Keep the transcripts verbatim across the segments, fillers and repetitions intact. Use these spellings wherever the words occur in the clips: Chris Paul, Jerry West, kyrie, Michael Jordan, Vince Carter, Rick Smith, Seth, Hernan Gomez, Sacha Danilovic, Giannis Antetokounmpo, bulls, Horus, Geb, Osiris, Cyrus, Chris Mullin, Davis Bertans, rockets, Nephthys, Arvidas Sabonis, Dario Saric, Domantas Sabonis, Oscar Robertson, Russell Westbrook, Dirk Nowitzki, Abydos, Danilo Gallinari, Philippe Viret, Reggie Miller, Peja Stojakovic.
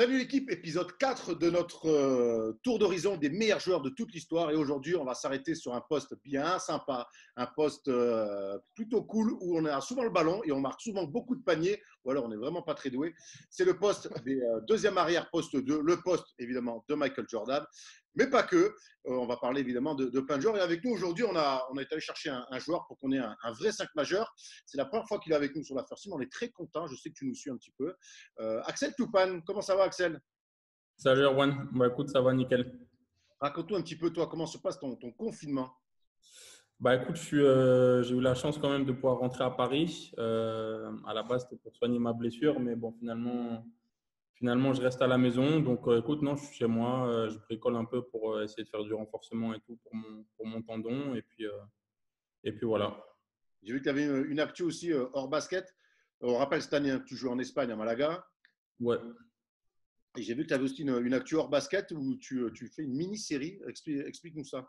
Salut l'équipe, épisode quatre de notre euh, tour d'horizon des meilleurs joueurs de toute l'histoire. Et aujourd'hui, on va s'arrêter sur un poste bien sympa, un poste euh, plutôt cool où on a souvent le ballon et on marque souvent beaucoup de paniers. Ou alors, on n'est vraiment pas très doué. C'est le poste des euh, deuxième arrière, poste deux, le poste évidemment de Michael Jordan. Mais pas que. Euh, on va parler évidemment de, de plein de joueurs. Et avec nous aujourd'hui, on a, on a été allé chercher un, un joueur pour qu'on ait un, un vrai cinq majeur. C'est la première fois qu'il est avec nous sur la First Team. On est très content. Je sais que tu nous suis un petit peu. Euh, Axel Toupane, comment ça va Axel? Salut Erwan, bah, écoute, ça va nickel. Raconte-nous un petit peu toi, comment se passe ton, ton confinement? Bah écoute, j'ai euh, eu la chance quand même de pouvoir rentrer à Paris. Euh, à la base, c'était pour soigner ma blessure, mais bon, finalement, finalement je reste à la maison. Donc euh, écoute, non, je suis chez moi, euh, je bricole un peu pour euh, essayer de faire du renforcement et tout pour mon, pour mon tendon. Et puis, euh, et puis voilà. J'ai vu que tu avais une, une actu aussi euh, hors basket. On rappelle cette année, tu joues en Espagne, à Malaga. Ouais. Et j'ai vu que tu avais aussi une, une actu hors basket où tu, tu fais une mini-série. Explique, explique-nous ça.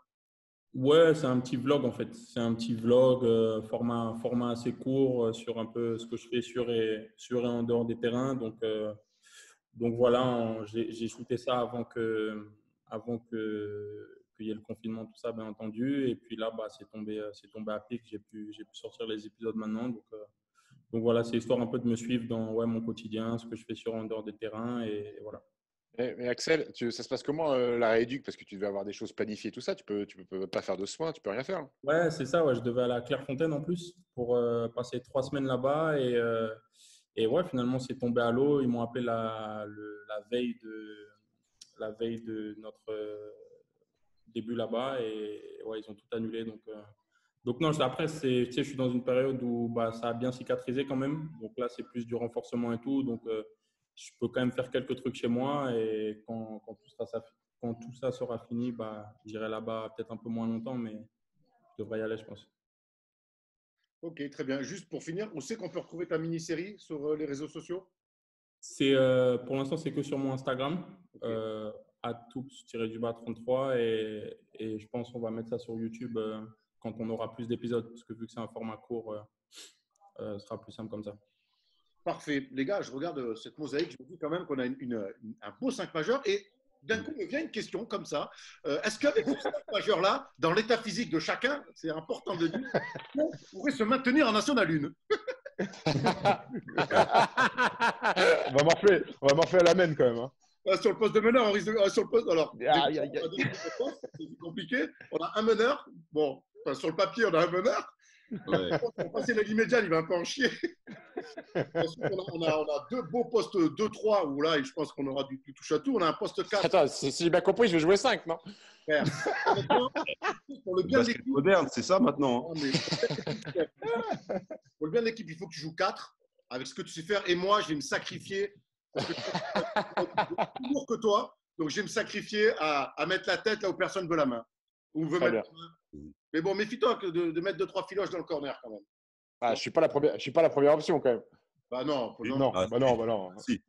Ouais, c'est un petit vlog en fait. C'est un petit vlog, euh, format, format assez court euh, sur un peu ce que je fais sur et, sur et en dehors des terrains. Donc, euh, donc voilà, j'ai shooté ça avant que, avant que, qu'il y ait le confinement, tout ça, bien entendu. Et puis là, bah, c'est tombé, c'est tombé à pic. J'ai pu, j'ai pu sortir les épisodes maintenant. Donc, euh, Donc voilà, c'est histoire un peu de me suivre dans ouais, mon quotidien, ce que je fais sur en dehors des terrains et, et voilà. Mais, mais Axel, tu, ça se passe comment euh, la rééduque? Parce que tu devais avoir des choses planifiées, tout ça. Tu peux, tu peux pas faire de soins, tu peux rien faire. Ouais, c'est ça. Ouais, je devais aller à Clairefontaine en plus pour euh, passer trois semaines là-bas et euh, et ouais, finalement c'est tombé à l'eau. Ils m'ont appelé la, le, la veille de la veille de notre euh, début là-bas et ouais, ils ont tout annulé donc. Euh, Donc non, après, c'est, tu sais, je suis dans une période où bah, ça a bien cicatrisé quand même. Donc là, c'est plus du renforcement et tout. Donc, euh, je peux quand même faire quelques trucs chez moi. Et quand, quand, tout, ça, quand tout ça sera fini, bah, j'irai là-bas peut-être un peu moins longtemps, mais je devrais y aller, je pense. Ok, très bien. Juste pour finir, on sait qu'on peut retrouver ta mini-série sur les réseaux sociaux? C'est, euh, pour l'instant, c'est que sur mon Instagram. Okay. Euh, à tous du bas trente-trois et, et je pense qu'on va mettre ça sur YouTube euh, quand on aura plus d'épisodes, parce que vu que c'est un format court, euh, euh, ce sera plus simple comme ça. Parfait. Les gars, je regarde cette mosaïque, je me dis quand même qu'on a une, une, une, un beau cinq majeur et d'un coup, me vient une question comme ça. Euh, Est-ce qu'avec ce cinq majeur-là, dans l'état physique de chacun, c'est important de dire, on pourrait se maintenir en National un? On va morfler, on va morfler à la main quand même. Hein. Sur le poste de meneur, on risque de… Sur le poste… Alors, yeah, yeah, yeah. C'est compliqué. On a un meneur. Bon. Enfin, sur le papier, on a un meneur. Ouais. Pour passer la ligne médiane, il va un peu en chier. Ensuite, on, a, on, a, on a deux beaux postes deux trois où là, je pense qu'on aura du, du touche à tout. On a un poste quatre. Attends, si j'ai bien compris, je vais jouer cinq, non? Ouais. Pour le bien de l'équipe moderne, c'est ça maintenant. Hein. Non, pour le bien de l'équipe, il faut que tu joues quatre avec ce que tu sais faire. Et moi, je vais me sacrifier pour que, toujours que toi. Donc, je vais me sacrifier à, à mettre la tête là où personne ne veut la main. Où on veut mettre la main. Mais bon, méfie-toi de, de mettre deux trois filoches dans le corner quand même. Ah, je suis pas la première, je suis pas la première option quand même. Bah non, non, non, ah, bah non, bah non. Si.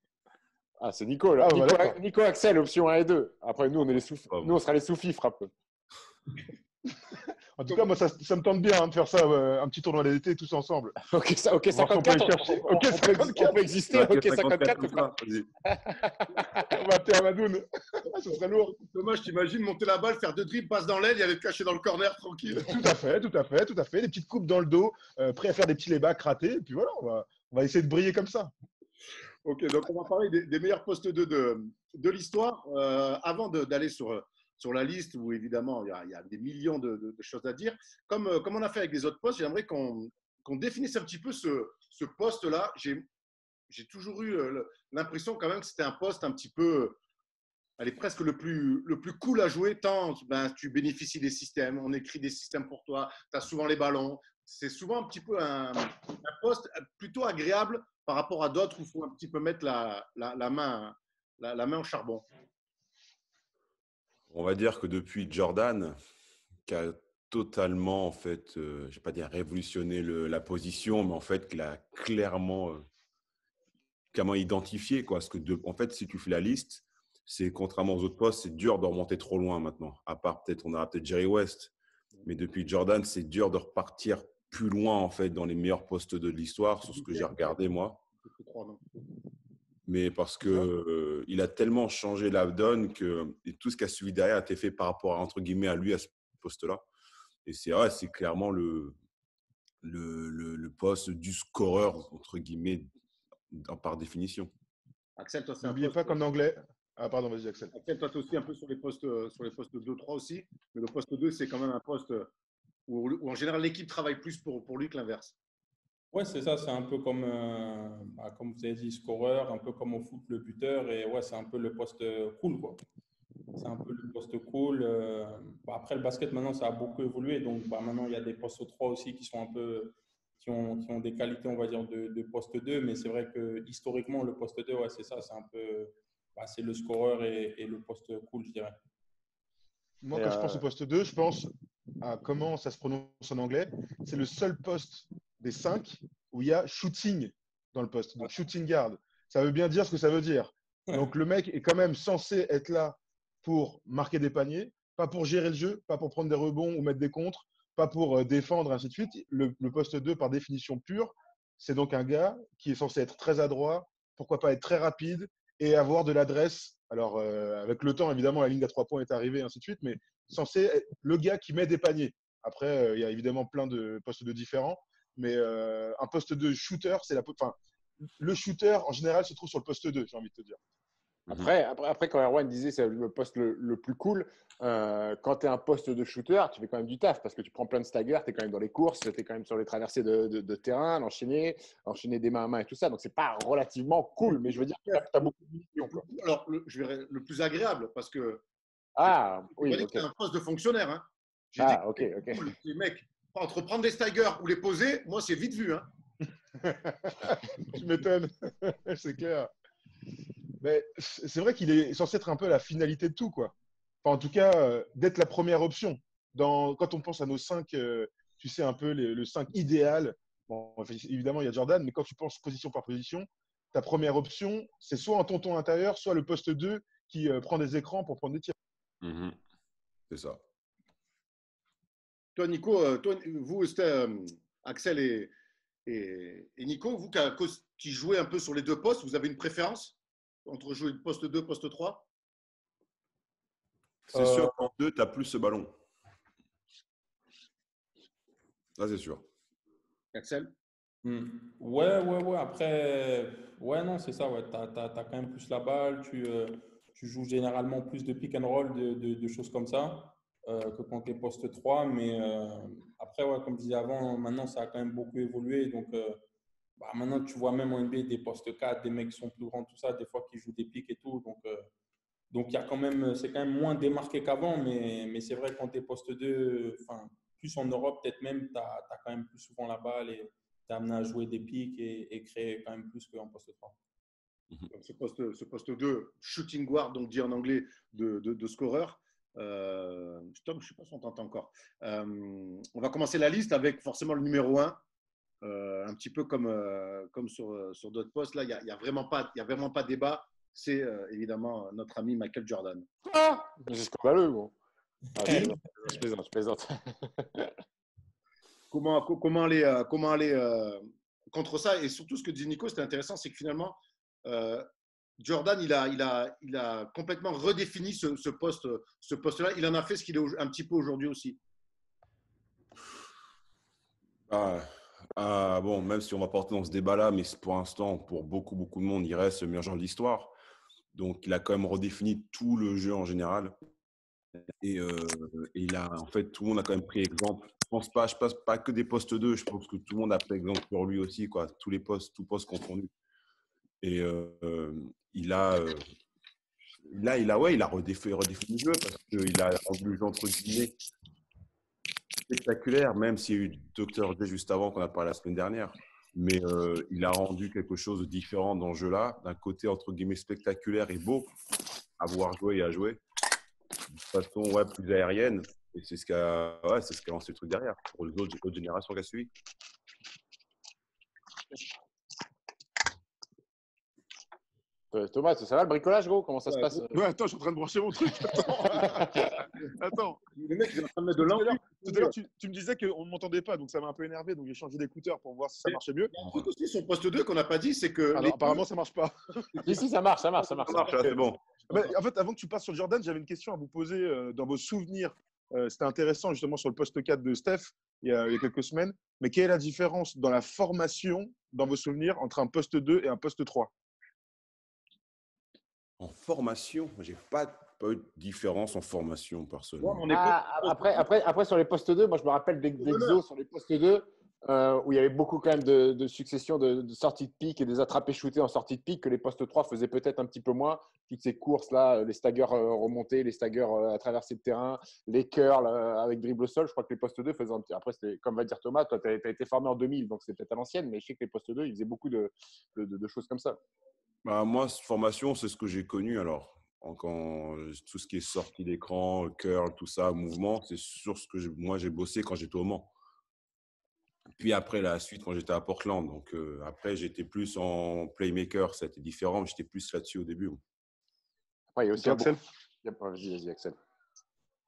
Ah, c'est Nico là. Ah, Nico, bah, Nico, Axel, option un et deux. Après nous, on est les sous, ah, bon. Nous on sera les sous-fifres un peu. En tout cas, moi ça, ça me tente bien hein, de faire ça, euh, un petit tournoi d'été tous ensemble. Ok, ça, ok, cinquante-quatre. On, ok, cinquante-quatre, on peut exister. Ok, cinquante-quatre. On va faire Madoune. Ce serait lourd. Dommage, t'imagines monter la balle, faire deux dribbles, passe dans l'aile, il y avait caché dans le corner tranquille. Tout à fait, tout à fait, tout à fait. Des petites coupes dans le dos, euh, prêt à faire des petits laybacks ratés. Et puis voilà, on va, on va essayer de briller comme ça. Ok, donc on va parler des, des meilleurs postes de, de, de l'histoire euh, avant d'aller sur. Sur la liste où évidemment il y a, il y a des millions de, de, de choses à dire. Comme, euh, comme on a fait avec les autres postes, j'aimerais qu'on qu'on définisse un petit peu ce, ce poste-là. J'ai toujours eu euh, l'impression quand même que c'était un poste un petit peu, elle est presque le plus, le plus cool à jouer tant ben, tu bénéficies des systèmes, on écrit des systèmes pour toi, tu as souvent les ballons. C'est souvent un petit peu un, un poste plutôt agréable par rapport à d'autres où il faut un petit peu mettre la, la, la, main, la, la main au charbon. On va dire que depuis Jordan, qui a totalement, en fait, euh, je ne vais pas dire révolutionné le, la position, mais en fait, qu'il a clairement, euh, clairement identifié. Quoi. Parce que de, en fait, si tu fais la liste, c'est contrairement aux autres postes, c'est dur de remonter trop loin maintenant. À part peut-être, on aura peut-être Jerry West. Mais depuis Jordan, c'est dur de repartir plus loin, en fait, dans les meilleurs postes de l'histoire, sur ce que j'ai regardé, moi. mais parce qu'il euh, a tellement changé la donne que tout ce qui a suivi derrière a été fait par rapport, à, entre guillemets, à lui, à ce poste-là. Et c'est ouais, c'est clairement le, le, le, le poste du scoreur, entre guillemets, par définition. Axel, toi, c'est n'oubliez pas comme anglais. Ah, pardon, vas-y, Axel. Axel, toi, tu es aussi un peu sur les postes, sur les postes deux trois aussi. Mais le poste deux, c'est quand même un poste où, où en général, l'équipe travaille plus pour, pour lui que l'inverse. Ouais, c'est ça. C'est un peu comme, euh, bah, comme vous avez dit, scoreur, un peu comme au foot, le buteur. Et ouais, c'est un peu le poste cool, quoi. C'est un peu le poste cool. Euh, bah, après, le basket, maintenant, ça a beaucoup évolué. Donc, bah, maintenant, il y a des postes trois aussi qui sont un peu… Qui ont, qui ont des qualités, on va dire, de, de poste deux. Mais c'est vrai que historiquement, le poste deux, ouais, c'est ça. C'est un peu… Bah, c'est le scoreur et, et le poste cool, je dirais. Moi, et quand euh... je pense au poste deux, je pense à comment ça se prononce en anglais. C'est le seul poste des cinq où il y a shooting dans le poste. Donc, shooting guard. Ça veut bien dire ce que ça veut dire. Donc, le mec est quand même censé être là pour marquer des paniers, pas pour gérer le jeu, pas pour prendre des rebonds ou mettre des contres, pas pour défendre, ainsi de suite. Le, le poste deux, par définition pure, c'est donc un gars qui est censé être très adroit, pourquoi pas être très rapide et avoir de l'adresse. Alors, euh, avec le temps, évidemment, la ligne à trois points est arrivée, ainsi de suite, mais censé être le gars qui met des paniers. Après, il euh, y a évidemment plein de postes deux différents, mais euh, un poste deux shooter, c'est la… Enfin, le shooter, en général, se trouve sur le poste deux, j'ai envie de te dire. Après, après, après, quand Erwan disait c'est le poste le, le plus cool, euh, quand tu es un poste de shooter, tu fais quand même du taf parce que tu prends plein de staggers, tu es quand même dans les courses, tu es quand même sur les traversées de, de, de terrain, l'enchaîner, enchaîner des mains à main et tout ça. Donc, ce n'est pas relativement cool, mais je veux dire que tu as beaucoup de missions. Alors, le, je dirais le plus agréable parce que… Ah, je, je oui. Tu okay. as un poste de fonctionnaire. Hein. J'ai ah, dit, ok, ok. Cool, les mecs, entre prendre des staggers ou les poser, moi, c'est vite vu. Hein. Tu m'étonnes, c'est clair. Mais c'est vrai qu'il est censé être un peu la finalité de tout, quoi. Enfin, en tout cas, euh, d'être la première option. Dans, quand on pense à nos cinq, euh, tu sais, un peu les, le cinq idéal, bon, évidemment, il y a Jordan, mais quand tu penses position par position, ta première option, c'est soit un tonton intérieur, soit le poste deux qui euh, prend des écrans pour prendre des tirs. Mmh. C'est ça. Toi, Nico, euh, toi, vous, c'était, euh, Axel et, et, et Nico, vous qui jouez un peu sur les deux postes, vous avez une préférence ? Entre jouer poste deux, poste trois? C'est euh... sûr qu'en deux, tu as plus ce ballon. Ça, c'est sûr. Axel? mmh. Ouais, ouais, ouais. Après, ouais, non, c'est ça. Ouais. Tu as quand même plus la balle. Tu, euh, tu joues généralement plus de pick and roll, de, de, de choses comme ça, euh, que quand tu es poste trois. Mais euh, après, ouais, comme je disais avant, maintenant, ça a quand même beaucoup évolué. Donc, euh, Bah, maintenant, tu vois même en N B A des postes quatre, des mecs qui sont plus grands, tout ça, des fois qui jouent des pics et tout. Donc, euh, donc y a quand même, c'est quand même moins démarqué qu'avant, mais, mais c'est vrai que quand tu es poste deux, enfin, plus en Europe, peut-être même, tu as quand même plus souvent la balle et tu es amené à jouer des pics et, et créer quand même plus qu'en poste trois. Donc, ce, poste, ce poste deux, shooting guard, donc dit en anglais de, de, de scoreur. Euh, Tom, je ne sais pas si on t'entend encore. Euh, on va commencer la liste avec forcément le numéro un. Euh, un petit peu comme, euh, comme sur, euh, sur d'autres postes, là, il n'y a, y a vraiment pas de débat. C'est euh, évidemment notre ami Michael Jordan. Ah, c'est scandaleux, bon. Ah, je plaisante, je plaisante. comment, comment aller, euh, comment aller euh, contre ça? Et surtout, ce que dit Nico, c'était intéressant, c'est que finalement, euh, Jordan, il a, il, a, il a complètement redéfini ce, ce, poste, ce poste-là. Il en a fait ce qu'il est un petit peu aujourd'hui aussi. Ah Euh, bon, même si on va porter dans ce débat-là, mais pour l'instant, pour beaucoup, beaucoup de monde, il reste le meilleur joueur de l'histoire. Donc, il a quand même redéfini tout le jeu en général. Et, euh, et il a, en fait, tout le monde a quand même pris exemple. Je pense pas, je passe pas que des postes deux. Je pense que tout le monde a pris exemple pour lui aussi, quoi. Tous les postes, tous postes confondus. Et euh, il a, euh, là, il a, ouais, il a redéfini, redéfini le jeu parce qu'il a rendu le jeu entre guillemets spectaculaire, même s'il y a eu docteur D juste avant qu'on a parlé la semaine dernière. Mais euh, il a rendu quelque chose de différent dans ce jeu-là, d'un côté entre guillemets spectaculaire et beau, à voir jouer et à jouer, de façon ouais, plus aérienne. Et c'est ce qui a, ouais, c'est ce qui a lancé le truc derrière, pour les autres, autres générations qui a suivi. Thomas, ça va le bricolage, gros? Comment ça ouais, se passe? Ouais, attends, je suis en train de brancher mon truc. Attends. Attends. Le mec, il est en train de mettre de l'angle. Tout à l'heure, tu, tu me disais qu'on ne m'entendait pas, donc ça m'a un peu énervé. Donc j'ai changé d'écouteur pour voir si ça marchait mieux. Un truc aussi sur poste deux qu'on n'a pas dit, c'est que. Alors, les... apparemment, ça ne marche pas. Si, si, ça marche, ça marche, ça marche. Ça marche, c'est bon. Mais, en fait, avant que tu passes sur Jordan, j'avais une question à vous poser euh, dans vos souvenirs. Euh, c'était intéressant, justement, sur le poste quatre de Steph, il y a, il y a quelques semaines. Mais quelle est la différence dans la formation, dans vos souvenirs, entre un poste deux et un poste trois? En formation, j'ai pas, pas eu de différence en formation personnellement. Ouais, on est ah, pas... après, après, après, sur les postes deux, moi je me rappelle des exos sur les postes deux euh, où il y avait beaucoup quand même de, de succession de, de sorties de pique et des attrapés shootés en sortie de pique que les postes trois faisaient peut-être un petit peu moins. Toutes ces courses-là, les staggers remontés, les staggers à traverser le terrain, les curls avec dribble au sol, je crois que les postes deux faisaient un petit… Après, c'était, comme va dire Thomas, toi tu as été formé en deux mille, donc c'est peut-être à l'ancienne, mais je sais que les postes deux, ils faisaient beaucoup de, de, de, de choses comme ça. Bah, moi, cette formation, c'est ce que j'ai connu. Alors, quand tout ce qui est sortie d'écran, curl, tout ça, mouvement, c'est sur ce que je, moi j'ai bossé quand j'étais au Mans. Puis après, la suite, quand j'étais à Portland. Donc euh, après, j'étais plus en playmaker, ça a été différent, mais j'étais plus là-dessus au début. Ouais, il y a aussi Axel. Vas-y, Axel.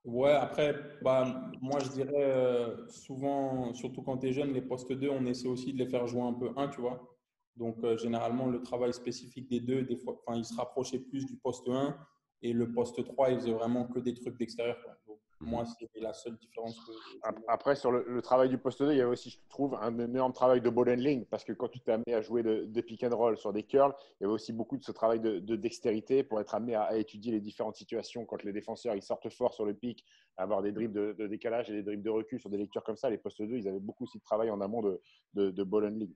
Ouais, après, bah, moi je dirais euh, souvent, surtout quand tu es jeune, les postes deux, on essaie aussi de les faire jouer un peu un, tu vois. Donc, euh, généralement, le travail spécifique des deux, des fois, ils se rapprochaient plus du poste un et le poste trois, ils faisaient vraiment que des trucs d'extérieur. Donc, mmh. Moi, c'est la seule différence. Que, que... Après, sur le, le travail du poste deux, il y avait aussi, je trouve, un énorme travail de ball handling parce que quand tu t'es amené à jouer de, de pick and roll sur des curls, il y avait aussi beaucoup de ce travail de, de dextérité pour être amené à, à étudier les différentes situations. Quand les défenseurs ils sortent fort sur le pick, avoir des dribbles de, de décalage et des dribbles de recul sur des lectures comme ça, les postes deux, ils avaient beaucoup aussi de travail en amont de, de, de ball handling.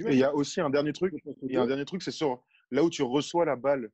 Et il y a aussi un dernier truc, et un dernier truc, c'est sur là où tu reçois la balle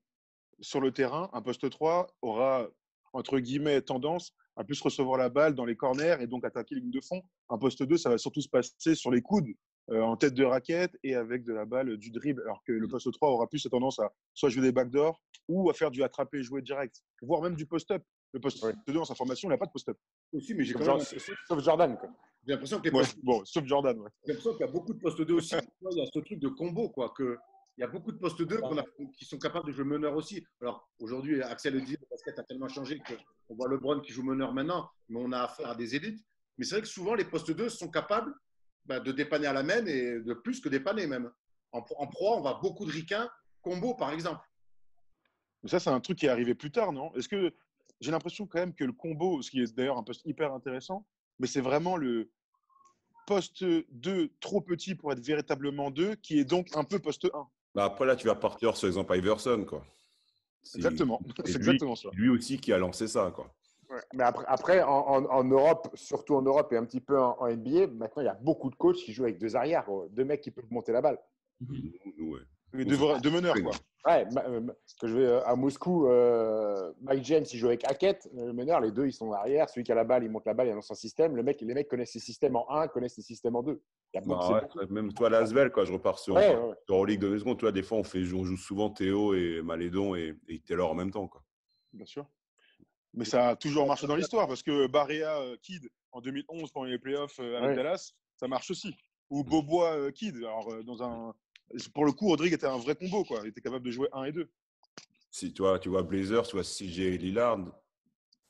sur le terrain, un poste trois aura, entre guillemets, tendance à plus recevoir la balle dans les corners et donc attaquer les lignes de fond. Un poste deux, ça va surtout se passer sur les coudes, euh, en tête de raquette et avec de la balle, du dribble, alors que le poste trois aura plus cette tendance à soit jouer des backdoors ou à faire du attraper et jouer direct, voire même du post-up. Le poste ouais. deux, en sa formation, il n'a pas de post-up. Aussi, mais j'ai quand même... Sauf Jordan, quoi. J'ai l'impression que les postes... ouais, bon, sauf Jordan, ouais. J'ai l'impression qu'il y a beaucoup de postes deux aussi. Il y a ce truc de combo, quoi. Que... Il y a beaucoup de postes deux qu'on a... qui sont capables de jouer meneur aussi. Alors, aujourd'hui, Axel le dit, le basket a tellement changé qu'on voit LeBron qui joue meneur maintenant, mais on a affaire à des élites. Mais c'est vrai que souvent, les postes deux sont capables bah, de dépanner à la main et de plus que dépanner même. En, en proie, on va beaucoup de ricains, combo par exemple. Mais ça, c'est un truc qui est arrivé plus tard, non? Est-ce que... J'ai l'impression quand même que le combo, ce qui est d'ailleurs un poste hyper intéressant, mais c'est vraiment le poste deux trop petit pour être véritablement deux, qui est donc un peu poste un. Bah après là, tu vas partir sur exemple Iverson, quoi. C'est, exactement, c'est lui, exactement ça. Lui aussi qui a lancé ça, quoi. Ouais. Mais après, après en, en, en Europe, surtout en Europe et un petit peu en, en N B A, maintenant il y a beaucoup de coachs qui jouent avec deux arrières, quoi. Deux mecs qui peuvent monter la balle. Ouais. De, de meneur, quoi. Ouais, que je vais à Moscou, euh, Mike James, il joue avec Hackett, le meneur, les deux, ils sont arrière. Celui qui a la balle, il monte la balle, il annonce un système. Le mec, les mecs connaissent les systèmes en un, connaissent les systèmes en deux. Bah ouais, même toi, Lasvel, quoi, je repars sur ouais, ouais. en Ligue de deux secondes. Toi, des fois, on, fait, on joue souvent Théo et Malédon et, et Taylor en même temps, quoi. Bien sûr. Mais ça a toujours marché dans l'histoire parce que Barea, Kidd, en deux mille onze, pendant les playoffs avec ouais. Dallas, ça marche aussi. Ou Bobois, Kidd, alors dans un… Pour le coup, Rodrigue était un vrai combo, quoi. Il était capable de jouer un et deux. Si toi, tu vois Blazers, tu vois C J et Lillard,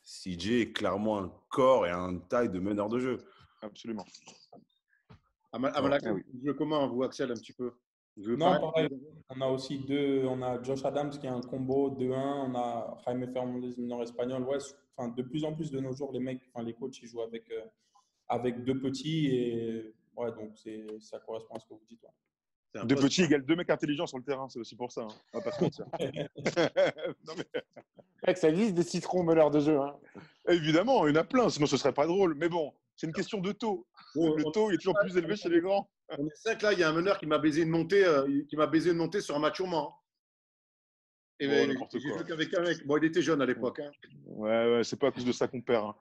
C J est clairement un corps et un taille de meneur de jeu. Absolument. À Malaka, oui. Je le commande, vous, Axel, un petit peu. Non, pareil. On a aussi deux. On a Josh Adams qui est un combo deux un. On a Jaime Fernandez, mineur espagnol. Ouais, enfin, de plus en plus de nos jours, les mecs, enfin, les coachs, ils jouent avec, euh, avec deux petits. Et ouais, donc c'est, ça correspond à ce que vous dites. Ouais. Deux petits égale deux mecs intelligents sur le terrain, c'est aussi pour ça. Hein. On va pas se mentir. Non mais... Mec, ça existe des citrons meneurs de jeu. Hein. Évidemment, il y en a plein, sinon ce serait pas drôle. Mais bon, c'est une question de taux. Oh, le taux est toujours plus élevé chez les grands. On est cinq là, il y a un meneur qui m'a baisé une montée, euh, qui m'a baisé une montée sur un match au Mans. Et oh, n'importe j'ai quoi. Joué qu'avec un mec. Bon, il était jeune à l'époque. Hein. Ouais, ouais, c'est pas à cause de ça qu'on perd. Hein.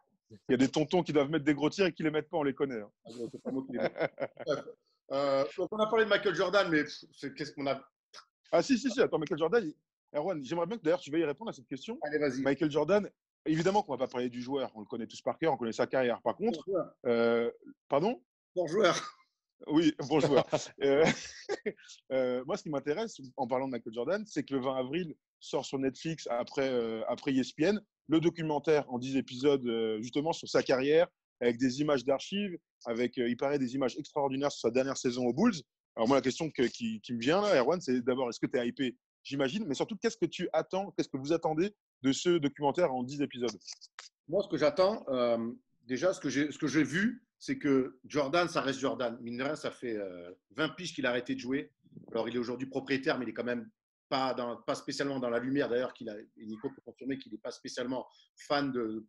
Il y a des tontons qui doivent mettre des gros tirs et qui les mettent pas, on les connaît. Hein. Ah, bon, c'est pas moi qui les mets. Euh, donc on a parlé de Michael Jordan, mais pff, c'est, qu'est-ce qu'on a… Ah si, si, si, attends, Michael Jordan, Erwan, j'aimerais bien que d'ailleurs tu veuilles répondre à cette question. Allez, vas-y. Michael Jordan, évidemment qu'on ne va pas parler du joueur, on le connaît tous par cœur, on connaît sa carrière. Par contre, bon euh, pardon Bon joueur. Oui, bon joueur. euh, euh, moi, ce qui m'intéresse, en parlant de Michael Jordan, c'est que le vingt avril sort sur Netflix après, euh, après E S P N, le documentaire en dix épisodes, euh, justement, sur sa carrière, avec des images d'archives, avec, euh, il paraît, des images extraordinaires sur sa dernière saison aux Bulls. Alors moi, la question que, qui, qui me vient, là, Erwan, c'est d'abord, est-ce que tu es hypé ? J'imagine, mais surtout, qu'est-ce que tu attends, qu'est-ce que vous attendez de ce documentaire en dix épisodes ? Moi, ce que j'attends, euh, déjà, ce que j'ai, ce que j'ai vu, c'est que Jordan, ça reste Jordan. Mine de rien, ça fait euh, vingt piges qu'il a arrêté de jouer. Alors, il est aujourd'hui propriétaire, mais il n'est quand même pas, dans, pas spécialement dans la lumière. D'ailleurs, qu'il a, et Nico peut confirmer qu'il n'est pas spécialement fan de,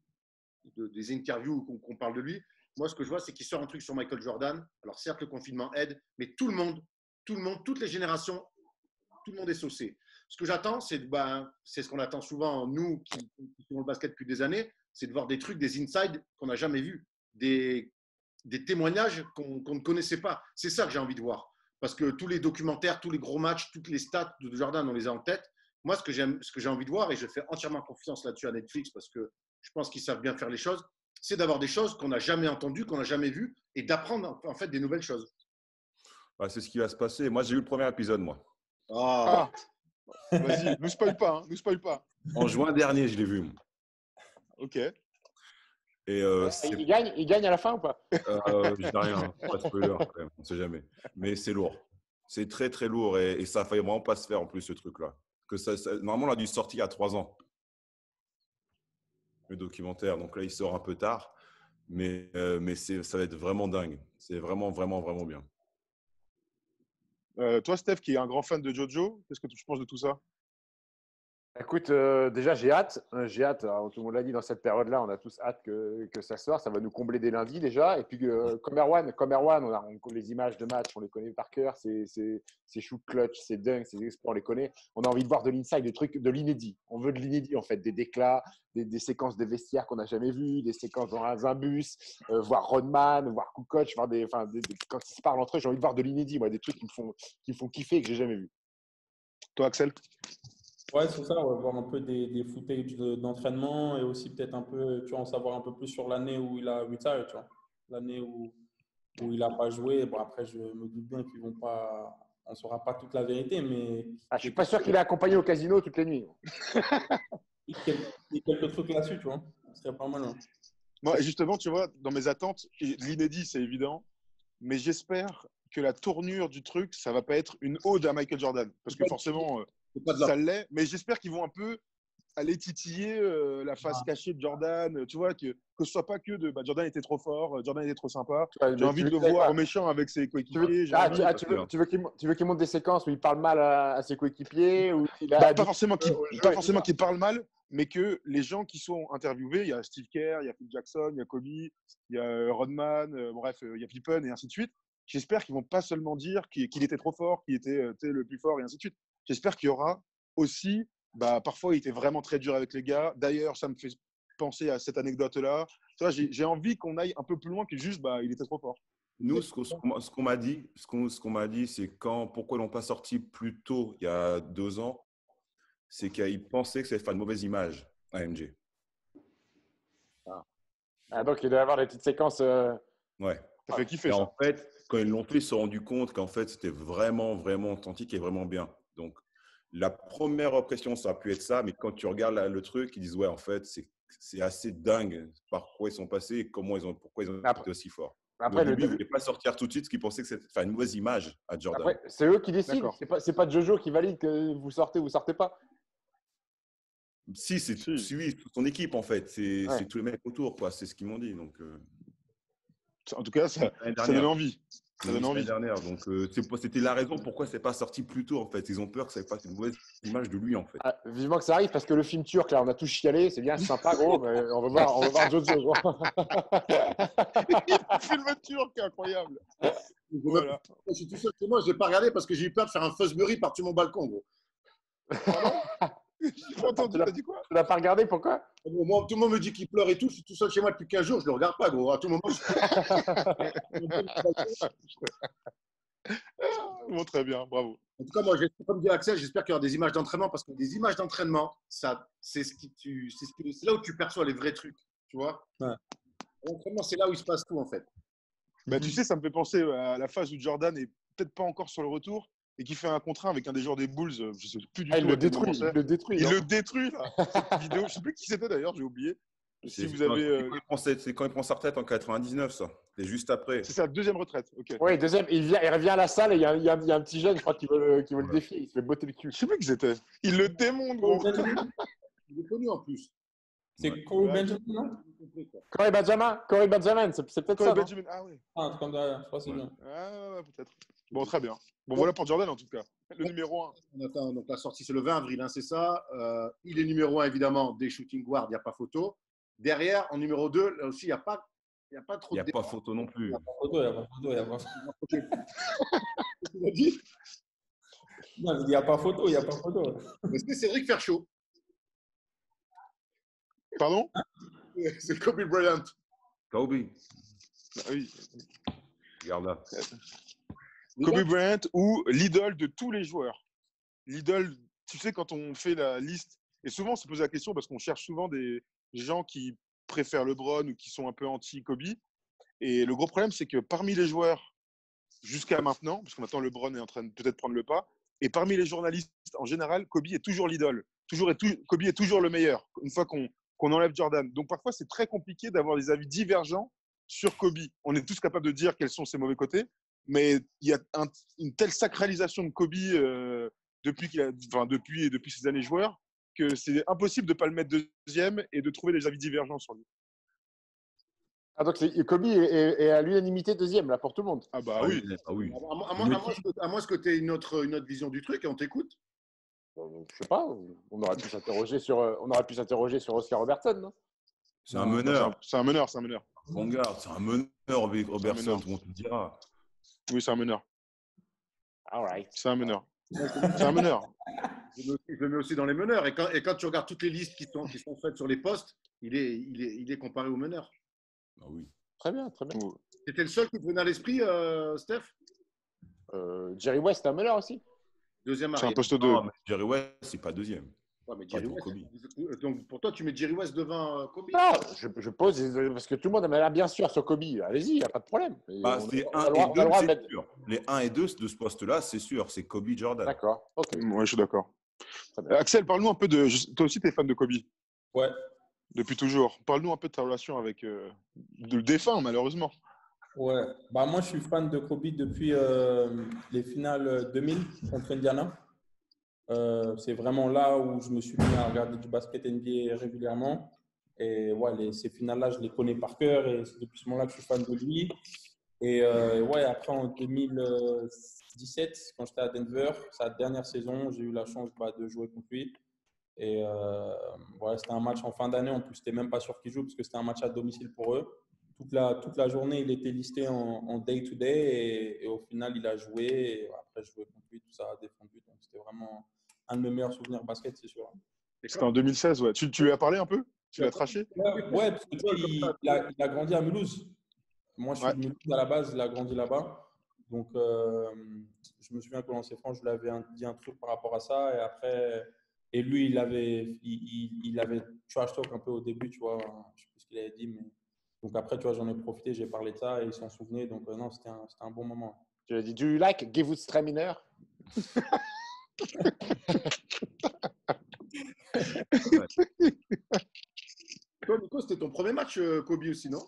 de, des interviews qu'on, qu'on parle de lui. Moi, ce que je vois, c'est qu'il sort un truc sur Michael Jordan. Alors, certes, le confinement aide, mais tout le monde, tout le monde, toutes les générations, tout le monde est saucé. Ce que j'attends, c'est, bah, c'est ce qu'on attend souvent, nous, qui faisons le basket depuis des années, c'est de voir des trucs, des insides qu'on n'a jamais vus, des, des témoignages qu'on, qu'on ne connaissait pas. C'est ça que j'ai envie de voir. Parce que tous les documentaires, tous les gros matchs, toutes les stats de Jordan, on les a en tête. Moi, ce que j'aime, ce que j'ai envie de voir, et je fais entièrement confiance là-dessus à Netflix, parce que je pense qu'ils savent bien faire les choses, c'est d'avoir des choses qu'on n'a jamais entendues, qu'on n'a jamais vues, et d'apprendre en fait des nouvelles choses. Bah, c'est ce qui va se passer. Moi, j'ai eu le premier épisode, moi. Oh. Ah, vas-y, nous spoil pas, hein, nous spoil pas. En juin dernier, je l'ai vu. Ok. Et euh, c'est... Il gagne, il gagne à la fin ou pas ? euh, Je n'ai rien, pas de spoiler, quand même, on ne sait jamais. Mais c'est lourd, c'est très très lourd et, et ça ne fallait vraiment pas se faire en plus ce truc-là. Que ça, ça, normalement, on a dû sortir à trois ans le documentaire, donc là il sort un peu tard, mais euh, mais c'est, ça va être vraiment dingue. C'est vraiment vraiment vraiment bien. Euh, toi, Steph, qui est un grand fan de Jojo, qu'est-ce que tu penses de tout ça ? Écoute, euh, déjà, j'ai hâte. J'ai hâte. Alors, tout le monde l'a dit, dans cette période-là, on a tous hâte que, que ça sorte. Ça va nous combler dès lundi, déjà. Et puis, euh, comme Erwan, comme Erwan on, a, on les images de match, on les connaît par cœur. Ces shoot clutch, ces dunks, ces exploits, on les connaît. On a envie de voir de l'inside, de, trucs, de l'inédit. On veut de l'inédit, en fait. Des déclats, des, des séquences de vestiaires qu'on n'a jamais vues, des séquences dans un bus, euh, voir Rodman, voir Kukoc, voir des, enfin, des, des, quand ils se parlent entre eux, j'ai envie de voir de l'inédit. Moi, des trucs qui me font, qui me font kiffer et que je n'ai jamais vu. Toi, Axel ? Ouais, c'est ça, on va voir un peu des, des footage de, d'entraînement et aussi peut-être un peu, tu vois, en savoir un peu plus sur l'année où il a retired, tu vois, l'année où, où il n'a pas joué. Bon, après, je me doute bien qu'ils vont pas, on ne saura pas toute la vérité, mais… Ah, je ne suis pas sûr qu'il est accompagné au casino toutes les nuits. Il y a quelques trucs là-dessus, tu vois, ce serait pas mal. Hein. Moi, justement, tu vois, dans mes attentes, l'inédit, c'est évident, mais j'espère que la tournure du truc, ça ne va pas être une ode à Michael Jordan, parce que forcément… Ça l'est, mais j'espère qu'ils vont un peu aller titiller euh, la face ah. cachée de Jordan, tu vois, que, que ce soit pas que de bah, Jordan était trop fort, Jordan était trop sympa, ouais, j'ai envie de le voir pas. méchant avec ses coéquipiers. Tu, ah, tu, ah, tu, veux, tu, veux qu'il, tu veux qu'il monte des séquences où il parle mal à, à ses coéquipiers ou il a bah, Pas forcément qu'il, euh, pas forcément qu'il parle mal, mais que les gens qui sont interviewés, il y a Steve Kerr, il y a Phil Jackson, il y a Kobe, il y a Rodman, euh, bref, il y a Pippen et ainsi de suite. J'espère qu'ils vont pas seulement dire qu'il, qu'il était trop fort, qu'il était le plus fort et ainsi de suite. J'espère qu'il y aura aussi, bah, parfois il était vraiment très dur avec les gars. D'ailleurs, ça me fait penser à cette anecdote-là. Tu vois, j'ai, j'ai envie qu'on aille un peu plus loin que juste, bah, il était trop fort. Nous, ce qu'on, ce qu'on m'a dit, ce qu'on, ce qu'on m'a dit, c'est quand, pourquoi ils l'ont pas sorti plus tôt, il y a deux ans, c'est qu'ils pensaient que ça allait faire une mauvaise image à M J. Ah. Ah, donc il doit y avoir des petites séquences. Euh... Ouais. Ça fait kiffer. Et ça. En fait, quand ils l'ont fait, ils se sont rendus compte qu'en fait, c'était vraiment, vraiment authentique et vraiment bien. Donc, la première impression, ça a pu être ça, mais quand tu regardes là, le truc, ils disent ouais, en fait, c'est, c'est assez dingue par quoi ils sont passés et comment ils ont, pourquoi ils ont après, été aussi forts. Après, au début, ils ne voulaient pas sortir tout de suite parce qu'ils pensaient que c'était une mauvaise image à Jordan. Après, c'est eux qui décident, c'est pas, c'est pas Jojo qui valide que vous sortez ou vous ne sortez pas. Si, c'est oui. Oui, toute ton équipe en fait, c'est, ouais. c'est tous les mecs autour, quoi. C'est ce qu'ils m'ont dit. Donc, euh... en tout cas, ça, ça donne envie. Ça donne envie. Dernière, donc, euh, c'était la raison pourquoi c'est pas sorti plus tôt en fait. Ils ont peur que ça fasse une mauvaise image de lui en fait. Ah, vivement que ça arrive parce que le film turc là, on a tous chialé, c'est bien, c'est sympa gros, mais on va voir, on va voir d'autres choses. Le film turc, incroyable. Voilà. Je suis tout seul chez moi, j'ai pas regardé parce que j'ai eu peur de faire un fuzzberry par-dessus mon balcon gros. J'ai pas entendu. Tu l'as, dit quoi ? Tu l'as pas regardé, pourquoi ? Moi, tout le monde me dit qu'il pleure et tout. Je suis tout seul chez moi depuis quinze jours, je le regarde pas, gros. À tout moment, je... bon, très bien, bravo. En tout cas, moi, comme dit Axel, j'espère qu'il y aura des images d'entraînement parce que des images d'entraînement, ça, c'est ce qui tu, c'est, ce qui, c'est là où tu perçois les vrais trucs, tu vois. Ouais. L'entraînement, c'est là où il se passe tout, en fait. Bah, tu sais, ça me fait penser à la phase où Jordan est peut-être pas encore sur le retour, et qui fait un contrat avec un des joueurs des Bulls, je ne sais plus du ah, tout. Il le détruit, il le détruit. Il hein. le détruit, là. Cette vidéo, je ne sais plus qui c'était d'ailleurs, j'ai oublié. Si c'est, vous quand, avez, euh... c'est quand il prend sa retraite en quatre-vingt-dix-neuf, ça. C'est juste après. C'est sa deuxième retraite. Okay. Oui, deuxième. Il, vient, il revient à la salle et il y a, il y a, il y a un petit jeune, je crois, qui veut le, qui veut ouais. le défier. Il se fait botter le cul. Je sais plus qui c'était. Il le démonte, gros. Il est connu en plus. C'est ouais. Corey Benjamin Corey Benjamin, Corey Benjamin, c'est, c'est peut-être Corey ça. Benjamin. Ah oui. Ah, c'est comme derrière. Je crois que c'est ouais. bien. Ah, peut-être. Bon, très bien. Bon, voilà pour Jordan en tout cas. Le numéro un. On attend, donc la sortie, c'est le vingt avril, hein, c'est ça. Euh, il est numéro un, évidemment, des shooting guards, il n'y a pas photo. Derrière, en numéro deux, là aussi, il n'y a pas, il y a pas trop. Il n'y a de pas débat. Photo non plus. Il n'y a pas photo, il n'y a pas photo, il n'y a pas photo. Il a dit. Non, il n'y a pas photo, il n'y a pas photo. Est-ce que Cédric Ferchaud? Pardon? C'est Kobe Bryant. Kobe. Ah oui. Regarde là. Kobe Bryant ou l'idole de tous les joueurs. L'idole, tu sais, quand on fait la liste, et souvent on se pose la question parce qu'on cherche souvent des gens qui préfèrent LeBron ou qui sont un peu anti-Kobe. Et le gros problème, c'est que parmi les joueurs jusqu'à maintenant, parce que maintenant LeBron est en train de peut-être prendre le pas, et parmi les journalistes en général, Kobe est toujours l'idole. Toujours et tout, Kobe est toujours le meilleur, une fois qu'on, qu'on enlève Jordan. Donc parfois, c'est très compliqué d'avoir des avis divergents sur Kobe. On est tous capables de dire quels sont ses mauvais côtés, mais il y a un, une telle sacralisation de Kobe euh, depuis, qu'il a, enfin, depuis, depuis ses années joueurs, que c'est impossible de ne pas le mettre deuxième et de trouver des avis divergents sur lui. Ah donc Kobe est, est, est à l'unanimité deuxième là pour tout le monde. Ah bah oui. Ah oui. À, à, à, à, à moins que tu aies une autre, une autre vision du truc et on t'écoute. Bon, je sais pas, on aurait pu s'interroger sur, on aurait pu s'interroger sur Oscar Robertson, non ? C'est un meneur. C'est un meneur, c'est un meneur. Bon gars, c'est un meneur, Robertson, tout le monde te dira. Oui, c'est un meneur. All right. C'est un meneur. C'est un meneur. Je le, je le mets aussi dans les meneurs. Et quand, et quand tu regardes toutes les listes qui sont, qui sont faites sur les postes, il est, il est, il est comparé aux meneurs. Ah oui. Très bien, très bien. Oui. C'était le seul qui te venait à l'esprit, euh, Steph euh, Jerry West, c'est un meneur aussi. Deuxième arrière. C'est un poste deux. Ah, Jerry West, c'est pas deuxième. Ouais, mais Jerry West, Kobe. Donc pour toi, tu mets Jerry West devant Kobe ? Non, je, je pose parce que tout le monde a bien sûr sur Kobe. Allez-y, il n'y a pas de problème. Bah, c'est un et deux, c'est mettre... sûr. Les un et deux de ce poste-là, c'est sûr. C'est Kobe Jordan. D'accord. Okay. Oui, je suis d'accord. Axel, parle-nous un peu de. Toi aussi, tu es fan de Kobe ? Ouais. Depuis toujours. Parle-nous un peu de ta relation avec. Euh, de le défunt, malheureusement. Ouais. Bah, moi, je suis fan de Kobe depuis euh, les finales deux mille contre Indiana. Euh, c'est vraiment là où je me suis mis à regarder du basket N B A régulièrement. Et ouais, les, ces finales-là, je les connais par cœur et c'est depuis ce moment-là que je suis fan de lui. Et euh, ouais, après, en deux mille dix-sept, quand j'étais à Denver, sa dernière saison, j'ai eu la chance bah, de jouer contre lui. Et euh, ouais, c'était un match en fin d'année. En plus, je n'étais même pas sûr qu'il joue parce que c'était un match à domicile pour eux. Toute la, toute la journée, il était listé en, en day-to-day et, et au final, il a joué. Et après, je jouais contre lui, tout ça a défendu. Donc, c'était vraiment un de mes meilleurs souvenirs basket, c'est sûr. C'était en deux mille seize, ouais. Tu, tu lui as parlé un peu ? Tu l'as traché ? Ouais, parce que toi, il, il, a, il a grandi à Mulhouse. Moi, je suis ouais. de Mulhouse à la base, il a grandi là-bas. Donc, euh, je me souviens que dans ces francs, je lui avais dit un truc par rapport à ça. Et après, et lui, il avait, il, il, il avait trash talk un peu au début, tu vois. Je ne sais plus ce qu'il avait dit, mais. Donc après, tu vois, j'en ai profité, j'ai parlé de ça et ils s'en souvenaient. Donc euh, non, c'était un, c'était un bon moment. Tu as dit, do you like Gewürztraminer? Toi, Nico, c'était ton premier match, Kobe aussi, non?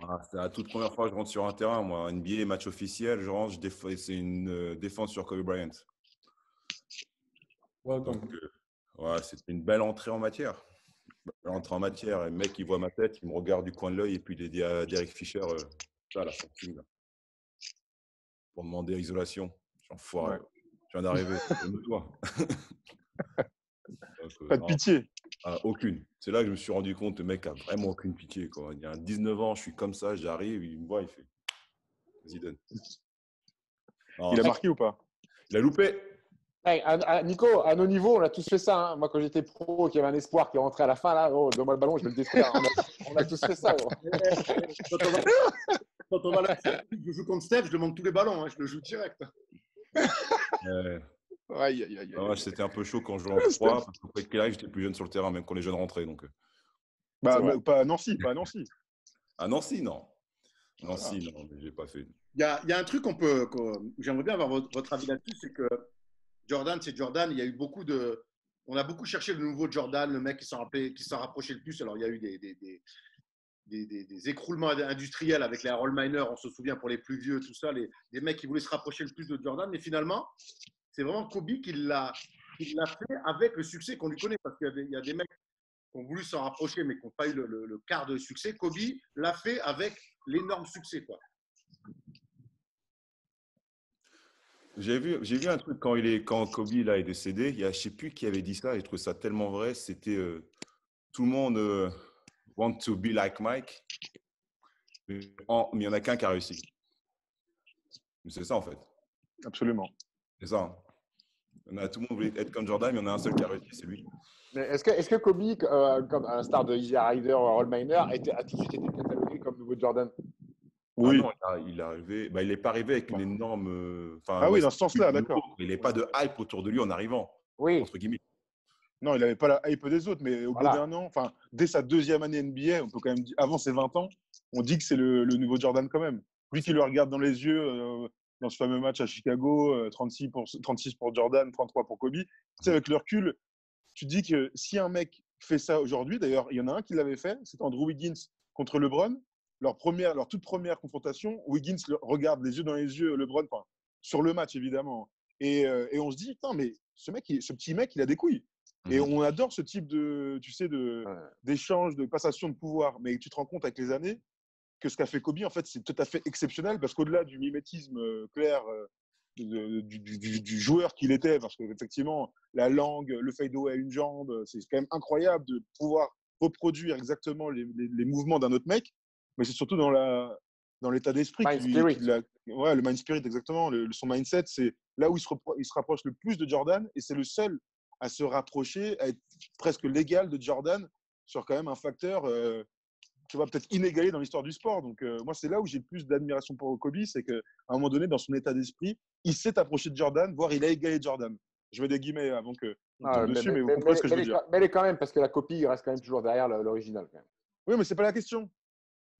Voilà, c'était la toute première fois que je rentre sur un terrain. Moi, N B A, match officiel, je rentre, je déf- c'est une euh, défense sur Kobe Bryant. Ouais, donc, donc euh, ouais, c'était une belle entrée en matière. L'entrée en matière, et le mec, il voit ma tête, il me regarde du coin de l'œil, et puis il dit à Derek Fisher, euh, ça, la fortune, là. Pour demander isolation. J'enfoiré, je viens d'arriver, calme-toi. euh, Pas de non, pitié. Euh, aucune. C'est là que je me suis rendu compte, le mec a vraiment aucune pitié, quoi. Il y a dix-neuf ans, je suis comme ça, j'arrive, il me voit, il fait, vas-y, donne. Alors, il a marqué ou pas? Il a loupé. Hey, à, à, Nico, à nos niveaux, on a tous fait ça. Hein. Moi, quand j'étais pro, qu'il y avait un espoir qui est rentré à la fin, là, oh, donne-moi le ballon, je vais le détruire. On a, on a tous fait ça. Gros. Quand on va, quand on va là, je joue contre Steph, je demande tous les ballons, hein, je le joue direct. Euh, aïe, aïe, aïe, ouais, c'était un peu chaud quand je jouais en froid, parce qu'en fait, j'étais plus jeune sur le terrain, même quand les jeunes rentraient. Donc. Bah, bah, pas à Nancy, pas à Nancy. À Nancy, non. Non, ah. si, non, mais je n'ai pas fait une. Il y a, y a un truc qu'on peut, qu'on, j'aimerais bien avoir votre, votre avis là-dessus, c'est que Jordan, c'est Jordan. Il y a eu beaucoup de. On a beaucoup cherché le nouveau Jordan, le mec qui s'en, rappelait, qui s'en rapprochait le plus. Alors, il y a eu des, des, des, des, des, des écroulements industriels avec les Harold Miner, on se souvient, pour les plus vieux, tout ça, les, les mecs qui voulaient se rapprocher le plus de Jordan. Mais finalement, c'est vraiment Kobe qui l'a, qui l'a fait avec le succès qu'on lui connaît. Parce qu'il y a des, il y a des mecs qui ont voulu s'en rapprocher, mais qui n'ont pas eu le, le, le quart de succès. Kobe l'a fait avec l'énorme succès, quoi. J'ai vu, j'ai vu un truc quand, il est, quand Kobe là, est décédé. Il y a, je ne sais plus qui avait dit ça. J'ai trouvé ça tellement vrai. C'était euh, tout le monde euh, want to be like Mike, mais il n'y en a qu'un qui a réussi. C'est ça en fait. Absolument. C'est ça. Hein. On a, tout le monde voulait être comme Jordan, mais il y en a un seul qui a réussi, c'est lui. Mais est-ce que, est-ce que Kobe, euh, comme un star de Easy Rider, Harold Miner, était, a tout de suite été catalogué comme nouveau Jordan? Oui, ah non, il est arrivé. Bah, il n'est pas arrivé avec une énorme. Ah ouais, oui, dans ce sens-là, d'accord. Il n'est pas de hype autour de lui en arrivant. Oui. Entre guillemets. Non, il n'avait pas la hype des autres, mais au voilà. bout d'un an, enfin, dès sa deuxième année N B A, on peut quand même dire, avant ses vingt ans, on dit que c'est le, le nouveau Jordan quand même. Lui qui le regarde dans les yeux euh, dans ce fameux match à Chicago, euh, trente-six pour Jordan, trente-trois pour Kobe. Tu sais, avec le recul, tu dis que si un mec fait ça aujourd'hui, d'ailleurs, il y en a un qui l'avait fait, c'était Andrew Wiggins contre LeBron. Leur, première, leur toute première confrontation, Wiggins le regarde les yeux dans les yeux LeBron, enfin, sur le match évidemment. Et, euh, et on se dit, putain, mais ce, mec, il, ce petit mec, il a des couilles. Et mmh. on adore ce type de, tu sais, de, ouais. d'échange, de passation de pouvoir. Mais tu te rends compte avec les années que ce qu'a fait Kobe, en fait, c'est tout à fait exceptionnel parce qu'au-delà du mimétisme euh, clair euh, de, du, du, du joueur qu'il était, parce qu'effectivement, la langue, le fadeaway à une jambe, c'est quand même incroyable de pouvoir reproduire exactement les, les, les mouvements d'un autre mec. Mais c'est surtout dans, la, dans l'état d'esprit. Mind qui, spirit. Qui la, ouais, le mind spirit, exactement. Le, son mindset, c'est là où il se, repro- il se rapproche le plus de Jordan et c'est le seul à se rapprocher, à être presque l'égal de Jordan sur quand même un facteur, euh, tu vois, peut-être inégalé dans l'histoire du sport. Donc, euh, moi, c'est là où j'ai le plus d'admiration pour Kobe, c'est qu'à un moment donné, dans son état d'esprit, il s'est approché de Jordan, voire il a égalé Jordan. Je mets des guillemets avant que on ah, tombe mais, dessus, mais, mais vous comprenez mais, ce que mais, je veux dire. Mais quand même, parce que la copie reste quand même toujours derrière l'original. Quand même. Oui, mais c'est pas la question.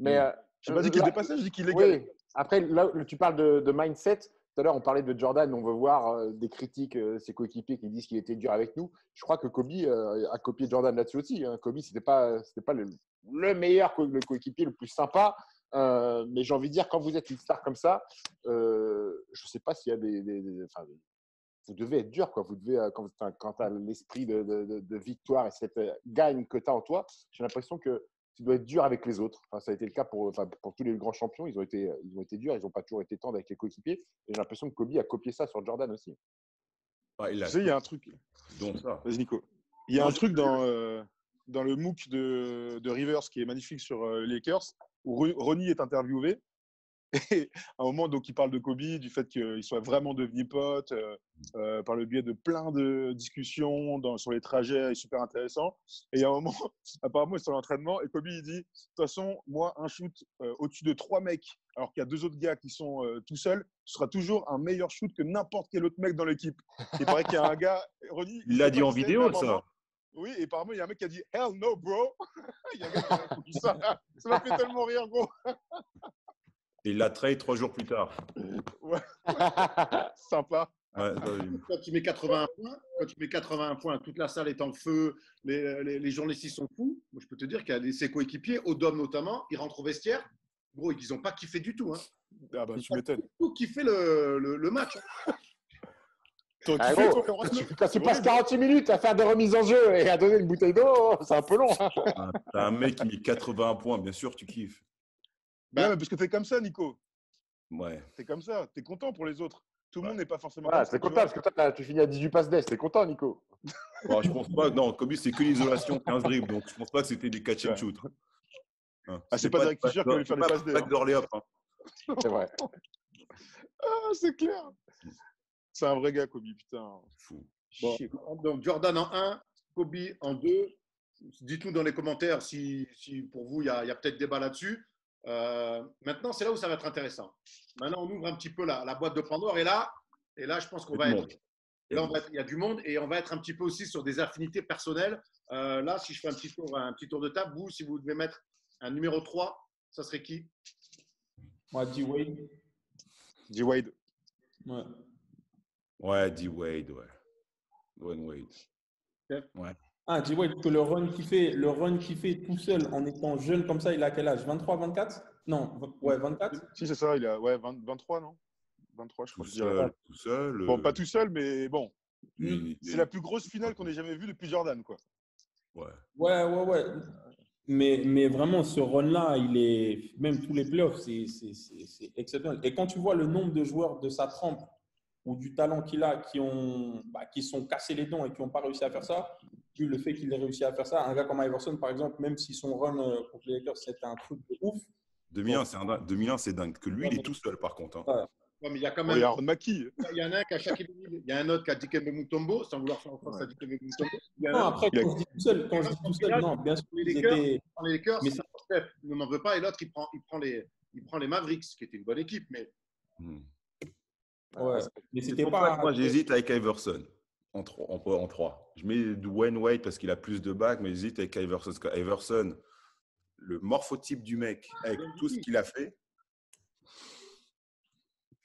Mais, euh, je n'ai pas dit qu'il est dépassé, je dis qu'il est égal. Oui. Après, là, tu parles de, de mindset. Tout à l'heure, on parlait de Jordan. On veut voir euh, des critiques, euh, ses coéquipiers qui disent qu'il était dur avec nous. Je crois que Kobe euh, a copié Jordan là-dessus aussi. Hein. Kobe, ce n'était pas, c'était pas le, le meilleur co- le coéquipier, le plus sympa. Euh, mais j'ai envie de dire, quand vous êtes une star comme ça, euh, je ne sais pas s'il y a des… des, des enfin, vous devez être dur, quoi. Vous devez, quand tu as l'esprit de, de, de, de victoire et cette gagne que tu as en toi, j'ai l'impression que… tu dois être dur avec les autres. Enfin, ça a été le cas pour, enfin, pour tous les grands champions. Ils ont été, ils ont été durs. Ils n'ont pas toujours été tendres avec les coéquipiers. Et j'ai l'impression que Kobe a copié ça sur Jordan aussi. Ah, il a... Tu sais, il y a un truc. Donc, ça. Vas-y, Nico. Il y a non, un truc dans, euh, dans le MOOC de, de Rivers qui est magnifique sur euh, Lakers, où Ronnie est interviewé. Et à un moment, donc, il parle de Kobe, du fait qu'il soit vraiment devenu pote, euh, euh, par le biais de plein de discussions dans, sur les trajets, super intéressant. Et il y a un moment, apparemment, ils sont à l'entraînement et Kobe, il dit, de toute façon, moi, un shoot euh, au-dessus de trois mecs, alors qu'il y a deux autres gars qui sont euh, tout seuls, ce sera toujours un meilleur shoot que n'importe quel autre mec dans l'équipe. Il paraît qu'il y a un gars, Ronnie… Il l'a dit en vidéo, ça. Oui, et apparemment, il y a un mec qui a dit « Hell no, bro ». Il y a un gars qui a dit ça. Ça m'a fait tellement rire, gros. Et il l'a trahit trois jours plus tard. Ouais. Sympa. Ouais, quand tu mets quatre-vingts points, quand tu mets quatre-vingts points, toute la salle est en feu, les, les, les journalistes sont fous. Moi, je peux te dire qu'il y a des, ses coéquipiers, Odom notamment, ils rentrent au vestiaire. Gros, ils n'ont pas kiffé du tout. Hein. Ah bah, ils tu m'étonnes. Ils n'ont pas tout kiffé le, le, le match. Hein. Quand ah, tu, gros, quand tu, quand tu passes quarante-huit minutes à faire des remises en jeu et à donner une bouteille d'eau, c'est un peu long. Hein. Ah, t'as un mec qui met quatre-vingts points, bien sûr, tu kiffes. Ben, non, mais parce que t'es comme ça, Nico. Ouais. T'es comme ça. T'es content pour les autres. Tout le ouais. monde n'est pas forcément voilà, content. T'es content parce que toi, tu finis à dix-huit passes d'est. T'es content, Nico. Bon, je pense pas. Non, Kobe, c'est que l'isolation, quinze dribbles. Donc, je pense pas que c'était des catch and shoot. Hein. Ah, c'est, c'est pas, pas Derek Fisher qui va lui faire les passes d'est. C'est pas de l'orléop. Hein. C'est vrai. Ah, c'est clair. C'est un vrai gars, Kobe, putain. Fou. Bon. Donc, Jordan en un, Kobe en deux. Dites-nous dans les commentaires si, si pour vous, il y a, y a peut-être débat là-dessus. Euh, maintenant, c'est là où ça va être intéressant. Maintenant, on ouvre un petit peu la, la boîte de Pandore et là, et là, je pense qu'on va être, là, on va être, il y a du monde et on va être un petit peu aussi sur des affinités personnelles. Euh, là, si je fais un petit tour, un petit tour de table, vous, si vous devez mettre un numéro trois, ça serait qui ? Moi, D-Wade. D-Wade. Ouais. Ouais, D-Wade, ouais. Dwyane Wade. Okay. Ouais. Ah, D-Wade, que le run qu'il fait, le run qu'il fait tout seul en étant jeune comme ça, il a quel âge? vingt-trois, vingt-quatre? Non, ouais, vingt-quatre. Si, c'est ça, il a ouais, vingt, vingt-trois, non? vingt-trois, je crois. Tout seul, tout seul. Bon, pas tout seul, mais bon. Mmh. C'est la plus grosse finale qu'on ait jamais vue depuis Jordan, quoi. Ouais, ouais, ouais. ouais. Mais, mais vraiment, ce run-là, il est même tous les playoffs, c'est, c'est, c'est, c'est exceptionnel. Et quand tu vois le nombre de joueurs de sa trempe ou du talent qu'il a qui ont bah, qui sont cassés les dents et qui n'ont pas réussi à faire ça, puis le fait qu'il ait réussi à faire ça, un gars comme Iverson, par exemple, même si son run contre les Lakers, c'était un truc de ouf. deux mille un, c'est, un, deux mille un c'est dingue. Que lui, ouais, il est tout seul, par contre. Hein. Ouais. Ouais, mais il y a quand même. Oh, il y en a un qui a chaque. Il y a un autre qui a Dikembe Mutombo, sans vouloir faire offense à Dikembe Mutombo. Non, un... après, quand a... je dis tout seul, quand je dis tout seul, non, bien sûr, les Lakers, étaient... les Lakers, mais ça, Steph ne m'en veut pas, et l'autre, il prend, il prend les, il prend les Mavericks, qui était une bonne équipe, mais. Hmm. Ouais. Mais c'était pas. Moi, j'hésite avec Iverson en trois, en, en trois. Je mets Dwyane Wade parce qu'il a plus de bacs, mais j'hésite avec Iverson. Parce que Iverson, le morphotype du mec, avec tout ce qu'il a fait.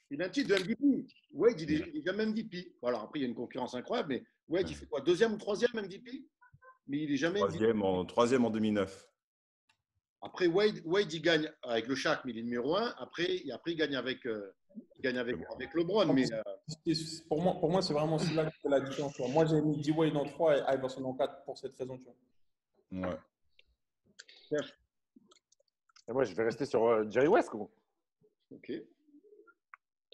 Il a un titre de M V P. Wade, il est déjà M V P. Bon, alors après, il y a une concurrence incroyable, mais Wade, il fait quoi? Deuxième ou troisième M V P? Mais il n'est jamais troisième en, troisième en deux mille neuf. Après, Wade, Wade, il gagne avec le Shaq, mais il est numéro un. Après, et après il gagne avec, euh, il gagne avec, avec LeBron. Mais, euh... pour, moi, pour moi, c'est vraiment cela que c'est la différence. Moi, j'ai mis D-Wade en trois et Iverson en quatre pour cette raison. Tu vois. Ouais. Et moi, je vais rester sur euh, Jerry West. Comment? OK.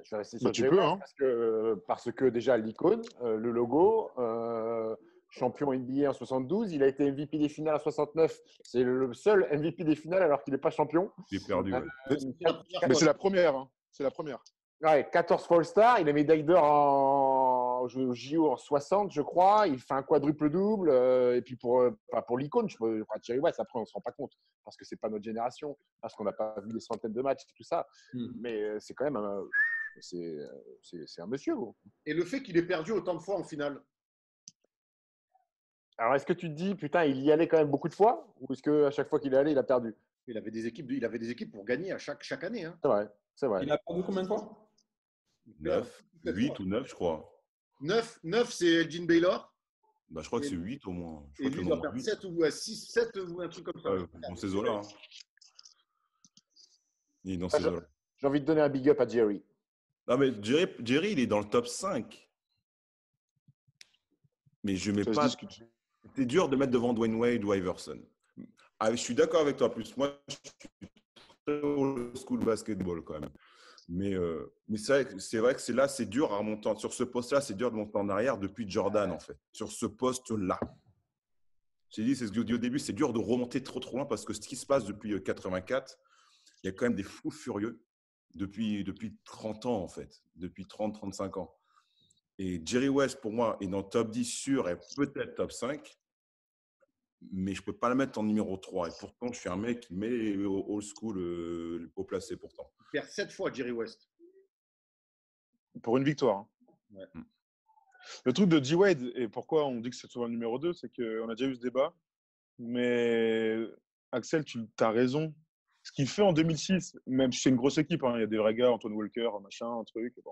Je vais rester sur bah, tu peux, hein. parce, que, parce que déjà l'icône, euh, le logo, euh, champion N B A en soixante-douze, il a été M V P des finales en soixante-neuf. C'est le seul M V P des finales alors qu'il n'est pas champion. Il est perdu. Euh, ouais. quatre, Mais c'est la première. Hein. C'est la première. Ouais, quatorze fois All-Star. Il a médaille d'or en J O en soixante, je crois. Il fait un quadruple-double. Euh, et puis pour, euh, pour l'icône, je crois, Jerry West, après on ne se rend pas compte parce que ce n'est pas notre génération, parce qu'on n'a pas vu des centaines de matchs et tout ça. Hmm. Mais euh, c'est quand même un. Euh, C'est, c'est, c'est un monsieur. Gros. Et le fait qu'il ait perdu autant de fois en finale. Alors, est-ce que tu te dis, putain, il y allait quand même beaucoup de fois, ou est-ce qu'à chaque fois qu'il est allé, il a perdu? Il avait des équipes, il avait des équipes pour gagner à chaque, chaque année. Hein. C'est vrai, c'est vrai. Il a perdu combien de fois? neuf, huit ou neuf, je crois. neuf, neuf c'est Elgin Baylor. Bah, je crois et, que c'est huit au moins. Je et crois lui, il a perdu sept ou six, sept ou un truc comme ça. Euh, dans ces eaux-là. Hein. Il est dans ah, ces eaux-là. J'ai envie de donner un big up à Jerry. Non, mais Jerry, Jerry, il est dans le top cinq. Mais je ne mets ça pas… C'est dur de mettre devant Dwyane Wade ou Iverson. Ah, je suis d'accord avec toi. En plus, moi, je suis très old school basketball quand même. Mais, euh, mais c'est, vrai, c'est vrai que c'est là, c'est dur à remonter. Sur ce poste-là, c'est dur de monter en arrière depuis Jordan, en fait. Sur ce poste-là. J'ai dit, c'est ce que je dis au début, c'est dur de remonter trop, trop loin parce que ce qui se passe depuis mille neuf cent quatre-vingt-quatre, il y a quand même des fous furieux. Depuis, depuis trente ans, en fait. Depuis trente, trente-cinq ans. Et Jerry West, pour moi, est dans le top dix sûr et peut-être top cinq. Mais je ne peux pas le mettre en numéro trois. Et pourtant, je suis un mec qui met old school euh, au placé, pourtant. Il perd sept fois, Jerry West. Pour une victoire. Hein. Ouais. Hum. Le truc de D-Wade, et pourquoi on dit que c'est souvent le numéro deux, c'est qu'on a déjà eu ce débat. Mais Axel, tu as raison. Ce qu'il fait en deux mille six, même si c'est une grosse équipe, hein, il y a des vrais gars, Antoine Walker, machin, un truc. Bon.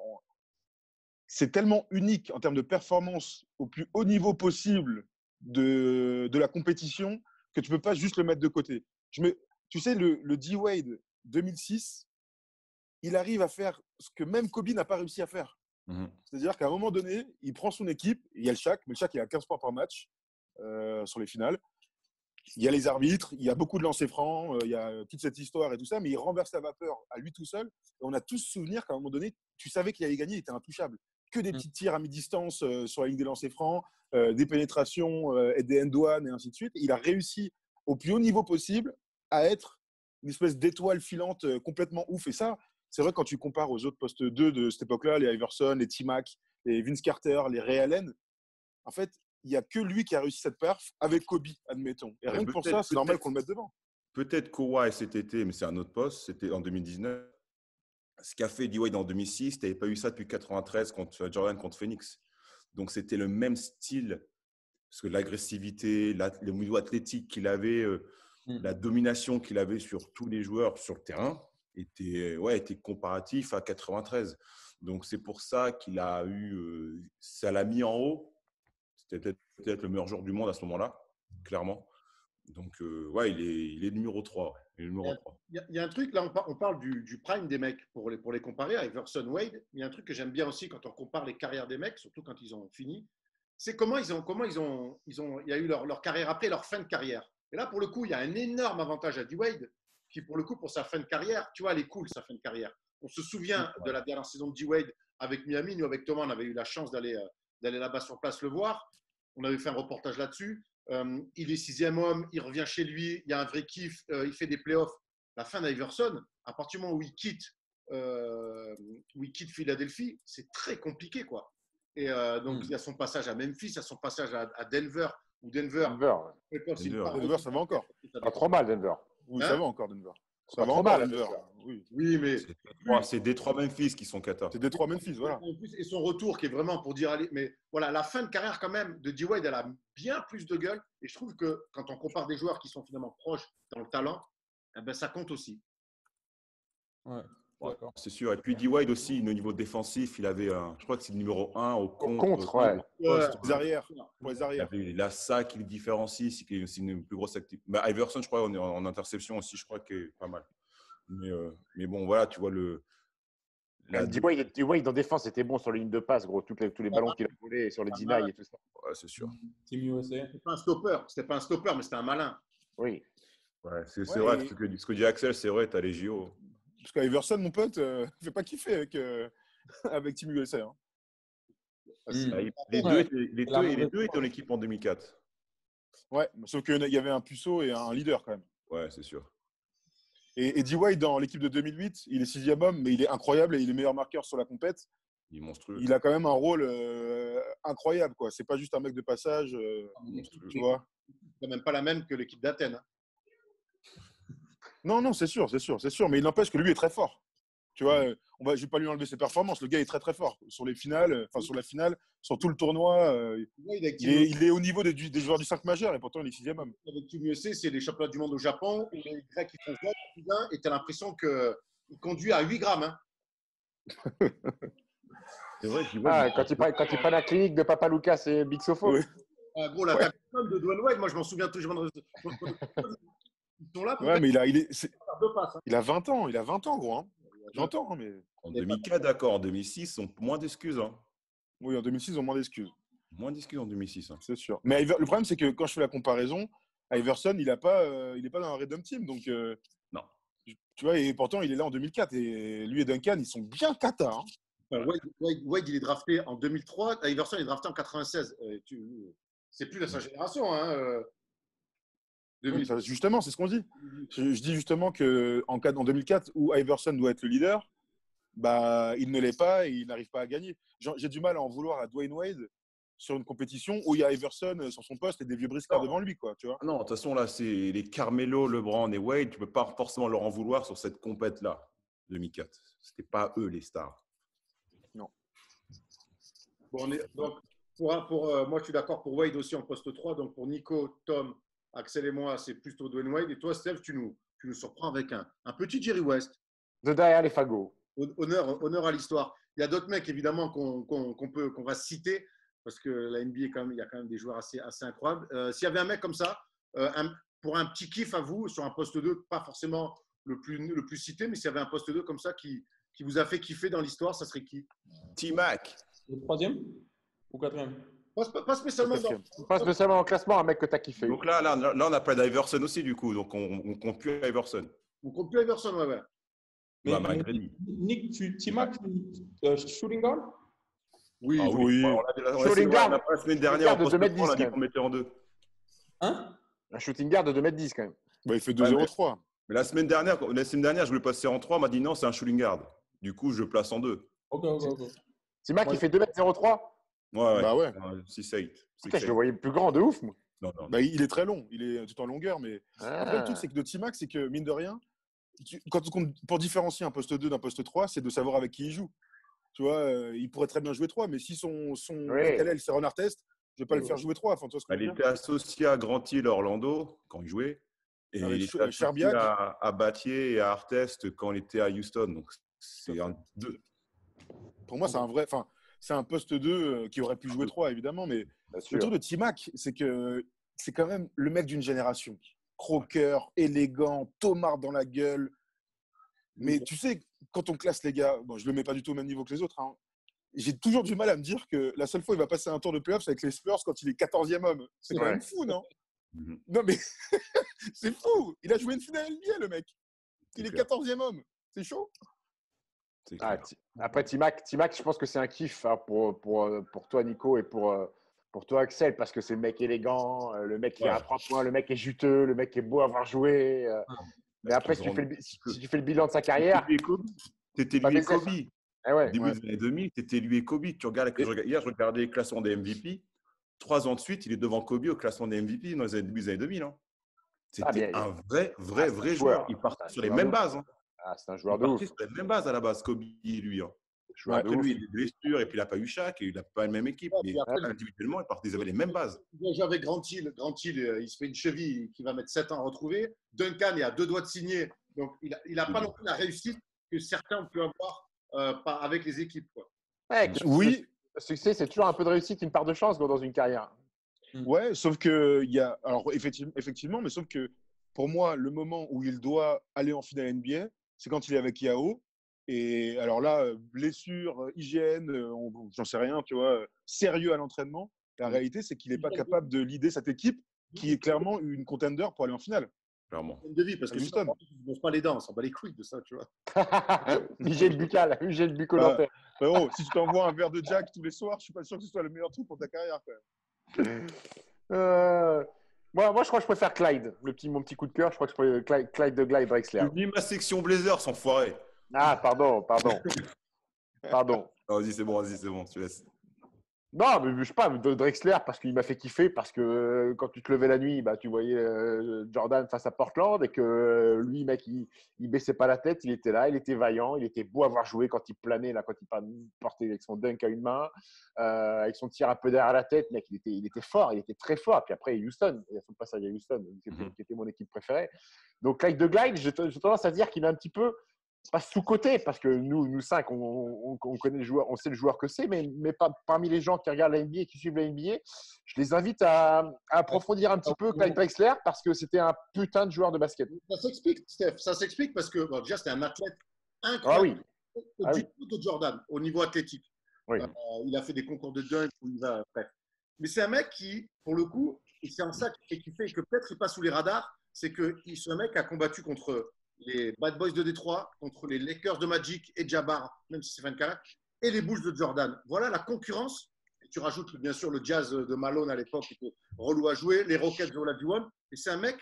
C'est tellement unique en termes de performance au plus haut niveau possible de, de la compétition que tu ne peux pas juste le mettre de côté. Je me, tu sais, le, le D-Wade deux mille six, il arrive à faire ce que même Kobe n'a pas réussi à faire. Mmh. C'est-à-dire qu'à un moment donné, il prend son équipe, il y a le Shaq, mais le Shaq, il a quinze points par match euh, sur les finales. Il y a les arbitres, il y a beaucoup de lancers francs, il y a toute cette histoire et tout ça, mais il renverse la vapeur à lui tout seul. Et on a tous souvenir qu'à un moment donné, tu savais qu'il allait gagner, il était intouchable. Que des petits tirs à mi-distance sur la ligne des lancers francs, euh, des pénétrations euh, et des end-one et ainsi de suite. Il a réussi au plus haut niveau possible à être une espèce d'étoile filante euh, complètement ouf. Et ça, c'est vrai quand tu compares aux autres postes deux de cette époque-là, les Iverson, les T-Mac, les Vince Carter, les Ray Allen, en fait, il n'y a que lui qui a réussi cette perf avec Kobe, admettons. Et rien que pour ça, c'est normal qu'on le mette devant. Peut-être Kawhi cet été, mais c'est un autre poste, c'était en deux mille dix-neuf. Ce qu'a fait D-Wade en deux mille six, tu n'avais pas eu ça depuis quatre-vingt-treize contre Jordan contre Phoenix. Donc c'était le même style, parce que l'agressivité, la, le milieu athlétique qu'il avait, euh, mm. la domination qu'il avait sur tous les joueurs sur le terrain, était, ouais, était comparatif à quatre-vingt-treize. Donc, c'est pour ça qu'il a eu… Euh, ça l'a mis en haut. C'était peut-être, peut-être le meilleur joueur du monde à ce moment-là, clairement. Donc, euh, ouais, il est, il est numéro trois. Il est numéro trois. Il y a un truc, là, on parle du, du prime des mecs pour les, pour les comparer à Iverson, Wade. Il y a un truc que j'aime bien aussi quand on compare les carrières des mecs, surtout quand ils ont fini, c'est comment ils ont, comment ils ont, ils ont, il y a eu leur, leur carrière après, leur fin de carrière. Et là, pour le coup, il y a un énorme avantage à D-Wade qui, pour le coup, pour sa fin de carrière, tu vois, elle est cool, sa fin de carrière. On se souvient de la dernière saison de D-Wade avec Miami. Nous, avec Thomas, on avait eu la chance d'aller, d'aller là-bas sur place le voir. On avait fait un reportage là-dessus. Euh, il est sixième homme, il revient chez lui, il y a un vrai kiff, euh, il fait des playoffs. La fin d'Iverson, à partir du moment où il quitte, euh, où il quitte Philadelphie, c'est très compliqué, quoi. Et euh, donc, mm. il y a son passage à Memphis, il y a son passage à, à Denver, ou Denver. Denver, ouais. Denver. Denver, Denver ça va encore. Pas trop mal, Denver. Oui, hein? Ça va encore, Denver. Ça, ça va encore, Denver. Oui. oui, mais… C'est, c'est, c'est Détroit Memphis qui sont Qatar. C'est Détroit Memphis, voilà. Et son retour qui est vraiment pour dire… Allez, mais voilà, la fin de carrière quand même de D-Wade, elle a bien plus de gueule. Et je trouve que quand on compare des joueurs qui sont finalement proches dans le talent, eh ben, ça compte aussi. Ouais. D'accord. C'est sûr. Et puis D-Wade aussi, au niveau défensif, il avait, un, je crois que c'est le numéro un au contre. Contre, ouais. Poste, ouais. Les arrières. Ouais, les arrières. Il y avait la S A C qui le différencie, c'est une plus grosse activité. Bah, Iverson, je crois, en, en interception aussi, je crois qu'il est pas mal. Mais, euh, mais bon, voilà, tu vois le. La... D-Wade, D-Wade en défense était bon sur les lignes de passe, gros, tous les, tous les ballons qu'il a volés, sur les denies et tout ça. Ouais, c'est sûr. Team U S A. C'était pas un stopper, c'était pas un stopper, mais c'était un malin. Oui. Ouais, c'est, c'est ouais, vrai. Et... Ce, que, ce que dit Axel, c'est vrai, t'as les J O. Parce qu'Iverson, mon pote, ne euh, fait pas kiffer avec, euh, avec Team U S A. Hein. Mmh. Les deux, les, les deux, et les deux étaient en équipe en deux mille quatre. Ouais, sauf qu'il y avait un puceau et un leader quand même. Ouais, c'est sûr. Et, et D-Wade, dans l'équipe de deux mille huit, il est sixième homme, mais il est incroyable et il est meilleur marqueur sur la compète. Il est monstrueux. Il a quand même un rôle euh, incroyable, quoi. C'est pas juste un mec de passage. Euh, monstrueux. Tu vois. C'est même pas la même que l'équipe d'Athènes. Hein. Non, non, c'est sûr, c'est sûr, c'est sûr. Mais il n'empêche que lui est très fort. Tu vois, on va, je ne vais pas lui enlever ses performances. Le gars est très, très fort. Sur les finales, enfin, sur la finale, sur tout le tournoi, euh, ouais, il, il, est, il est au niveau des, des joueurs du cinq majeur et pourtant, il est sixième homme. Avec tout mieux, c'est, c'est les championnats du monde au Japon. Et les Grecs, ils font ça. Et tu as l'impression qu'il conduit à huit grammes. Hein. C'est vrai. Ah, quand il prend la clinique de Papa Lucas et Big Sofo. Oui. Ah, gros, la ouais. de Dwyane Wade, moi, je m'en souviens toujours. Ils sont là pour ouais, mais il a, il, est, il a vingt ans, il a vingt ans, gros. Hein. J'entends, mais… En deux mille quatre, d'accord, en deux mille six, ils ont moins d'excuses. Hein. Oui, en deux mille six, ils ont moins d'excuses. Moins d'excuses en deux mille six, hein. C'est sûr. Mais le problème, c'est que quand je fais la comparaison, Iverson, il n'est pas, euh, pas dans un Redom Team. Donc, euh, non. Tu vois, et pourtant, il est là en deux mille quatre. Et lui et Duncan, ils sont bien tata. Hein. Voilà. Wade, Wade, Wade, il est drafté en deux mille trois. Iverson, il est drafté en quatre-vingt-seize. Euh, tu, c'est plus la sa génération, hein. Euh. deux mille. Justement, c'est ce qu'on dit. Je, je dis justement qu'en en deux mille quatre, où Iverson doit être le leader, bah, il ne l'est pas et il n'arrive pas à gagner. J'ai, j'ai du mal à en vouloir à Dwyane Wade sur une compétition où il y a Iverson sur son poste et des vieux briscards devant lui, quoi, tu vois. Non, de toute façon, là, c'est les Carmelo, LeBron et Wade. Tu ne peux pas forcément leur en vouloir sur cette compète-là, deux mille quatre. Ce n'était pas eux, les stars. Non. Bon, on est, donc, pour, pour, euh, moi, je suis d'accord pour Wade aussi en poste trois. Donc, pour Nico, Tom… Axel et moi, c'est plutôt Dwyane Wade. Et toi, Steph, tu nous, tu nous surprends avec un, un petit Jerry West. De derrière les fagots. Honneur, honneur à l'histoire. Il y a d'autres mecs, évidemment, qu'on, qu'on, qu'on, peut, qu'on va citer, parce que la N B A, quand même, il y a quand même des joueurs assez, assez incroyables. Euh, s'il y avait un mec comme ça, euh, un, pour un petit kiff à vous, sur un poste deux, pas forcément le plus, le plus cité, mais s'il y avait un poste deux comme ça qui, qui vous a fait kiffer dans l'histoire, ça serait qui ? T-Mac. Le troisième ou quatrième ? Pas spécialement, dans... pas spécialement en classement, un mec que tu as kiffé. Donc là, là, là on n'a pas d'Iverson aussi, du coup. Donc, on ne compte plus Iverson. On ne compte plus Iverson, ouais, ouais. Mais, bah, mais, Nick, tu T-Mac, euh, Shooting Guard. Oui, ah, oui. oui. On l'a, on l'a, shooting Guard. La semaine dernière, on de mettait en deux. Hein? Un Shooting Guard de deux mètres dix, quand même. Bah, il fait deux virgule zéro trois. Mais la semaine dernière, la semaine dernière, je voulais passer en trois. On m'a dit non, c'est un Shooting Guard. Du coup, je place en deux. Ok, ok, ok. T-Mac, ouais. Il fait deux mètres zéro trois. Ouais, bah ouais. six huit. Putain, je le voyais plus grand de ouf, moi. Non, non, non. Bah, il est très long, il est tout en longueur, mais ah. Après, le truc, c'est que de T-Mac, c'est que, mine de rien, tu... Quand on... pour différencier un poste deux d'un poste trois, c'est de savoir avec qui il joue. Tu vois, euh, il pourrait très bien jouer trois, mais si son, son... Oui. Calel, c'est Ron Artest, je ne vais pas oui. le faire jouer trois. Enfin, tu vois ce que Elle était associée à Grand Hill Orlando, quand il jouait. Et non, il ch- a Cherbiak à, à Battier et à Artest quand il était à Houston. Donc, c'est un deux. Pour moi, c'est un vrai… Enfin, c'est un poste deux qui aurait pu jouer trois, évidemment. Mais le tour de Timac, c'est que c'est quand même le mec d'une génération. Croqueur, élégant, tomard dans la gueule. Mais tu sais, quand on classe les gars, bon, je ne le mets pas du tout au même niveau que les autres, hein. J'ai toujours du mal à me dire que la seule fois où il va passer un tour de playoffs avec les Spurs quand il est quatorzième homme. C'est quand ouais. même fou, non? Mm-hmm. Non, mais c'est fou. Il a joué une finale N B A, le mec. Il c'est est clair. quatorzième homme. C'est chaud. C'est ah, t- Après, Timac, Timac, je pense que c'est un kiff hein, pour, pour, pour toi, Nico, et pour, pour toi, Axel, parce que c'est le mec élégant, le mec qui ouais. est à trois points, le mec est juteux, le mec est beau à avoir joué. Euh, ah, mais après, si tu, fais le, si, si tu fais le bilan de sa carrière… C'était lui et Kobe. Eh ouais, début ouais. des années deux mille, c'était lui et Kobe. Tu regardes, je regardais, hier, je regardais le classement des M V P. Trois ans de suite, il est devant Kobe au classement des M V P dans les années, début des années deux mille. Hein. C'était ah, un vrai, vrai, ah, vrai joueur. joueur. Il partait sur les mêmes bases. Hein. Ah, c'est un joueur il de ouf. Il partait sur les mêmes bases à la base, Kobe et lui. Hein. Joueur après, de lui, ouf. Il est blessure et puis il n'a pas eu Shaq et il n'a pas la même équipe. Ah, mais après, individuellement, il partait, ils avaient les mêmes bases. Il joue avec Grant Hill. Grant Hill, il se fait une cheville qui va mettre sept ans à retrouver. Duncan, il a deux doigts de signer. Donc, il n'a pas non plus la réussite que certains ont pu avoir. Euh, pas avec les équipes. Quoi. Ouais, oui, le succès, c'est toujours un peu de réussite, une part de chance dans une carrière. Ouais, sauf que il y a, alors effectivement, effectivement, mais sauf que pour moi, le moment où il doit aller en finale N B A, c'est quand il est avec Yao. Et alors là, blessure, hygiène, on, j'en sais rien, tu vois, sérieux à l'entraînement. La mmh. réalité, c'est qu'il n'est pas capable de leader cette équipe, qui est clairement une contender pour aller en finale. Clairement. De vie, parce que Houston ne mange pas les dents, on s'en bat les couilles de ça, tu vois. Hygiène buccale, hygiène bucco-dentaire. Bah, bah, oh, si tu t'envoies un verre de Jack tous les soirs, je ne suis pas sûr que ce soit le meilleur truc pour ta carrière, quand même. euh, moi, moi, je crois que je préfère Clyde, le petit, mon petit coup de cœur. Je crois que je préfère Clyde, Clyde de Clyde Drexler. J'ai mis ma section Blazers, enfoiré. Ah, pardon, pardon. pardon. Non, vas-y, c'est bon, vas-y, c'est bon, tu laisses. Non, mais je sais pas, Drexler, parce qu'il m'a fait kiffer, parce que euh, quand tu te levais la nuit, bah, tu voyais euh, Jordan face à Portland et que euh, lui, mec, il, il baissait pas la tête, il était là, il était vaillant, il était beau à voir jouer quand il planait, là, quand il portait avec son dunk à une main, euh, avec son tir un peu derrière la tête, mec, il était, il était fort, il était très fort. Puis après, Houston, il a son passage à Houston, qui était, qui était mon équipe préférée. Donc, Clyde de Glide, j'ai, j'ai tendance à dire qu'il a un petit peu… C'est pas sous-côté parce que nous, nous cinq, on, on, on connaît le joueur, on sait le joueur que c'est, mais, mais pas, parmi les gens qui regardent la N B A et qui suivent la N B A, je les invite à, à approfondir un petit peu Clyde Drexler parce que c'était un putain de joueur de basket. Ça s'explique, Steph, ça s'explique parce que bon, déjà, c'était un athlète incroyable ah oui. du ah oui. tout de Jordan au niveau athlétique. Oui. Euh, il a fait des concours de dunk où il va après. Mais c'est un mec qui, pour le coup, et c'est un sac et qui fait que peut-être il passe sous les radars, c'est que ce mec a combattu contre les Bad Boys de Détroit contre les Lakers de Magic et Jabbar, même si c'est fin de carrière, et les Bulls de Jordan. Voilà la concurrence. Et tu rajoutes bien sûr le Jazz de Malone à l'époque, qui était relou à jouer, les Rockets de Olajuwon. Et c'est un mec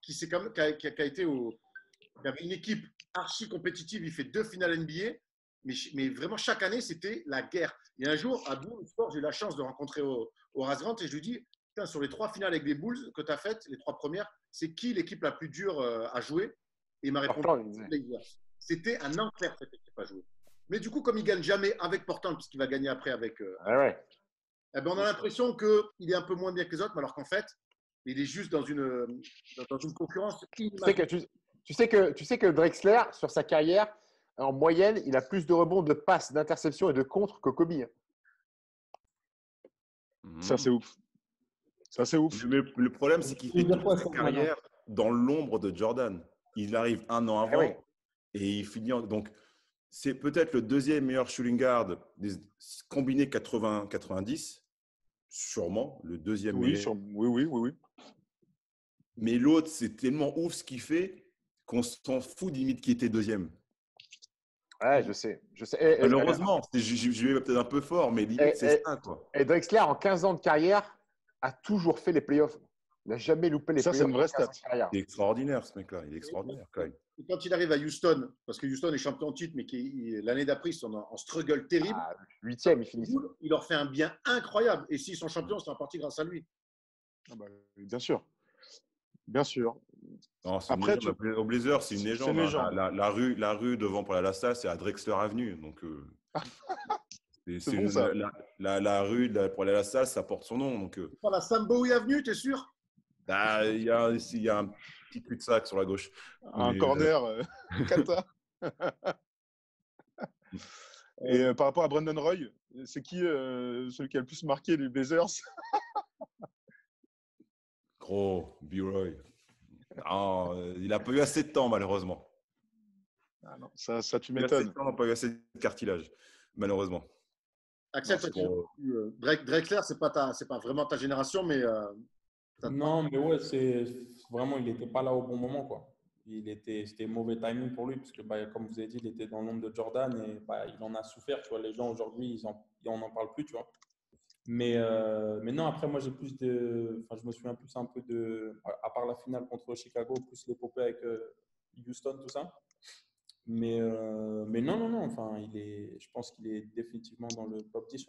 qui, s'est quand même, qui, a, qui, a, qui a été au, qui avait une équipe archi compétitive. Il fait deux finales N B A, mais, mais vraiment chaque année c'était la guerre. Et un jour à Bulls Sport, j'ai eu la chance de rencontrer Horace Grant et je lui dis putain, sur les trois finales avec les Bulls que tu as faites, les trois premières, c'est qui l'équipe la plus dure à jouer? Et il m'a répondu, c'était un enfer cette équipe à jouer. Mais du coup, comme il ne gagne jamais avec Portland, puisqu'il va gagner après avec… Euh, ah ouais. eh ben on a l'impression qu'il est un peu moins bien que les autres, mais alors qu'en fait, il est juste dans une, dans une concurrence inimaginable. Tu sais, que, tu, tu, sais que, tu sais que Drexler, sur sa carrière, en moyenne, il a plus de rebonds, de passes, d'interceptions et de contres que Kobe. Hein. Mmh. Ça, c'est ouf. Ça, c'est ouf. Mais le problème, c'est qu'il fait toute sa carrière dans l'ombre de Jordan. Il arrive un an avant ah oui. et il finit en… Donc, c'est peut-être le deuxième meilleur shooting guard des… combiné quatre-vingts quatre-vingt-dix, sûrement le deuxième oui, meilleur. Sur… Oui, oui, oui, oui. Mais l'autre, c'est tellement ouf ce qu'il fait qu'on s'en fout limite qui était deuxième. Ouais, je sais. Je sais. Et, malheureusement, et, je vais peut-être un peu fort, mais limite, et, c'est et, ça. Quoi. Et Drexler, en quinze ans de carrière, a toujours fait les playoffs. Il n'a jamais loupé les playoffs. Ça, c'est une vraie stat. Il est extraordinaire, ce mec-là. Il est extraordinaire, quand même. Et quand il arrive à Houston, parce que Houston est champion en titre, mais qui, l'année d'après, ils sont en struggle terrible. Ah, huitième, ils finissent. Il leur fait un bien incroyable. Et s'ils sont champions, c'est en partie grâce à lui. Ah bah, bien sûr. Bien sûr. Non, après, tu… au Blazer, c'est une légende. C'est une légende. Hein. La, la, rue, la rue devant pour la Lassa, c'est à Drexler Avenue. Donc… Euh... C'est, c'est, c'est bon, une, ça. La, la, la rue la, pour aller à la salle, ça porte son nom. Donc, euh... c'est pas la Sam Bowie Avenue, t'es sûr? Il ah, y, y a un petit cul-de-sac sur la gauche. Un mais, corner, euh... Kata. Et euh, par rapport à Brandon Roy, c'est qui euh, celui qui a le plus marqué les Blazers? Gros, B-Roy. Non, il n'a pas eu assez de temps, malheureusement. Ah non, ça, ça tu m'étonnes. Il n'a pas eu assez de cartilage, malheureusement. Axel, non, gros... Drexler, ce n'est pas, pas vraiment ta génération, mais… Euh, non, mais ouais, c'est vraiment, il n'était pas là au bon moment, quoi. Il était, c'était mauvais timing pour lui, parce que bah, comme vous avez dit, il était dans l'ombre de Jordan et bah, il en a souffert. Tu vois, les gens aujourd'hui, ils en, on n'en parle plus, tu vois. Mais euh, mais non, après moi j'ai plus de, enfin je me souviens plus un peu de, à part la finale contre Chicago, plus l'épopée avec euh, Houston, tout ça. Mais euh, mais non non non, enfin il est, je pense qu'il est définitivement dans le top dix.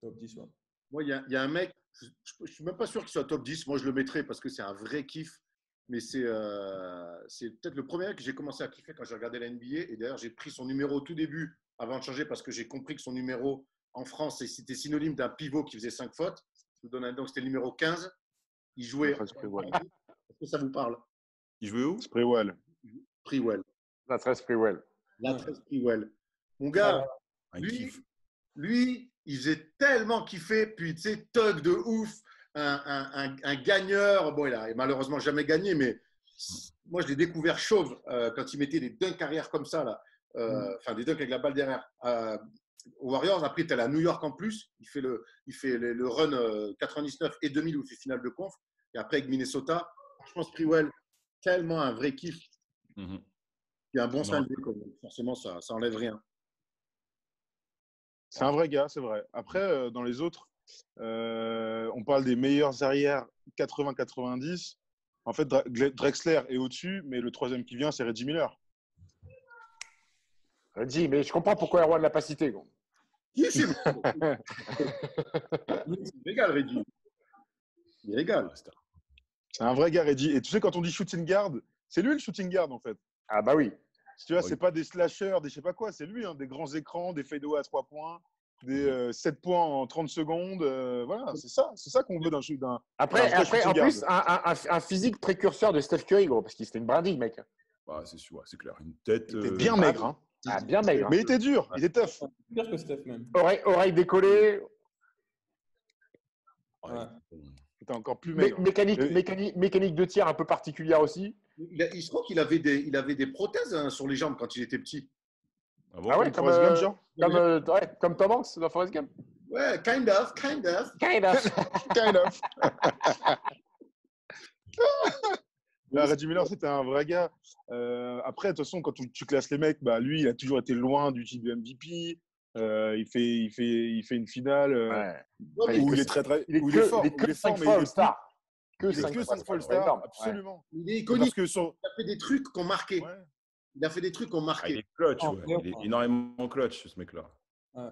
Top dix. Ouais. Moi il y a, y a un mec, je, je suis même pas sûr qu'il soit top dix. Moi je le mettrais parce que c'est un vrai kiff. Mais c'est, euh, c'est peut-être le premier que j'ai commencé à kiffer quand j'ai regardé la N B A. Et d'ailleurs, j'ai pris son numéro au tout début avant de changer parce que j'ai compris que son numéro en France, c'était synonyme d'un pivot qui faisait cinq fautes. Je vous donne un, donc c'était le numéro quinze. Il jouait… Prewell. Est-ce que ça vous parle? Il jouait où? Prewell. Prewell. La treize Prewell. La treize Prewell. Mon gars, ah, lui, lui, il faisait tellement kiffer. Puis, tu sais, thug de ouf. Un, un, un, un gagneur, bon, il a malheureusement jamais gagné, mais moi je l'ai découvert chauve euh, quand il mettait des dunks arrière comme ça, là, enfin euh, mm. des dunks avec la balle derrière. Euh, aux Warriors, après il était à New York en plus, il fait le, il fait le, le run euh, quatre-vingt-dix-neuf et deux mille où il fait finale de conf, et après avec Minnesota, franchement, Sprewell, tellement un vrai kiff. Mm-hmm. Il y a un bon sens, forcément, ça, ça enlève rien. C'est un vrai gars, c'est vrai. Après, euh, dans les autres, Euh, on parle des meilleurs arrières quatre-vingts quatre-vingt-dix. En fait, Drexler est au-dessus, mais le troisième qui vient, c'est Reggie Miller. Reggie, mais je comprends pourquoi Erwan l'a pas cité. Gros. Oui, c'est vrai. Il régale, Reggie. Il régale. C'est un vrai gars, Reggie. Et tu sais, quand on dit shooting guard, c'est lui le shooting guard, en fait. Ah bah oui. Si tu vois, oui. C'est pas des slashers, des je sais pas quoi, c'est lui, hein, des grands écrans, des fadeaways à trois points. Des euh, sept points en trente secondes, euh, voilà, c'est ça, c'est ça qu'on veut d'un shoot. Après, d'un après en plus, un, un, un physique précurseur de Steph Curry, gros, parce qu'il était une brindille, mec. Bah, c'est sûr, c'est clair, une tête. Il était euh, bien maigre, hein. Ah, bien maigre. Mais il était dur, il était tough. Pire que Steph même. Oreille, oreille décollée. Ouais. C'était encore plus maigre. Mé- mécanique, Et... mécanique, mécanique de tir un peu particulière aussi. Il, a, il se trouve qu'il avait des, il avait des prothèses hein, sur les jambes quand il était petit. Ah, bon, ah ouais, comme, comme, euh, Gump, comme, euh, ouais, comme Tom Hanks dans Forrest Gump. Ouais, kind of, kind of. Kind of. kind of. Là, Reggie Miller, c'était un vrai gars. Euh, après, de toute façon, quand tu, tu classes les mecs, bah, lui, il a toujours été loin du titre de M V P. Euh, il, fait, il, fait, il fait une finale euh, ouais. où il est très, très… Il est fort, il est fort, mais il est que cinq fois le star. Absolument. Il est iconique. Il a fait des trucs qu'on marquait. Il a fait des trucs qu'on marquait. Ah, il est clutch, ouais. Il est énormément clutch, ce mec-là. Ouais.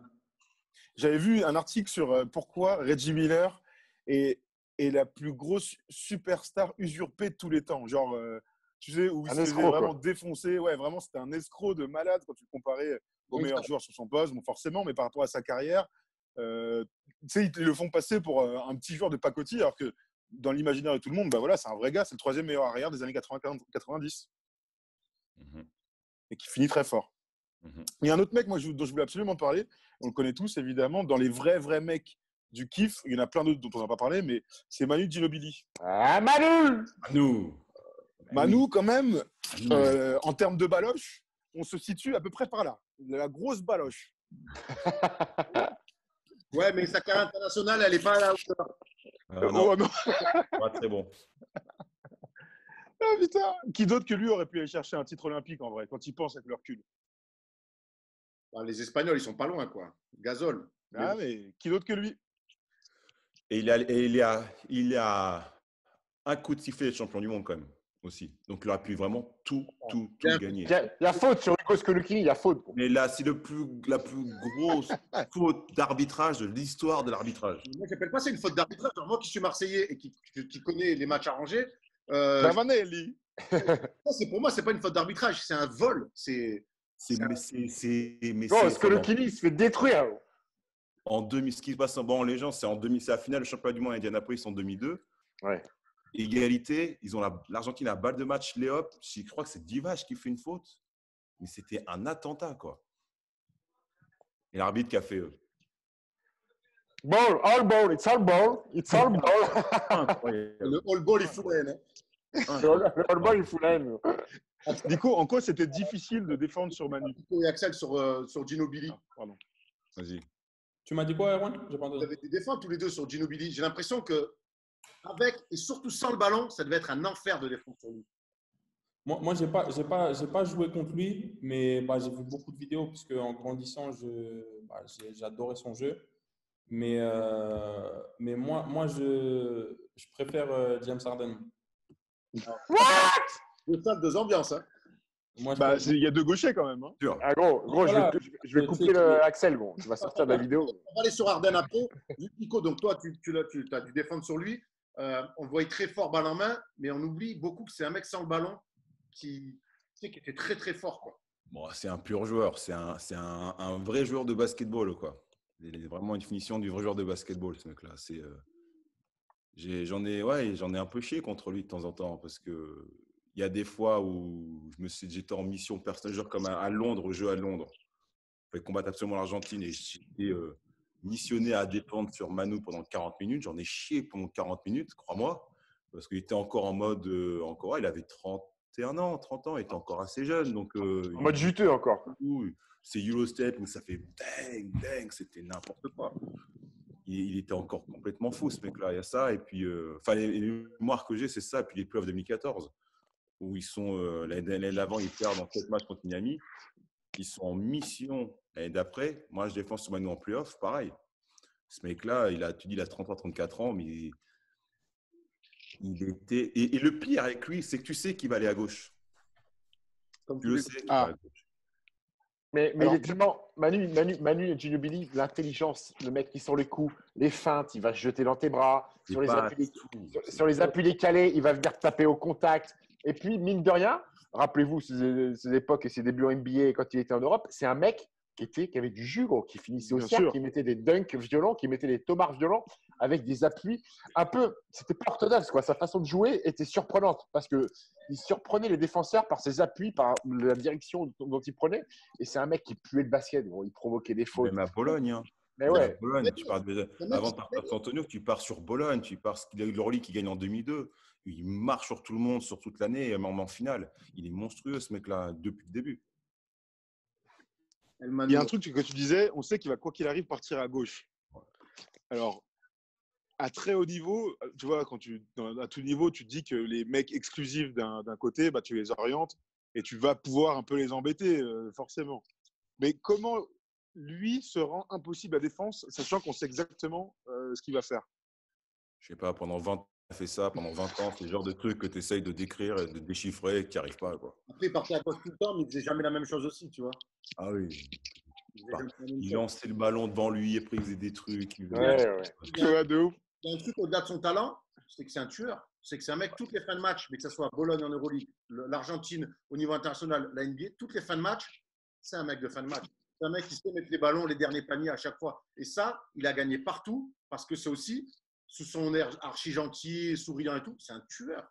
J'avais vu un article sur pourquoi Reggie Miller est, est la plus grosse superstar usurpée de tous les temps. Genre, tu sais, où il s'est vraiment défoncé. Ouais, vraiment, c'était un escroc de malade quand tu le comparais aux oui, meilleurs ça. Joueurs sur son poste. Bon, forcément, mais par rapport à sa carrière, euh, tu sais, ils le font passer pour un petit joueur de pacotille, alors que dans l'imaginaire de tout le monde, bah voilà, c'est un vrai gars, c'est le troisième meilleur arrière des années quatre-vingts quatre-vingt-dix. Mmh. Et qui finit très fort. Mmh. Il y a un autre mec moi, dont je voulais absolument parler, on le connaît tous évidemment, dans les vrais vrais mecs du kiff, il y en a plein d'autres dont on n'a pas parlé, mais c'est Manu Ginobili. Ah Manu Manu, Manu quand même, Manu. Euh, en termes de baloche, on se situe à peu près par là, la grosse baloche. Ouais, mais sa carrière internationale, elle n'est pas à la hauteur. Euh, non, oh, non. Pas très bon. Ah, putain. Qui d'autre que lui aurait pu aller chercher un titre olympique en vrai, quand il pense avec le recul? Bah, les Espagnols, ils sont pas loin, quoi. Gasol. Ah, mais qui d'autre que lui? Et il a, et il a, il a un coup de sifflet de champion du monde, quand même, aussi. Donc, il aurait pu vraiment tout, tout, tout il a, gagner. Il y, a, il y a faute sur Nicolas Batum, il y a faute. Quoi. Mais là, c'est le plus, la plus grosse faute d'arbitrage de l'histoire de l'arbitrage. Moi, je n'appelle pas ça une faute d'arbitrage. Moi qui suis Marseillais et qui, qui, qui connais les matchs arrangés, Euh, ça, c'est pour moi, c'est pas une faute d'arbitrage, c'est un vol. C'est, c'est, c'est, un... c'est, c'est, mais non, c'est ce que le Kili se fait détruire. En deux mille, ce qui se passe, bon, les gens, c'est en deux mille, c'est la finale du championnat du monde à Indianapolis en deux mille deux. Ouais. Égalité, ils ont la, l'Argentine à balle de match, Léop. Je crois que c'est Divac qui fait une faute. Mais c'était un attentat, quoi. Et l'arbitre qui a fait… Euh... Ball, all ball, it's all ball, it's all ball. Le all ball, il fout la haine. Le all ball, il fout la haine. Nico, en quoi c'était difficile de défendre sur Manu? Nico et Axel sur, euh, sur Ginobili. Ah, pardon. Vas-y. Tu m'as dit quoi, Erwan? Vous avez des défenses tous les deux sur Ginobili. J'ai l'impression que avec et surtout sans le ballon, ça devait être un enfer de défendre sur lui. Moi, moi je n'ai pas, j'ai pas, j'ai pas joué contre lui, mais bah, j'ai vu beaucoup de vidéos parce qu'en grandissant, je, bah, j'ai, j'adorais son jeu. Mais, euh, mais moi, moi je, je préfère euh, James Harden. What? Deux salles, deux ambiances. Hein. Moi, bah, il y a deux gauchers quand même. Hein. Ah, gros, gros voilà. je vais, je vais couper le, Axel. Bon, tu vas sortir de la vidéo. On va aller sur Harden après. Nico, donc toi, tu, tu, tu as dû défendre sur lui. Euh, on le voyait très fort balle en main, mais on oublie beaucoup que c'est un mec sans le ballon qui, qui était très très fort, quoi. Bon, c'est un pur joueur, c'est un, c'est un, un vrai joueur de basketball, quoi. Il est vraiment une définition du vrai joueur de basketball, ce mec-là. C'est, euh, j'ai, j'en ai, ouais, j'en ai un peu chié contre lui de temps en temps parce que il y a des fois où je me suis, j'étais en mission personnelle, comme à, à Londres, au jeu à Londres, il fallait combattre absolument l'Argentine et j'étais euh, missionné à dépendre sur Manu pendant quarante minutes. J'en ai chié pendant quarante minutes, crois-moi, parce qu'il était encore en mode, euh, encore, il avait trente et un ans, trente ans, il était encore assez jeune. Donc, euh, en mode juteux encore. Oui, c'est Euro Step où ça fait bang, bang, c'était n'importe quoi. Il, il était encore complètement fou, ce mec-là. Il y a ça, et puis, enfin, euh, les, les mémoires que j'ai, c'est ça, et puis les playoffs deux mille quatorze, où ils sont, euh, l'année d'avant, ils perdent en quatre matchs contre Miami. Ils sont en mission l'année d'après. Moi, je défends Soumano en playoff, pareil. Ce mec-là, il a, tu dis, il a trente-trois trente-quatre ans, mais il, il était… Et, et le pire avec lui, c'est que tu sais qu'il va aller à gauche. Comme tu le sais qu'il ah. va à gauche. Mais, mais Alors, il est tellement… Manu, Manu, Manu et Ginobili, l'intelligence, le mec qui sort les coups, les feintes, il va se jeter dans tes bras. Sur les, appuis, sur, sur les appuis décalés, il va venir taper au contact. Et puis, mine de rien… Rappelez-vous ces, ces époques et ses débuts en N B A quand il était en Europe, c'est un mec qui, était, qui avait du jus, gros, qui finissait au cercle, qui mettait des dunks violents, qui mettait des tomards violents avec des appuis un peu… C'était pas orthodoxe, quoi. Sa façon de jouer était surprenante parce qu'il surprenait les défenseurs par ses appuis, par la direction dont il prenait. Et c'est un mec qui puait le basket, gros. Il provoquait des fautes. Même à Bologne, hein. Mais ouais. À Bologne, tu pars de... Avant de partir de San Antonio, tu pars sur Bologne, tu pars l'Orly qui gagne en deux mille deux. Il marche sur tout le monde, sur toute l'année, et même en finale. Il est monstrueux, ce mec-là, depuis le début. Il y a un truc que tu disais, on sait qu'il va, quoi qu'il arrive, partir à gauche. Alors, à très haut niveau, tu vois, quand tu, à tout niveau, tu dis que les mecs exclusifs d'un, d'un côté, bah, tu les orientes et tu vas pouvoir un peu les embêter, euh, forcément. Mais comment lui se rend impossible à défense, sachant qu'on sait exactement euh, ce qu'il va faire? Je sais pas, pendant vingt ans, fait ça pendant vingt ans, c'est le genre de truc que tu essayes de décrire, de déchiffrer et qui n'arrive pas, quoi. Après, il partait à cause tout le temps, mais il faisait jamais la même chose aussi, tu vois. Ah oui. Il, bah, il lançait le ballon devant lui, après il faisait des trucs. Il faisait ouais, ouais. Il y a, de ouf. Il y a un truc au-delà de son talent, c'est que c'est un tueur. C'est que c'est un mec, toutes les fins de match, mais que ce soit à Bologne en Euroleague, l'Argentine au niveau international, la N B A, toutes les fins de match, c'est un mec de fin de match. C'est un mec qui sait mettre les ballons, les derniers paniers à chaque fois. Et ça, il a gagné partout parce que c'est aussi… sous son air archi-gentil, souriant et tout, c'est un tueur.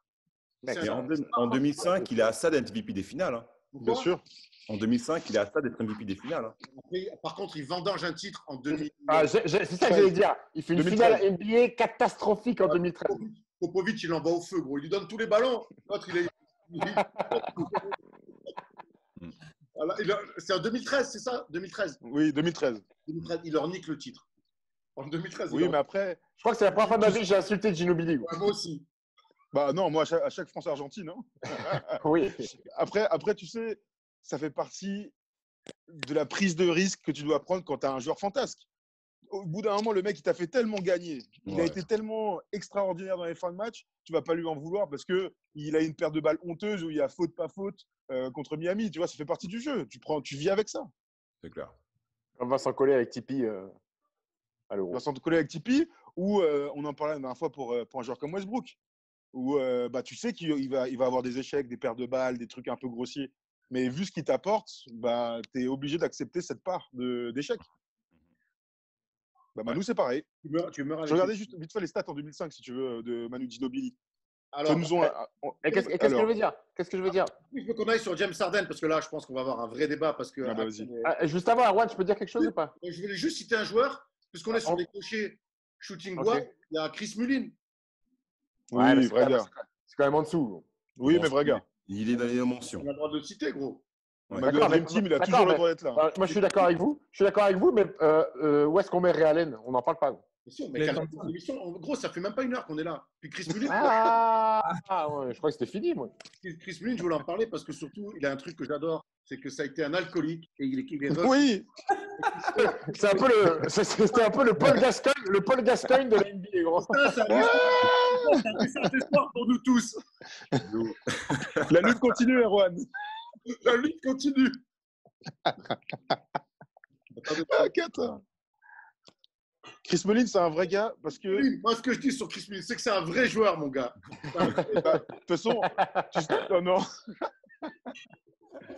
C'est un en, en deux mille cinq, il est à ça d'être M V P des finales. Hein. Bien sûr. En deux mille cinq, il est à ça d'être M V P des finales. Hein. Après, par contre, il vendange un titre en deux mille… Ah, je, je, c'est ça que j'allais dire. Il fait une deux mille treize. Finale N B A catastrophique en ah, deux mille treize. Popovic, il envoie au feu, gros. Il lui donne tous les ballons. L'autre, il est… Alors, il a... C'est en deux mille treize, c'est ça? deux mille treize. Oui, deux mille treize. deux mille treize. Il leur nique le titre. En deux mille treize. Oui, mais après… Je crois que c'est la première fois de ma vie que j'ai insulté Ginobili. Ouais, moi aussi. Bah non, moi, à chaque, chaque France-Argentine. Hein. Oui. Après, après, tu sais, ça fait partie de la prise de risque que tu dois prendre quand tu as un joueur fantasque. Au bout d'un moment, le mec, il t'a fait tellement gagner. Il ouais. a été tellement extraordinaire dans les fins de match, tu ne vas pas lui en vouloir parce qu'il a une paire de balles honteuse où il y a faute, pas faute euh, contre Miami. Tu vois, ça fait partie du jeu. Tu, prends, tu vis avec ça. C'est clair. On va s'en coller avec Tipeee. Euh... On va s'en coller avec Tipeee, où euh, on en parlait la dernière fois pour, pour un joueur comme Westbrook, où euh, bah, tu sais qu'il va, il va avoir des échecs, des paires de balles, des trucs un peu grossiers. Mais vu ce qu'il t'apporte, bah, tu es obligé d'accepter cette part de, d'échecs. Bah, Manu, c'est pareil. Tu meurs, tu meurs avec… Je regardais juste vite fait les stats en deux mille cinq, si tu veux, de Manu Ginobili. Alors, ça nous ont… Mais qu'est-ce, qu'est-ce que je veux dire, qu'est-ce que je veux dire oui, je veux qu'on aille sur James Harden parce que là, je pense qu'on va avoir un vrai débat. Parce que, ah bah, Axel, ah, juste avant, Arwan, je peux dire quelque chose oui, ou pas? Je voulais juste citer un joueur, puisqu'on ah, est sur des on... cochers shooting guard. Okay. Il y a Chris Mullin. Oui, ouais, mais c'est vrai gars. C'est quand même en dessous. Gros. Oui, bon, mais vrai gars. Il est dans les mentions. On a le droit de le citer, gros. Ouais. D'accord, mais, team, il a toujours le droit d'être là. Bah, moi, je suis d'accord avec vous. Je suis d'accord avec vous, mais euh, euh, où est-ce qu'on met Ray Allen? On n'en parle pas. Mais si, on met l'émission. En gros, ça fait même pas une heure qu'on est là. Puis Chris Mullin. Ah, ah ouais, je crois que c'était fini, moi. Chris Mullin, je voulais en parler parce que surtout, il a un truc que j'adore, c'est que ça a été un alcoolique et il est qui vient. Oui. C'est un peu le, c'était un peu le Paul Gascoigne, le Paul Gascoigne de la N B A, gros. Ça, un message d'espoir pour nous tous. La lutte continue, Erwan. La lutte continue. Chris Mullin, c'est un vrai gars parce que… Oui, moi, ce que je dis sur Chris Mullin, c'est que c'est un vrai joueur, mon gars. De bah, toute façon, tu sais, non, non.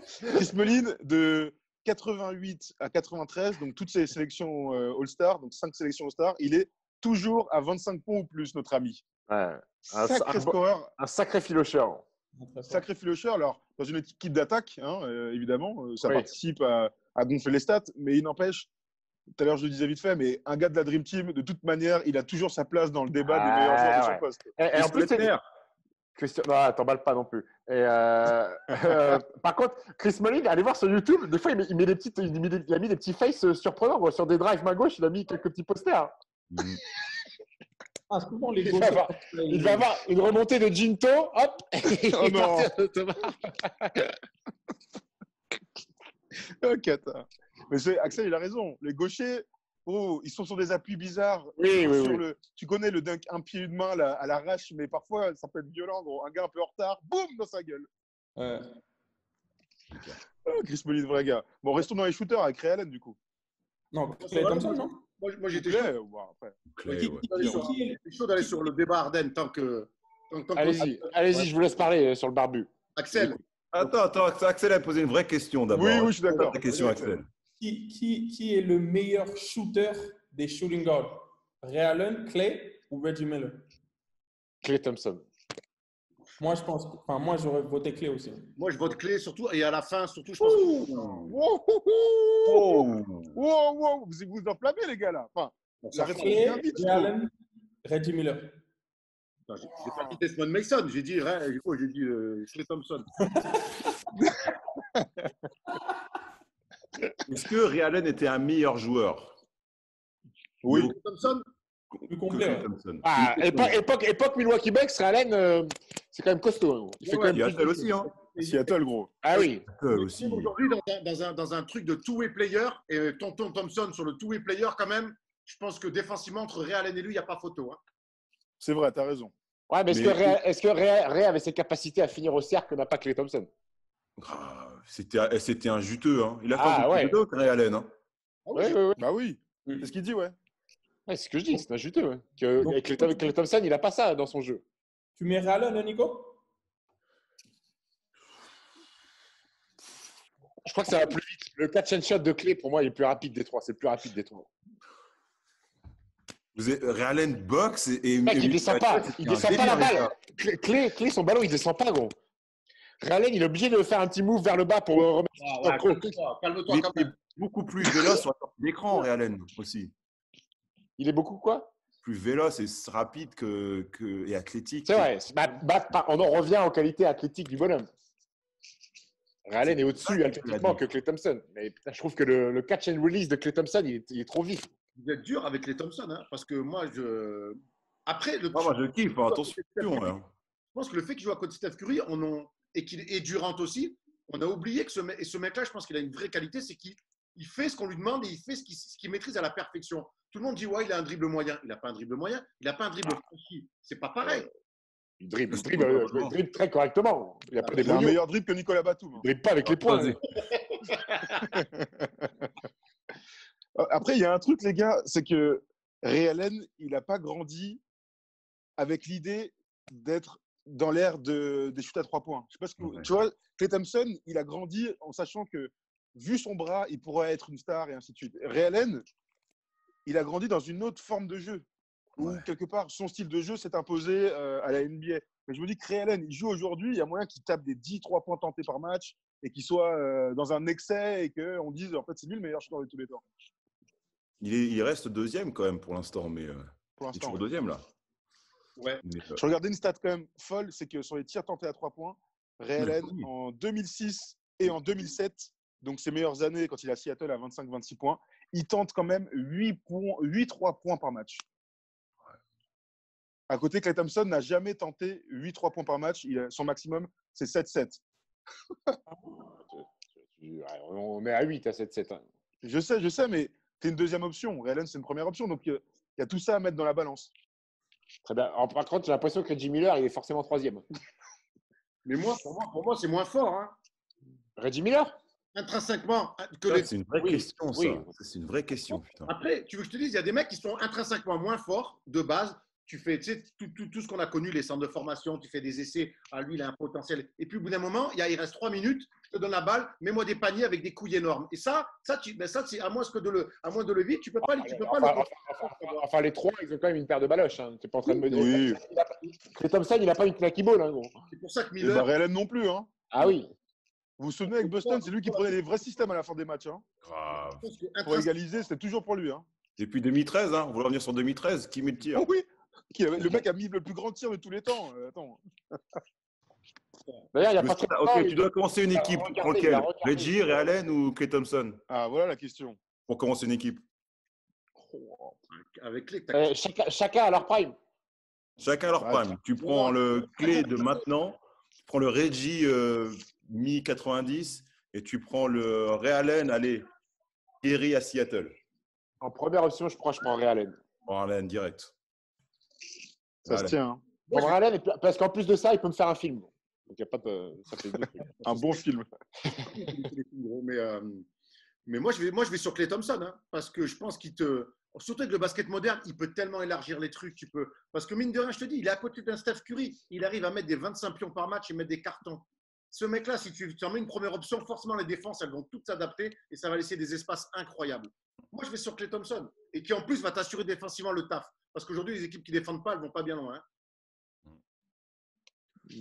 Chris Mullin, de quatre-vingt-huit à quatre-vingt-treize, donc toutes ses sélections euh, All-Star, donc cinq sélections All-Star, il est toujours à vingt-cinq points ou plus, notre ami. Ouais, sacré un, scoreur. Un sacré filocheur. Sacré filocheur. Alors, dans une équipe d'attaque, hein, euh, évidemment, euh, ça oui. participe à, à gonfler les stats, mais il n'empêche… Tout à l'heure, je le disais vite fait, mais un gars de la Dream Team, de toute manière, il a toujours sa place dans le débat ah, des meilleurs joueurs de son ouais. poste. Et, et en plus, c'est Christian, non, t'emballe pas non plus. Et euh... euh, par contre, Chris Mullin, allez voir sur YouTube, des fois, il, met, il, met des petites, il, met des, il a mis des petits faces surprenants. Moi. Sur des drives main gauche, il a mis quelques petits posters. Mmh. Ah, souvent, les il, va avoir, il va avoir une remontée de Ginto, hop, et il oh, non. De Thomas. Oh, cata. Mais c'est, Axel, il a raison. Les gauchers, oh, ils sont sur des appuis bizarres. Oui, oui, sur oui. Le, tu connais le dunk un pied une main là, à l'arrache, mais parfois, ça peut être violent. Gros. Un gars un peu en retard, boum, dans sa gueule. Ouais. Okay. Oh, Chris Mullin, vrai gars. Bon, restons dans les shooters avec Ray Allen, du coup. Non, Klay Thompson, non moi, moi, j'étais Klay, chaud. Bah, après. Klay, Klay, ouais. J'étais chaud, chaud d'aller sur le débat Harden tant que… Tant, tant allez-y, que... allez-y ouais. Je vous laisse parler sur le barbu. Axel. Attends, attends, Axel a posé une vraie question d'abord. Oui, oui, je suis d'accord. La question, Axel. Qui, qui, qui est le meilleur shooter des shooting guards? Ray Allen, Klay ou Reggie Miller? Klay Thompson. Moi, je pense. Enfin, moi, j'aurais voté Klay aussi. Moi, je vote Klay surtout. Et à la fin, surtout, je pense. Ouh que... wow, wow, wow, wow, wow. Vous vous enflammez, les gars, là. Enfin, Klay, Ray Allen, Reggie Miller. Non, j'ai, j'ai pas dit Desmond Mason. J'ai dit, Ray, oh, j'ai dit euh, Klay Thompson. Est-ce que Ray Allen était un meilleur joueur? Oui. Plus Thompson plus complet. Thompson. Ah, époque, époque, époque Milwaukee Bucks, Ray Allen, euh, c'est quand même costaud. Il fait ouais, quand ouais, même Seattle aussi, hein. Seattle, gros. Ah oui. Aussi. Aujourd'hui, dans un, dans, un, dans un truc de two-way player, et Tonton Thompson sur le two-way player, quand même, je pense que défensivement, entre Ray Allen et lui, il n'y a pas photo. Hein. C'est vrai, tu as raison. Ouais, mais est-ce mais... que, Ray, est-ce que Ray, Ray avait ses capacités à finir au cercle n'a pas Klay Thompson? Ah, c'était, c'était un juteux. Hein. Il a fait ah, un ouais. juteux, Ray Allen. Hein. Ah, oui, oui, oui. Bah oui, oui. C'est ce qu'il dit, ouais. ouais. C'est ce que je dis, c'est un juteux. Ouais. Que, donc, avec le, avec le Thompson, il n'a pas ça dans son jeu. Tu mets Ray Allen, Nico? Je crois que ça va plus vite. Le catch and shot de Klay, pour moi, il est plus rapide des trois. C'est le plus rapide des trois. Vous avez, Ray Allen boxe et… et il descend pas. Il descend pas la balle. Klay, Klay, son ballon, il descend pas, gros. Ray Allen, il est obligé de faire un petit move vers le bas pour remettre. Ah, ouais, calme-toi, calme-toi quand même. Beaucoup plus véloce sur l'écran, Ray Allen aussi. Il est beaucoup quoi? Plus véloce et rapide que, que, et athlétique. C'est vrai. Bah, bah, on en revient aux qualités athlétiques du bonhomme. Ray Allen est au-dessus athlétiquement que Klay Thompson. Mais putain, je trouve que le, le catch and release de Klay Thompson, il est, il est trop vif. Vous êtes dur avec Klay Thompson, hein, parce que moi, je. Après, le. Ah, moi, je kiffe, attention. Hein. Je pense que le fait qu'il joue à côté de Steph Curry, on en. Et qu'il est Durant aussi, on a oublié que ce, et ce mec-là, je pense qu'il a une vraie qualité, c'est qu'il il fait ce qu'on lui demande et il fait ce qu'il, ce qu'il maîtrise à la perfection. Tout le monde dit, ouais, il a un dribble moyen. Il n'a pas un dribble moyen, il n'a pas un dribble franchi. C'est pas pareil. Il dribble, il dribble, euh, il dribble très correctement. Il a ah, pas des meilleurs dribbles que Nicolas Batum. Hein. Il dribble pas avec ah, les poings. Après, il y a un truc, les gars, c'est que Ray Allen, il n'a pas grandi avec l'idée d'être dans l'ère de, des chutes à trois points. Je sais pas ce que ouais. Tu vois, Klay Thompson, il a grandi en sachant que, vu son bras, il pourrait être une star et ainsi de suite. Ray Allen, il a grandi dans une autre forme de jeu. où ouais. quelque part son style de jeu s'est imposé euh, à la N B A. Mais je me dis que Ray Allen, il joue aujourd'hui, il y a moyen qu'il tape des dix trois points tentés par match et qu'il soit euh, dans un excès et qu'on dise en fait c'est lui le meilleur joueur de tous les temps. Il, est, il reste deuxième quand même pour l'instant, mais euh, pour l'instant, il est toujours ouais. deuxième là. Ouais. Mais, euh... Je regardais une stat quand même folle, c'est que sur les tirs tentés à trois points, Ray Allen oui. en deux mille six et en deux mille sept, donc ses meilleures années quand il est à Seattle à vingt-cinq vingt-six points, il tente quand même huit trois points par match. À côté, Klay Thompson n'a jamais tenté huit trois points par match. Il a, son maximum, c'est sept sept. On met à huit à sept sept. Je sais, je sais, mais c'est une deuxième option. Ray Allen, c'est une première option. Donc, il y a tout ça à mettre dans la balance. Très bien. Alors, par contre, j'ai l'impression que Jimmy Miller, il est forcément troisième. Mais moi, pour moi, pour moi c'est moins fort. Hein. Reggie Miller intrinsèquement. Que ça, les... C'est une vraie oui, question, ça. Oui. C'est une vraie question, putain. Après, tu veux que je te dise, il y a des mecs qui sont intrinsèquement moins forts de base. Tu fais tu sais, tout, tout, tout ce qu'on a connu, les centres de formation, tu fais des essais. Ah, lui, il a un potentiel. Et puis, au bout d'un moment, il, y a, il reste trois minutes, je te donne la balle, mets-moi des paniers avec des couilles énormes. Et ça, ça, tu, ben ça c'est à moins que de le, à moins de le vide, tu ne peux pas, ah, tu peux enfin, pas enfin, le. Enfin, enfin, les trois, ils ont quand même une paire de baloches. Hein. Tu n'es pas en train de me dire. Oui. C'est comme ça, il n'a pas une claque ball. Hein, gros. C'est pour ça que Miller. Et bah, Ray Allen non plus. Hein. Ah oui. Vous vous souvenez avec Boston, c'est lui qui prenait les vrais systèmes à la fin des matchs. Hein. Grave. Pour égaliser, c'était toujours pour lui. Hein. Depuis deux mille treize, hein. On voulait revenir sur deux mille treize, qui met le tir. Oh, oui. Le mec a mis le plus grand tir de tous les temps. Euh, attends. D'ailleurs, il y a pas très okay, il... Tu dois commencer une équipe. Lequel ? Reggie, Ray Allen ou Klay Thompson ? Ah, voilà la question. Pour commencer une équipe. Oh, avec Klay, euh, chacun, chacun à leur prime. Chacun à leur prime. Ouais, tu prends le Klay de maintenant, tu prends le Reggie euh, mi quatre-vingt-dix et tu prends le Ray Allen, allez, Gary à Seattle. En première option, je prends, je prends Ray Allen. Ray Allen direct. Ça Allen. Se tient. Hein. Bon, ouais, Allen, parce qu'en plus de ça, il peut me faire un film. Donc, y a pas de... ça fait un bon film. mais, euh... mais moi, je vais, moi, je vais sur Klay Thompson. Hein, parce que je pense qu'il te… Surtout avec le basket moderne, il peut tellement élargir les trucs. Tu peux... Parce que mine de rien, je te dis, il est à côté d'un Steph Curry. Il arrive à mettre des vingt-cinq pions par match et mettre des cartons. Ce mec-là, si tu en mets une première option, forcément, les défenses, elles vont toutes s'adapter et ça va laisser des espaces incroyables. Moi, je vais sur Klay Thompson. Et qui, en plus, va t'assurer défensivement le taf. Parce qu'aujourd'hui, les équipes qui ne défendent pas, elles ne vont pas bien loin. Hein.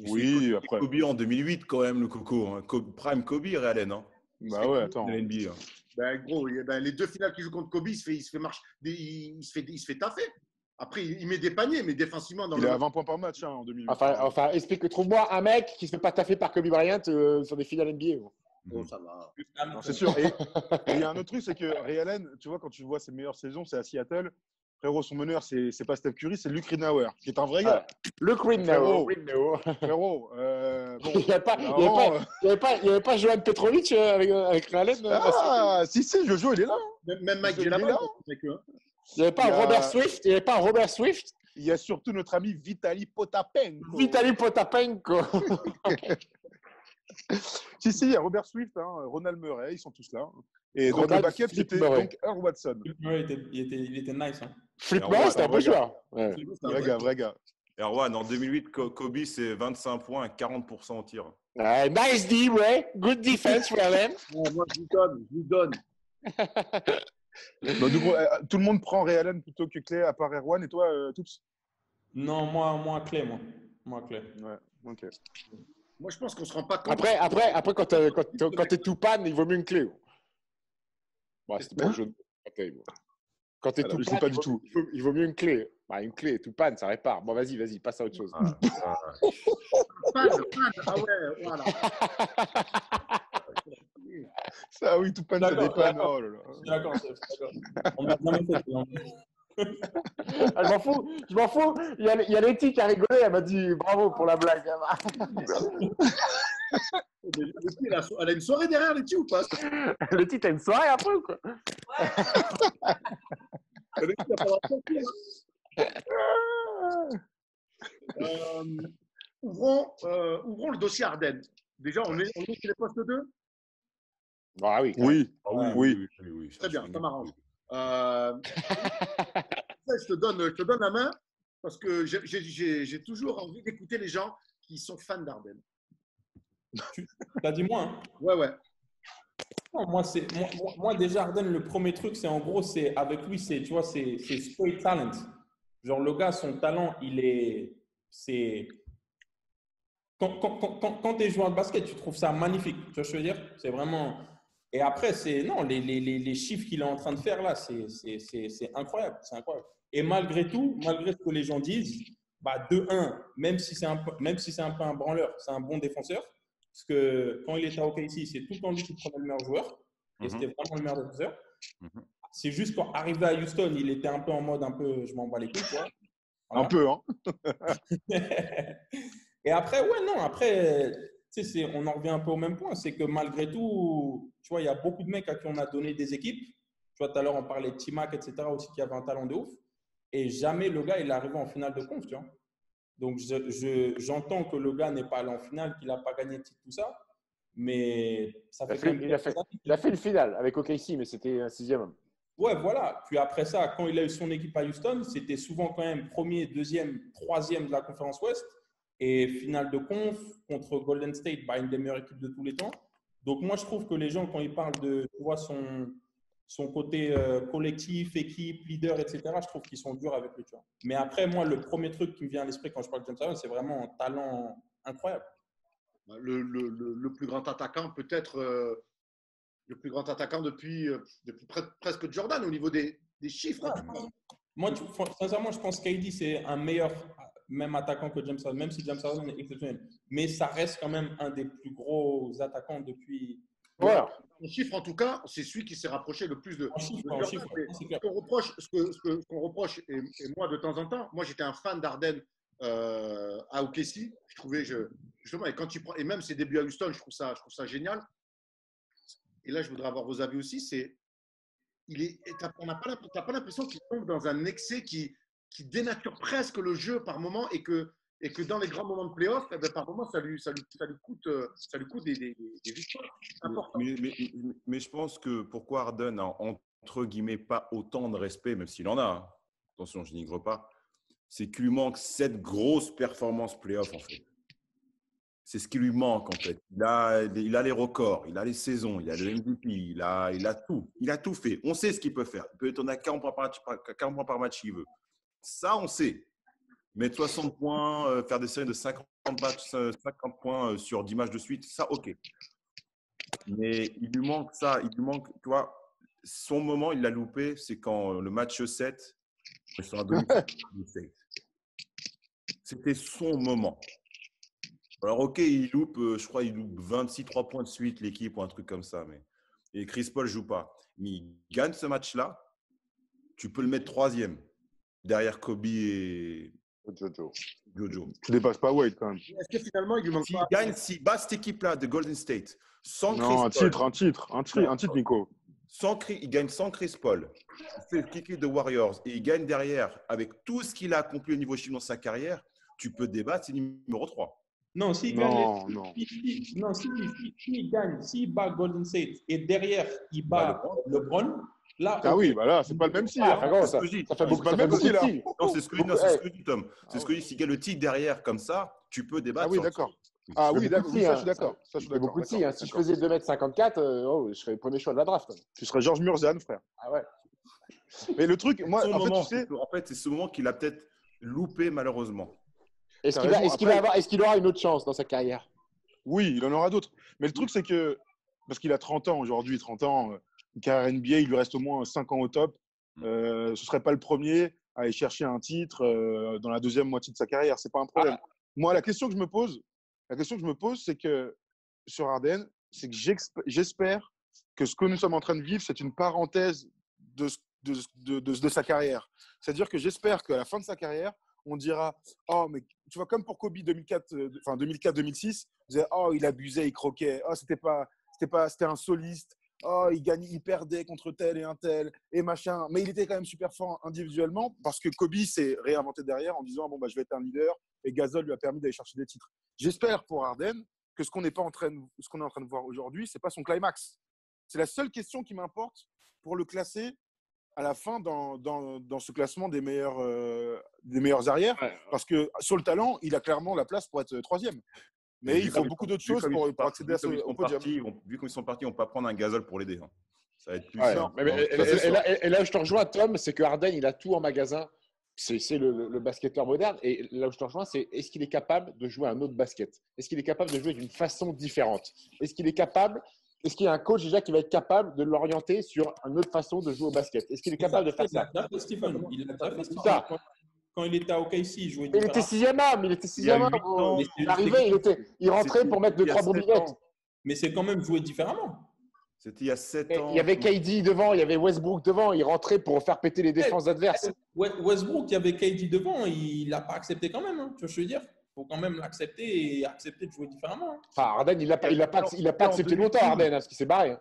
Oui, après. Kobe en deux mille huit, quand même, le coco. Hein. Prime Kobe et Ray Allen. Hein. Bah ouais, attends. N B A, hein. Ben, gros, ben, les deux finales qu'il joue contre Kobe, il se fait, il se fait, marche, il se fait, il se fait taffer. Après, il met des paniers, mais défensivement… Dans il le... est à vingt points par match hein, en deux mille huit. Enfin, enfin explique, trouve-moi un mec qui ne se fait pas taffer par Kobe Bryant euh, sur des finales N B A. Bon. Bon, ça va. Non, c'est sûr. Et il y a un autre truc, c'est que Ray Allen, tu vois, quand tu vois ses meilleures saisons, c'est à Seattle. Frérot, son meneur, c'est, c'est pas Steph Curry, c'est Luke Ridnour, qui est un vrai gars. Ah, Luke Ridnour. Frérot. Euh, bon, il n'y avait, euh... avait, avait pas Johan Petrovic avec, avec Ray Allen. Ah, là, si, si, Jojo, il est là. Même, même Mike Jojo, il est là. Il n'y avait pas Robert Swift. Il n'y avait pas Robert Swift. Il y a surtout notre ami Vitali Potapenko. Vitali Potapenko. Si, si, il y a Robert Swift, hein, Ronald Murray, ils sont tous là. Et donc Ronald, le backup, c'était donc Earl Watson. Flip Murray, il était, il était nice. Hein. Flip Murray, c'était un bon joueur. Ouais. Vrai gars, vrai gars. Erwan, en deux mille huit, Kobe, c'est vingt-cinq points et quarante pour cent au tir. Uh, nice D, ouais. Good defense, Ray. Bon, moi, je vous donne, je vous donne. Bah, du coup, tout le monde prend Ray Allen plutôt que Klay, à part Erwan. Et toi, euh, Toups ? Non, moi, moi, Klay, moi. Moi, Klay. Ouais, ok. Moi, je pense qu'on ne se rend pas compte. Après, après, après quand, euh, quand, quand, quand tu es Toupane, il vaut mieux une Klay. Bah, c'est pas jeu de... okay, bon. Quand tu es Toupane, il, pas du vaut... tout. Il, vaut... il vaut mieux une Klay. Bah, une Klay, Toupane, ça répare. Bon, vas-y, vas-y, passe à autre chose. Ah, ah, ah. Toupane, ah ouais, voilà. Ça, oui, Toupane, ça dépanne. Oh là là. D'accord, d'accord. On a jamais fait. On a... Ah, je m'en fous, je m'en fous. Il y a, il y a l'éthique qui a rigolé, elle m'a dit bravo pour la blague. Elle a une soirée derrière l'éthique ou pas? L'éthique a une soirée après ou quoi? Ouais. euh, ouvrons, euh, ouvrons le dossier Harden. Déjà, on est, on est sur les postes deux. Ah oui. Oui. Ah, oui, oui, oui, oui, oui. Très bien, ça m'arrange. Euh, je, te donne, je te donne la main parce que j'ai, j'ai, j'ai toujours envie d'écouter les gens qui sont fans d'Arden. Tu as dit moi hein. Ouais, ouais. Non, moi, c'est, moi, moi, déjà, Arden, le premier truc, c'est en gros, c'est, avec lui, c'est, tu vois, c'est, c'est straight talent. Genre, le gars, son talent, il est… c'est… Quand, quand, quand, quand tu es joueur de basket, tu trouves ça magnifique. Tu vois ce que je veux dire? C'est vraiment… Et après, c'est… Non, les, les, les chiffres qu'il est en train de faire là, c'est, c'est, c'est, c'est incroyable. C'est incroyable. Et malgré tout, malgré ce que les gens disent, bah, deux un, même si c'est un, même si c'est un peu un branleur, c'est un bon défenseur. Parce que quand il était à O K C, c'est tout le temps lui qui prenait le meilleur joueur. Et mm-hmm. c'était vraiment le meilleur défenseur. Mm-hmm. C'est juste qu'en arrivé à Houston, il était un peu en mode un peu je m'en bats les couilles, quoi. Voilà. Un peu, hein. Et après, ouais, non, après, tu sais, on en revient un peu au même point. C'est que malgré tout, tu vois, il y a beaucoup de mecs à qui on a donné des équipes. Tu vois, tout à l'heure, on parlait de T-Mac, et cetera, aussi qui avait un talent de ouf. Et jamais le gars, il est arrivé en finale de conf, tu vois. Donc, je, je, j'entends que le gars n'est pas allé en finale, qu'il n'a pas gagné de titre, tout ça. Mais ça fait, fait, il, a fait il a fait une finale avec O K C, mais c'était un sixième homme. Ouais, voilà. Puis après ça, quand il a eu son équipe à Houston, c'était souvent quand même premier, deuxième, troisième de la conférence Ouest. Et finale de conf contre Golden State, bah, une des meilleures équipes de tous les temps. Donc, moi, je trouve que les gens, quand ils parlent de tu vois, son, son côté euh, collectif, équipe, leader, et cetera, je trouve qu'ils sont durs avec lui. Tu vois. Mais après, moi, le premier truc qui me vient à l'esprit quand je parle de James Harden, c'est vraiment un talent incroyable. Le, le, le, le plus grand attaquant, peut-être… Euh... le plus grand attaquant depuis, depuis presque Jordan au niveau des, des chiffres. Ouais. Moi, tu, sincèrement, je pense qu'K D, c'est un meilleur même attaquant que James Harden, même si James Harden est exceptionnel. Mais ça reste quand même un des plus gros attaquants depuis… Ouais. En chiffre, en tout cas, c'est celui qui s'est rapproché le plus de… En chiffre, de en chiffre, c'est clair. Ce qu'on reproche, ce que, ce que, ce qu'on reproche et, et moi, de temps en temps, moi, j'étais un fan d'Arden euh, à O K C. Je trouvais… Je, justement, et, quand il, et même ses débuts à Houston, je trouve ça, je trouve ça génial. Et là, je voudrais avoir vos avis aussi. C'est, il est, on n'a pas, pas l'impression qu'il tombe dans un excès qui, qui dénature presque le jeu par moment et que, et que dans les grands moments de play-off, eh bien, par moment, ça lui, ça lui, ça lui coûte, ça lui coûte des, des, des victoires importantes. Mais, mais, mais, mais je pense que pourquoi Harden n'a entre guillemets pas autant de respect, même s'il en a, hein. Attention, je n'ignore pas, c'est qu'il lui manque cette grosse performance play-off en fait. C'est ce qui lui manque en fait. Il a, il a les records, il a les saisons, il a le M V P, il a, il a tout. Il a tout fait. On sait ce qu'il peut faire. Il peut être à quarante points par match s'il veut. Ça, on sait. Mettre soixante points, euh, faire des séries de cinquante matchs, cinquante points sur dix matchs de suite, ça, OK. Mais il lui manque ça. Il lui manque, tu vois, son moment, il l'a loupé, c'est quand le match sept, il sera demi-finale. C'était son moment. Alors, OK, il loupe, je crois, il loupe vingt-six trois points de suite, l'équipe, ou un truc comme ça. Mais... Et Chris Paul ne joue pas. Mais il gagne ce match-là, tu peux le mettre troisième, derrière Kobe et Jojo. Jojo. Tu ne dépasses pas Wade, quand même. Est-ce que finalement, il lui manque s'il pas… gagne, s'il bat cette équipe-là de Golden State, sans non, Chris Paul… Non, un titre, un titre, un titre, Nico. Sans, il gagne sans Chris Paul. Il fait le kick de Warriors. Et il gagne derrière, avec tout ce qu'il a accompli au niveau chiffre dans sa carrière, tu peux débattre, c'est numéro trois. Non, s'il non, gagne, non. Si, si, non, si, si, si gagne, s'il bat Golden State et derrière il bat bah, LeBron, là. Ah oui, bah là, c'est pas le même si. Ah, ah, ça, ça, ça, ça fait beaucoup, ça fait beaucoup si, là. Non, c'est ce que dit hey. Tom. C'est ah, ce que dit. Oui. S'il gagne le titre derrière comme ça, tu peux débattre. Ah oui, d'accord. Ah oui, d'accord. Ça, je suis d'accord. Ça, je suis d'accord. Beaucoup de si. Hein. Si je faisais deux mètres cinquante-quatre, euh, oh, je serais le premier choix de la draft. Hein. Tu serais Georges Murzan, frère. Ah ouais. Mais le truc, moi, en fait, tu sais, en fait, c'est ce moment qu'il a peut-être loupé malheureusement. Est-ce qu'il, va, est-ce, qu'il va avoir, est-ce qu'il aura une autre chance dans sa carrière? Oui, il en aura d'autres. Mais le truc, c'est que, parce qu'il a trente ans aujourd'hui, trente ans, une carrière N B A, il lui reste au moins cinq ans au top. Euh, ce ne serait pas le premier à aller chercher un titre euh, dans la deuxième moitié de sa carrière. Ce n'est pas un problème. Ah. Moi, la question que je me pose, la question que je me pose, c'est que sur Harden, c'est que j'espère que ce que nous sommes en train de vivre, c'est une parenthèse de, de, de, de, de sa carrière. C'est-à-dire que j'espère qu'à la fin de sa carrière, on dira, oh, mais tu vois, comme pour Kobe deux mille quatre, enfin deux mille quatre deux mille six, on disait, oh, il abusait, il croquait, oh, c'était pas, c'était pas, c'était un soliste, oh, il gagnait, il perdait contre tel et un tel, et machin. Mais il était quand même super fort individuellement parce que Kobe s'est réinventé derrière en disant, bon, bah, je vais être un leader, et Gasol lui a permis d'aller chercher des titres. J'espère pour Harden que ce qu'on n'est pas en train de, ce qu'on est en train de voir aujourd'hui, c'est pas son climax. C'est la seule question qui m'importe pour le classer à la fin dans, dans, dans ce classement des meilleurs, euh, des meilleurs arrières. Ouais. Parce que sur le talent, il a clairement la place pour être troisième. Mais il faut beaucoup d'autres choses pour, pour accéder à ce au podium. Vu qu'ils sont partis, on ne peut pas prendre un Gasol pour l'aider. Hein. Ça va être plus ouais, simple. Mais, mais, et, et, et, là, et là, je te rejoins, Tom, c'est que Harden, il a tout en magasin C'est, c'est le, le, le basketteur moderne. Et là où je te rejoins, c'est est-ce qu'il est capable de jouer un autre basket? Est-ce qu'il est capable de jouer d'une façon différente? Est-ce qu'il est capable Est-ce qu'il y a un coach déjà qui va être capable de l'orienter sur une autre façon de jouer au basket? Est-ce qu'il est capable de faire ça? Il l'a fait, ça. Quand il était à O K C, il jouait du. Il était sixième homme, il était sixième homme. Il arrivait, il était, il rentrait pour mettre deux trois bourbinettes. Mais c'est quand même joué différemment. C'était il y a sept ans. Il y avait K D devant, il y avait Westbrook devant. Il rentrait pour faire péter les défenses adverses. Westbrook, il y avait K D devant, il n'a pas accepté quand même. Hein, tu vois ce que je veux dire? Il faut quand même l'accepter et accepter de jouer différemment. Hein. Enfin, Harden, il n'a pas, il a pas, il a pas accepté longtemps, Harden, parce qu'il s'est barré. Hein.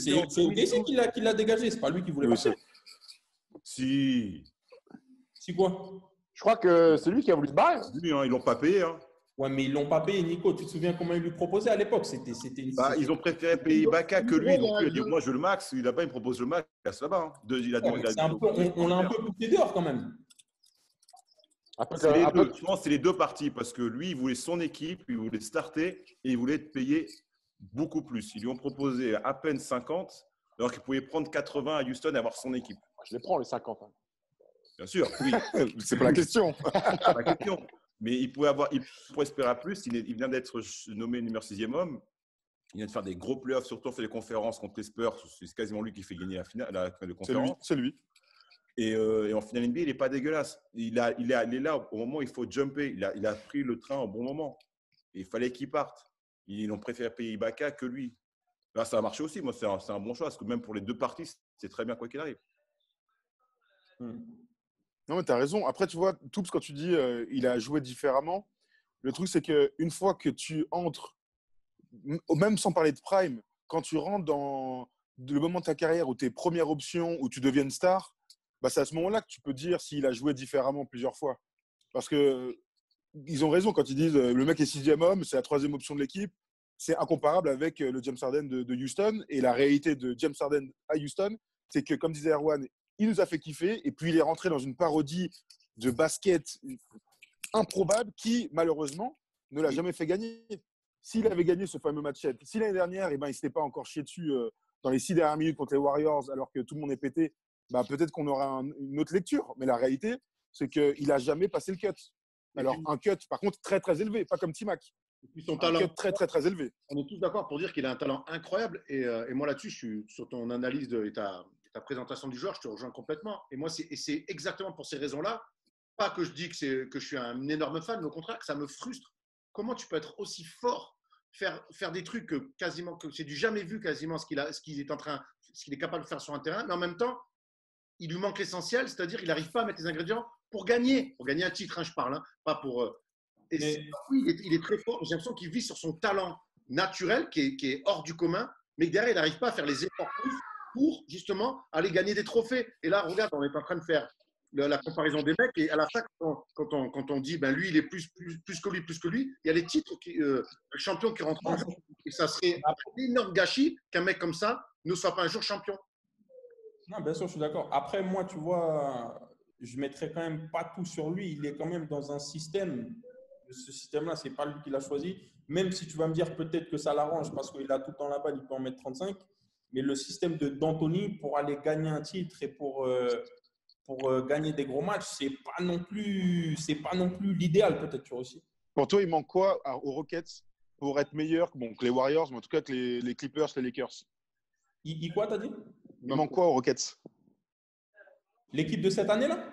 C'est O K C qui l'a, qui l'a dégagé, c'est pas lui qui voulait passer. Si. Si quoi? Je crois que c'est lui qui a voulu se barrer. Lui, hein, ils l'ont pas payé. Hein. Ouais, mais ils l'ont pas payé, Nico. Tu te souviens comment ils lui proposaient à l'époque? C'était, c'était. Une... Bah, ils ont préféré payer Ibaka que lui. Donc, il a dit moi, je veux le max. Il a pas, il me propose le max. Casse là-bas. Hein. Il a demandé. Ouais, on, on a un peu poussé dehors quand même. Après, c'est les après... deux. Je pense c'est les deux parties parce que lui, il voulait son équipe, il voulait starter et il voulait être payé beaucoup plus. Ils lui ont proposé à peine cinquante, alors qu'il pouvait prendre quatre-vingts à Houston et avoir son équipe. Je les prends les cinquante. Hein. Bien sûr, oui. C'est pas la question. C'est pas la question. Mais il pouvait avoir, il pouvait espérer à plus. Il, est, il vient d'être nommé numéro sixième homme. Il vient de faire des gros playoffs, surtout on fait des conférences contre les Spurs. C'est quasiment lui qui fait gagner la finale, la finale de conférence. C'est lui. C'est lui. Et, euh, et en finale N B A, il n'est pas dégueulasse. Il, a, il, a, il est là au moment où il faut jumper. Il a, il a pris le train au bon moment. Et il fallait qu'il parte. Ils ont préféré payer Ibaka que lui. Là, ça a marché aussi. Moi, c'est un, c'est un bon choix parce que même pour les deux parties, c'est très bien quoi qu'il arrive. Hmm. Non, mais tu as raison. Après, tu vois, Toups, quand tu dis euh, il a joué différemment, le truc, c'est qu'une fois que tu entres, même sans parler de prime, quand tu rentres dans le moment de ta carrière où tu es première option, où tu deviens star, bah, c'est à ce moment-là que tu peux dire s'il a joué différemment plusieurs fois. Parce qu'ils ont raison quand ils disent euh, le mec est sixième homme, c'est la troisième option de l'équipe, c'est incomparable avec euh, le James Harden de, de Houston. Et la réalité de James Harden à Houston, c'est que, comme disait Erwan, il nous a fait kiffer et puis il est rentré dans une parodie de basket improbable qui, malheureusement, ne l'a jamais fait gagner. S'il avait gagné ce fameux match-up, si l'année dernière, eh ben, il ne s'était pas encore chié dessus euh, dans les six dernières minutes contre les Warriors alors que tout le monde est pété, bah, peut-être qu'on aura un, une autre lecture. Mais la réalité, c'est qu'il n'a jamais passé le cut. Alors, un cut, par contre, très, très élevé, pas comme T-Mac. Et puis son un talent très, très, très élevé. On est tous d'accord pour dire qu'il a un talent incroyable. Et, euh, et moi, là-dessus, je suis sur ton analyse de l'état… ta présentation du joueur, je te rejoins complètement. Et moi, c'est, et c'est exactement pour ces raisons-là, pas que je dis que, c'est, que je suis un énorme fan, mais au contraire, que ça me frustre. Comment tu peux être aussi fort, faire, faire des trucs que quasiment, que c'est du jamais vu quasiment ce qu'il, a, ce qu'il est en train, ce qu'il est capable de faire sur un terrain, mais en même temps, il lui manque l'essentiel, c'est-à-dire qu'il n'arrive pas à mettre les ingrédients pour gagner, pour gagner un titre, hein, je parle, hein, pas pour… Euh, et mais... oui, il est, il est très fort, j'ai l'impression qu'il vit sur son talent naturel, qui est, qui est hors du commun, mais que derrière, il n'arrive pas à faire les efforts plus pour justement aller gagner des trophées. Et là, regarde, on est en train de faire la, la comparaison des mecs. Et à la fin, quand, quand, on, quand on dit ben lui, il est plus, plus, plus que lui, plus que lui, il y a les titres, qui, euh, le champion qui rentre en jeu. Et ça serait un énorme gâchis qu'un mec comme ça ne soit pas un jour champion. Non, bien sûr, je suis d'accord. Après, moi, tu vois, je ne mettrais quand même pas tout sur lui. Il est quand même dans un système. Ce système-là, ce n'est pas lui qui l'a choisi. Même si tu vas me dire peut-être que ça l'arrange parce qu'il a tout le temps la balle, il peut en mettre trente-cinq. Mais le système de d'Anthony pour aller gagner un titre et pour, euh, pour euh, gagner des gros matchs, c'est pas non plus, c'est pas non plus l'idéal peut-être tu vois aussi. Pour toi, il manque quoi aux Rockets pour être meilleur bon, que les Warriors, mais en tout cas que les, les Clippers, les Lakers? Il, il quoi t'as dit? Il manque quoi aux Rockets? L'équipe de cette année-là?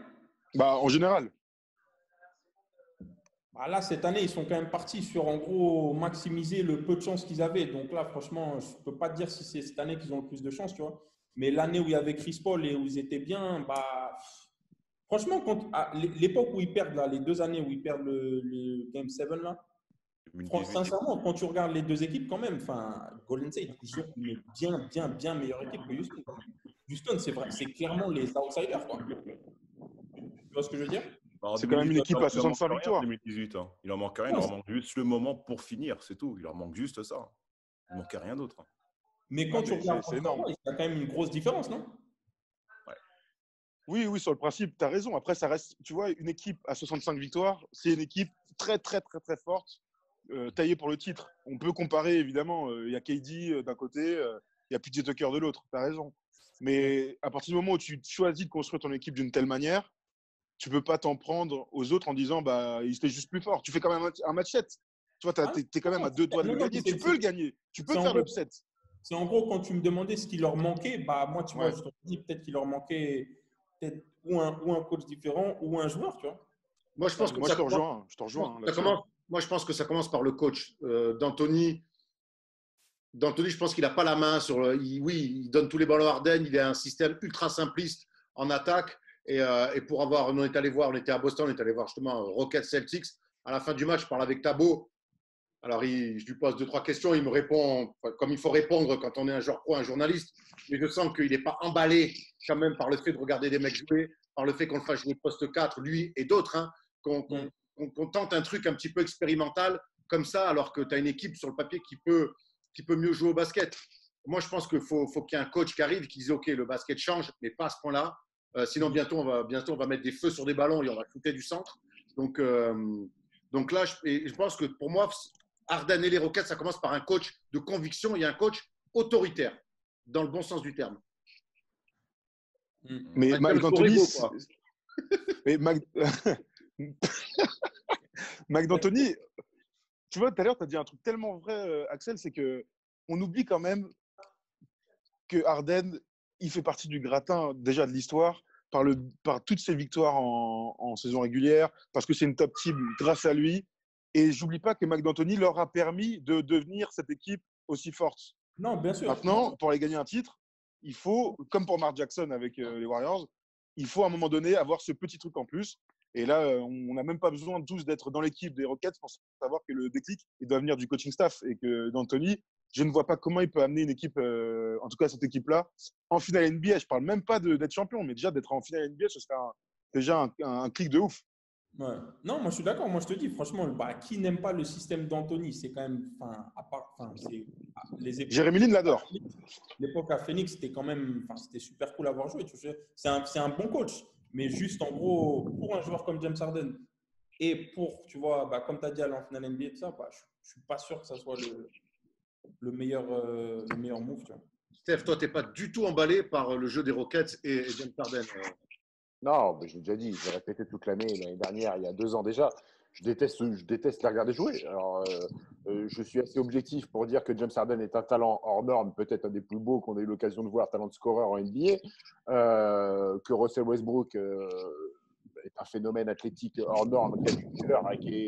Bah en général. Ah là, cette année, ils sont quand même partis sur, en gros, maximiser le peu de chance qu'ils avaient. Donc là, franchement, je ne peux pas te dire si c'est cette année qu'ils ont le plus de chance, tu vois. Mais l'année où il y avait Chris Paul et où ils étaient bien, bah, franchement, quand, à l'époque où ils perdent, là, les deux années où ils perdent le, le Game sept, là, sincèrement, quand tu regardes les deux équipes, quand même, enfin, Golden State, ils sont une bien, bien, bien meilleure équipe que Houston. Houston, c'est vrai, c'est clairement les outsiders, quoi. Tu vois ce que je veux dire? C'est quand même une équipe à soixante-cinq victoires. deux mille dix-huit, hein. Il en manque rien, non, il leur manque juste le moment pour finir, c'est tout. Il leur manque juste ça. Il ne manque rien d'autre. Mais quand ah, tu mais regardes, c'est, c'est énorme. Il y a quand même une grosse différence, non? Ouais. Oui, oui, sur le principe, tu as raison. Après, ça reste, tu vois, une équipe à soixante-cinq victoires, c'est une équipe très, très, très, très forte, euh, taillée pour le titre. On peut comparer, évidemment. Il euh, y a K D euh, d'un côté, il euh, y a P J Tucker de l'autre. Tu as raison. Mais à partir du moment où tu choisis de construire ton équipe d'une telle manière, tu peux pas t'en prendre aux autres en disant bah il était juste plus fort. Tu fais quand même un match sept. Tu vois, ah, tu es quand même à deux doigts de le gagner. Tu peux le gagner. Tu peux faire l'upset. C'est en gros, quand tu me demandais ce qui leur manquait, bah moi, tu vois, ouais. je te dis peut-être qu'il leur manquait peut-être ou un, ou un coach différent ou un joueur, tu vois. Moi, je pense que moi, ça je te rejoins. Je te rejoins hein, commence, moi, je pense que ça commence par le coach. Euh, D'Antoni, D'Antoni, je pense qu'il n'a pas la main sur le… Il, oui, il donne tous les ballons à Harden. Il a un système ultra simpliste en attaque. Et, euh, et pour avoir… On est allé voir, on était à Boston, on est allé voir justement Rockets Celtics. À la fin du match, je parle avec Tabo. Alors, il, je lui pose deux, trois questions. Il me répond comme il faut répondre quand on est un joueur pro, un journaliste. Mais je sens qu'il n'est pas emballé quand même par le fait de regarder des mecs jouer, par le fait qu'on le fasse jouer poste quatre, lui et d'autres, hein, qu'on qu'on, qu'on, qu'on tente un truc un petit peu expérimental comme ça, alors que tu as une équipe sur le papier qui peut, qui peut mieux jouer au basket. Moi, je pense qu'il faut, faut qu'il y ait un coach qui arrive qui dise « Ok, le basket change, mais pas à ce point-là. Euh, sinon, bientôt on, va, bientôt, on va mettre des feux sur des ballons et on va shooter du centre. » Donc, euh, donc là, je, et je pense que pour moi… Harden et les Rockets, ça commence par un coach de conviction et un coach autoritaire, dans le bon sens du terme. Mais Mike D'Antoni, mais Mac... Mike D'Antoni, tu vois, tout à l'heure, tu as dit un truc tellement vrai, Axel, c'est qu'on oublie quand même que Harden, il fait partie du gratin déjà de l'histoire, par, le, par toutes ses victoires en, en saison régulière, parce que c'est une top team grâce à lui. Et j'oublie pas que Mike D'Antoni leur a permis de devenir cette équipe aussi forte. Non, bien sûr. Maintenant, pour aller gagner un titre, il faut, comme pour Mark Jackson avec euh, les Warriors, il faut à un moment donné avoir ce petit truc en plus. Et là, on n'a même pas besoin tous d'être dans l'équipe des Rockets pour savoir que le déclic il doit venir du coaching staff et que D'Antoni, je ne vois pas comment il peut amener une équipe, euh, en tout cas cette équipe-là, en finale N B A. Je ne parle même pas de, d'être champion, mais déjà d'être en finale N B A, ce serait un, déjà un, un, un clic de ouf. Ouais. Non, moi je suis d'accord. Moi je te dis, franchement, bah, qui n'aime pas le système d'Antoni? C'est quand même. Enfin, à part. Enfin, c'est, les époques, Jérémy Lin l'adore. L'époque à Phoenix, c'était quand même. Enfin, c'était super cool à avoir joué. Tu sais. C'est un, c'est un bon coach. Mais juste, en gros, pour un joueur comme James Harden et pour, tu vois, bah, comme tu as dit, à l'enfinale N B A et tout ça, bah, je ne suis pas sûr que ça soit le, le, meilleur, euh, le meilleur move. Tu vois. Steph, toi, tu n'es pas du tout emballé par le jeu des Rockets et, et James Harden. Non, mais je l'ai déjà dit, j'ai répété toute l'année, l'année dernière, il y a deux ans déjà, je déteste, je déteste les regarder jouer. Alors, euh, je suis assez objectif pour dire que James Harden est un talent hors norme, peut-être un des plus beaux qu'on a eu l'occasion de voir, talent de scoreur en N B A, euh, que Russell Westbrook euh, est un phénomène athlétique hors norme, qui est,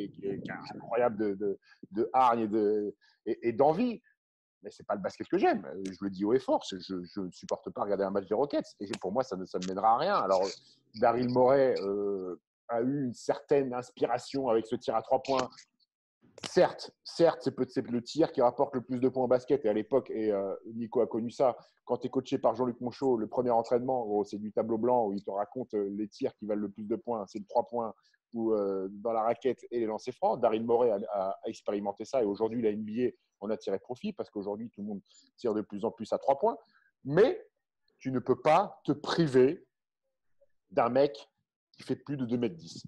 qui est, qui est incroyable de, de, de hargne et, de, et, et d'envie. Mais ce n'est pas le basket que j'aime. Je le dis haut et fort. Je ne supporte pas regarder un match des Rockets. Et pour moi, ça ne, ça ne mènera à rien. Alors, Daryl Morey euh, a eu une certaine inspiration avec ce tir à trois points. Certes, certes c'est, peut, c'est le tir qui rapporte le plus de points au basket. Et à l'époque, et euh, Nico a connu ça, quand tu es coaché par Jean-Luc Monchot, le premier entraînement, oh, c'est du tableau blanc où il te raconte les tirs qui valent le plus de points. C'est le trois points ou euh, dans la raquette et les lancers francs. Daryl Morey a, a, a expérimenté ça. Et aujourd'hui, la N B A… On a tiré profit parce qu'aujourd'hui, tout le monde tire de plus en plus à trois points. Mais tu ne peux pas te priver d'un mec qui fait plus de deux mètres dix.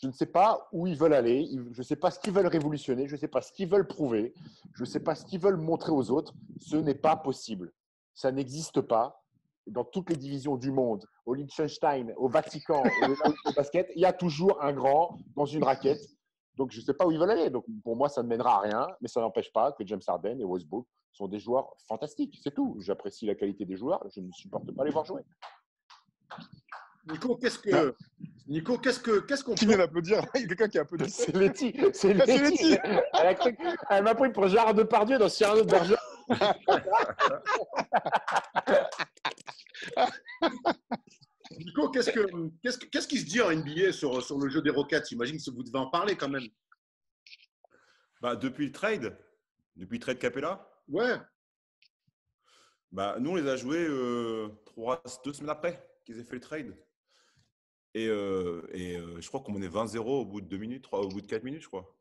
Je ne sais pas où ils veulent aller. Je ne sais pas ce qu'ils veulent révolutionner. Je ne sais pas ce qu'ils veulent prouver. Je ne sais pas ce qu'ils veulent montrer aux autres. Ce n'est pas possible. Ça n'existe pas. Dans toutes les divisions du monde, au Liechtenstein, au Vatican, au basket, il y a toujours un grand dans une raquette. Donc, je ne sais pas où ils veulent aller. Donc, pour moi, ça ne mènera à rien, mais ça n'empêche pas que James Harden et Westbrook sont des joueurs fantastiques. C'est tout. J'apprécie la qualité des joueurs. Je ne supporte pas les voir jouer. Nico, qu'est-ce que… Nico, qu'est-ce que… Qu'est-ce qu'on… Qui vient d'applaudir? Il y a quelqu'un qui a applaudi. C'est Letty. C'est Letty. Elle, elle m'a pris pour Gérard Depardieu dans Cyrano de Bergerac. Nico, qu'est-ce, que, qu'est-ce, que, qu'est-ce qui se dit en N B A sur, sur le jeu des Rockets? J'imagine que vous devez en parler quand même. Bah, depuis le trade, depuis le trade Capella. Ouais. Bah, nous, on les a joués euh, trois, deux semaines après qu'ils aient fait le trade. Et, euh, et euh, je crois qu'on menait vingt à zéro au bout de deux minutes, trois, au bout de quatre minutes, je crois.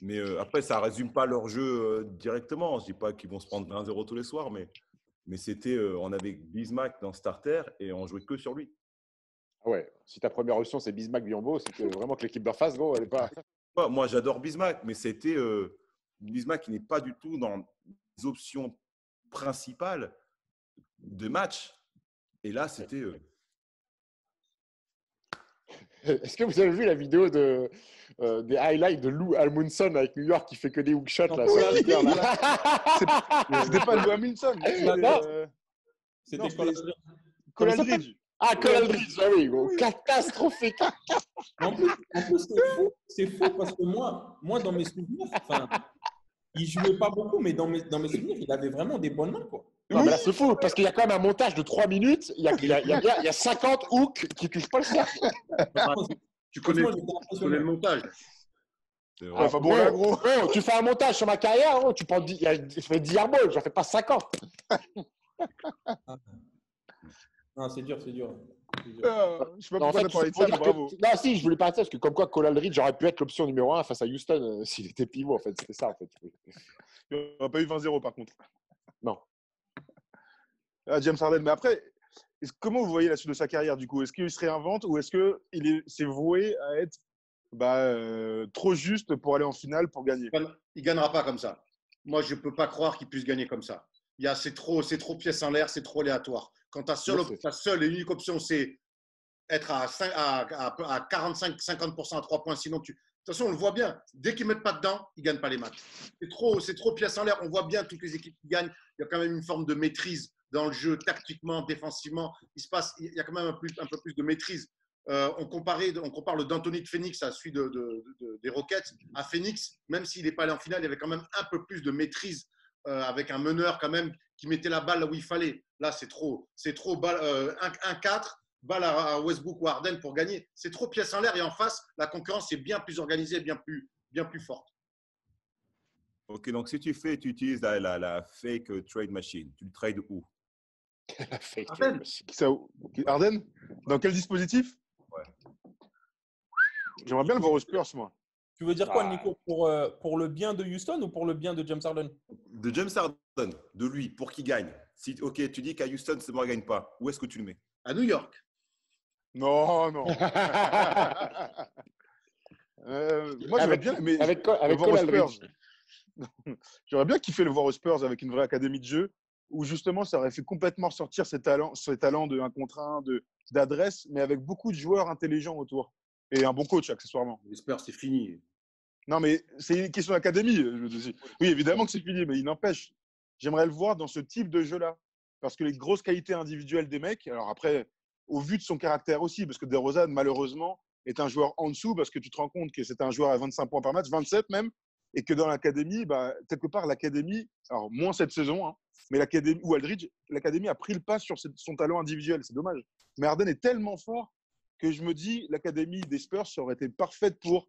Mais euh, après, ça ne résume pas leur jeu euh, directement. Je ne dis pas qu'ils vont se prendre vingt à zéro tous les soirs, mais… Mais c'était, euh, on avait Bismack dans starter et on jouait que sur lui. Ah ouais, si ta première option c'est Bismack-Biombo, c'est que vraiment que l'équipe d'en face, gros, elle n'est pas… Ouais, moi, j'adore Bismack, mais c'était… Euh, Bismack qui n'est pas du tout dans les options principales de match. Et là, c'était… Euh, Est-ce que vous avez vu la vidéo de, euh, des highlights de Lou Amundson avec New York qui fait que des hookshots là, oui, oui, là, là. C'était pas Lou Amundson. C'était Cole Aldridge. Ah, Cole Aldridge, ah oui, gros. Catastrophique. En plus, en plus c'est faux. C'est faux parce que moi, moi dans mes souvenirs, enfin, il jouait pas beaucoup, mais dans mes, dans mes souvenirs, il avait vraiment des bonnes mains, quoi. Non, oui. Mais là, c'est fou, parce qu'il y a quand même un montage de trois minutes, il y a, il y a, il y a, il y a cinquante hooks qui ne touchent pas le cercle. Tu connais, tu connais le montage. C'est vrai. Ah, enfin, bon, ouais, gros, ouais, tu fais un montage sur ma carrière, hein, tu prends dix, je fais dix airballs, j'en fais pas cinquante. Non, c'est dur, c'est dur. C'est dur. Euh, je ne sais pas pourquoi tu as parlé de ça, mais bravo. Que... Non, si, je voulais parler de ça, parce que comme quoi, Cole Aldridge aurait pu être l'option numéro un face à Houston euh, s'il était pivot, en fait, c'était ça, en fait. Il n'aurait pas eu vingt zéro, par contre. Non. Ah, James Harden, mais après, est-ce, comment vous voyez la suite de sa carrière du coup? Est-ce qu'il se réinvente ou est-ce que il est, c'est voué à être bah, euh, trop juste pour aller en finale pour gagner? Il ne gagnera pas comme ça. Moi, je ne peux pas croire qu'il puisse gagner comme ça. Il y a, c'est trop, c'est trop pièce en l'air, c'est trop aléatoire. Quand ta seule, oui, ta seule et unique option, c'est être à, cinq, à, à, à quarante-cinq à cinquante pour cent à trois points, sinon tu… De toute façon, on le voit bien. Dès qu'ils ne mettent pas dedans, ils ne gagnent pas les matchs. C'est trop, c'est trop pièce en l'air. On voit bien toutes les équipes qui gagnent. Il y a quand même une forme de maîtrise dans le jeu, tactiquement, défensivement. Il se passe, il y a quand même un, plus, un peu plus de maîtrise. Euh, on, comparait, on compare le d'Anthony de Phoenix à celui de, de, de, des Rockets. À Phoenix, même s'il n'est pas allé en finale, il y avait quand même un peu plus de maîtrise euh, avec un meneur quand même qui mettait la balle là où il fallait. Là, c'est trop. C'est trop balle, euh, un quatre, balle à, à Westbrook ou à Harden pour gagner. C'est trop pièce en l'air. Et en face, la concurrence est bien plus organisée, bien plus, bien plus forte. OK, donc si tu fais, tu utilises la, la, la fake trade machine. Tu le trades où? La fake Harden. Harden, dans quel dispositif? Ouais. J'aimerais bien le voir aux Spurs, moi. Tu veux dire quoi, ah. Nico, pour, euh, pour le bien de Houston ou pour le bien de James Harden? De James Harden, de lui, pour qu'il gagne. Si, OK, tu dis qu'à Houston, c'est moi qui ne gagne pas. Où est-ce que tu le mets? À New York. Non, non. euh, moi, j'aimerais bien mais, avec quoi, avec le voir aux Spurs. J'aurais bien kiffé le voir aux Spurs avec une vraie académie de jeu, où justement ça aurait fait complètement sortir ses talents, ses talents de un contre un, de, d'adresse, mais avec beaucoup de joueurs intelligents autour. Et un bon coach, accessoirement. J'espère que c'est fini. Non, mais c'est une question d'académie. Oui, évidemment que c'est fini, mais il n'empêche. J'aimerais le voir dans ce type de jeu-là. Parce que les grosses qualités individuelles des mecs, alors après, au vu de son caractère aussi, parce que DeRozan, malheureusement, est un joueur en dessous, parce que tu te rends compte que c'est un joueur à vingt-cinq points par match, vingt-sept même, et que dans l'académie, bah, quelque part, l'académie, alors moins cette saison, hein, mais l'académie, ou Aldridge, l'académie a pris le pas sur son talent individuel. C'est dommage. Mais Harden est tellement fort que je me dis l'académie des Spurs aurait été parfaite pour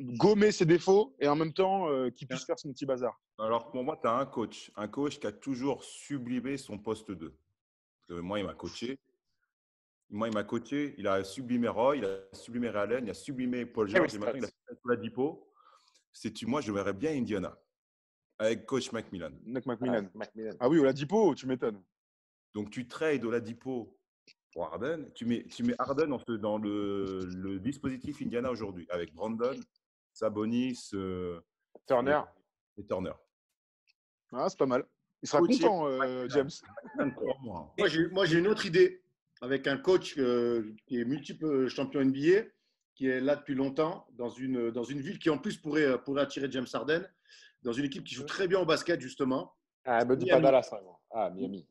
gommer ses défauts et en même temps euh, qu'il puisse faire son petit bazar. Alors pour moi, tu as un coach. Un coach qui a toujours sublimé son poste deux. Moi, il m'a coaché. Moi, il m'a coaché. Il a sublimé Roy, il a sublimé Ray Allen, il a sublimé Paul George. Et maintenant, il a sublimé Oladipo. C'est-tu, moi, je verrais bien Indiana avec coach McMillan. McMillan. Ah, ah oui, Oladipo, tu m'étonnes. Donc, tu trades Oladipo pour Harden. Tu mets, tu mets Harden dans, ce, dans le, le dispositif Indiana aujourd'hui avec Brandon, Sabonis, euh, Turner. Et, et Turner. Ah, c'est pas mal. Il sera coach content, euh, James. Moi, j'ai, moi, j'ai une autre idée avec un coach euh, qui est multiple champion N B A. Qui est là depuis longtemps, dans une, dans une ville qui, en plus, pourrait, pourrait attirer James Harden, dans une équipe qui joue très bien au basket, justement. Ah, me dis pas Dallas, vraiment. Ah, Miami.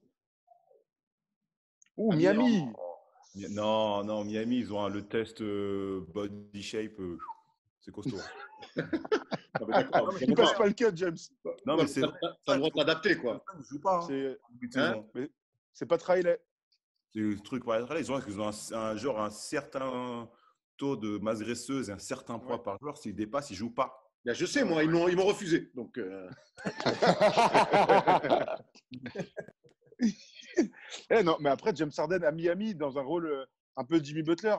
Ouh, ah, Miami. Miami. Non, non, Miami, ils ont le test euh, body shape. Euh, c'est costaud. Hein. Non, d'accord, ils ne passent pas le cut, James. Non, mais c'est… Ça doit t'adapter, quoi. Ils ne jouent pas. Hein. C'est, hein? Mais c'est pas Trailet. C'est le truc pour Trailet. Ils ont, ils ont un, un genre un certain… de masse graisseuse et un certain poids, ouais, par joueur. S'il dépasse, il ne joue pas. Là, je sais, moi, ils m'ont, ils m'ont refusé. Donc, euh... eh non, mais après, James Harden à Miami, dans un rôle un peu Jimmy Butler,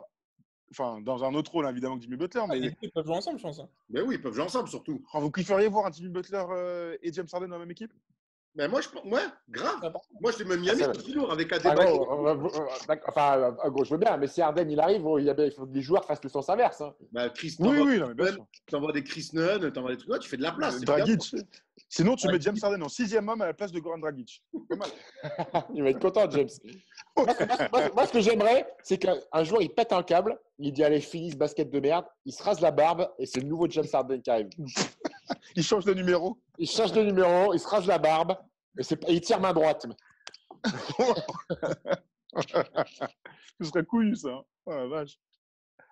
enfin, dans un autre rôle, évidemment, que Jimmy Butler. Mais... Ah, ils peuvent jouer ensemble, je pense. Hein. Mais oui, ils peuvent jouer ensemble, surtout. Oh, vous kifferiez voir un Jimmy Butler et James Harden dans la même équipe? Ben moi, je, ouais, grave. Moi, je me Miami ah, plus lourd avec Adebayo. Ah, non, enfin, à gauche, je veux bien, mais si Harden, il arrive, il, y a, il faut que les joueurs fassent le sens inverse. Hein. Ben, Chris, oui, oui, non, mais bien sûr. Tu envoies des Chris Nunn, tu envoies des trucs, tu fais de la place. C'est Dragic. Sinon, tu Dragic. mets James Harden en sixième homme à la place de Goran Dragic. Il va être content, James. moi, moi, moi, ce que j'aimerais, c'est qu'un jour, il pète un câble, il dit allez, finis ce basket de merde, il se rase la barbe et c'est le nouveau James Harden qui arrive. Il change de numéro. Il change de numéro, il se rase la barbe, et c'est... il tire main droite. Ce serait couillu, ça. Oh la vache.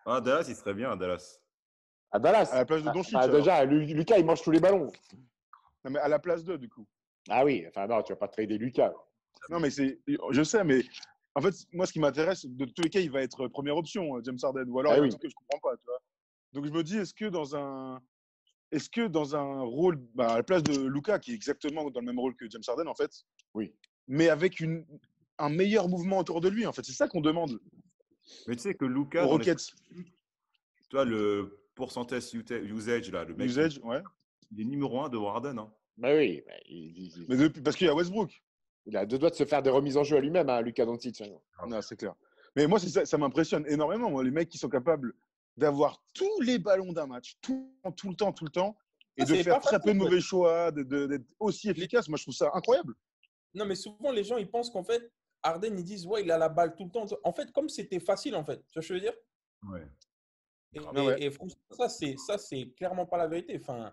Ah, Dallas, il serait bien à Dallas. À Dallas. À la place de Doncic. Ah, déjà, Lucas, il mange tous les ballons. Non, mais à la place d'eux, du coup. Ah oui, enfin non, tu vas pas trader Lucas. Non, mais c'est. Je sais, mais en fait, moi, ce qui m'intéresse, de tous les cas, il va être première option, James Harden, ou alors ah, il y a oui. un truc que je comprends pas, tu vois. Donc je me dis, est-ce que dans un. Est-ce que dans un rôle, bah, à la place de Luka, qui est exactement dans le même rôle que James Harden, en fait, oui. mais avec une, un meilleur mouvement autour de lui, en fait, c'est ça qu'on demande. Mais tu sais que Luka, les... tu vois, le pourcentage usage, là, le mec, usage, ouais. il est numéro un devant Harden. Hein. Bah oui. Bah, il, il... Mais depuis, parce qu'il y a Westbrook. Il a deux doigts de se faire des remises en jeu à lui-même, hein, Luka Doncic. Ah, non, c'est clair. Mais moi, c'est ça, ça m'impressionne énormément, moi, les mecs qui sont capables d'avoir tous les ballons d'un match, tout, tout le temps, tout le temps, et ah, de faire très peu de mauvais choix, de, de, d'être aussi efficace. Moi, je trouve ça incroyable. Non, mais souvent, les gens, ils pensent qu'en fait, Harden, ils disent, ouais, il a la balle tout le temps. En fait, comme c'était facile, en fait. Tu vois ce que je veux dire ? Ouais. Et, ah, et, ouais. et franchement, ça, c'est, ça, c'est clairement pas la vérité. Enfin,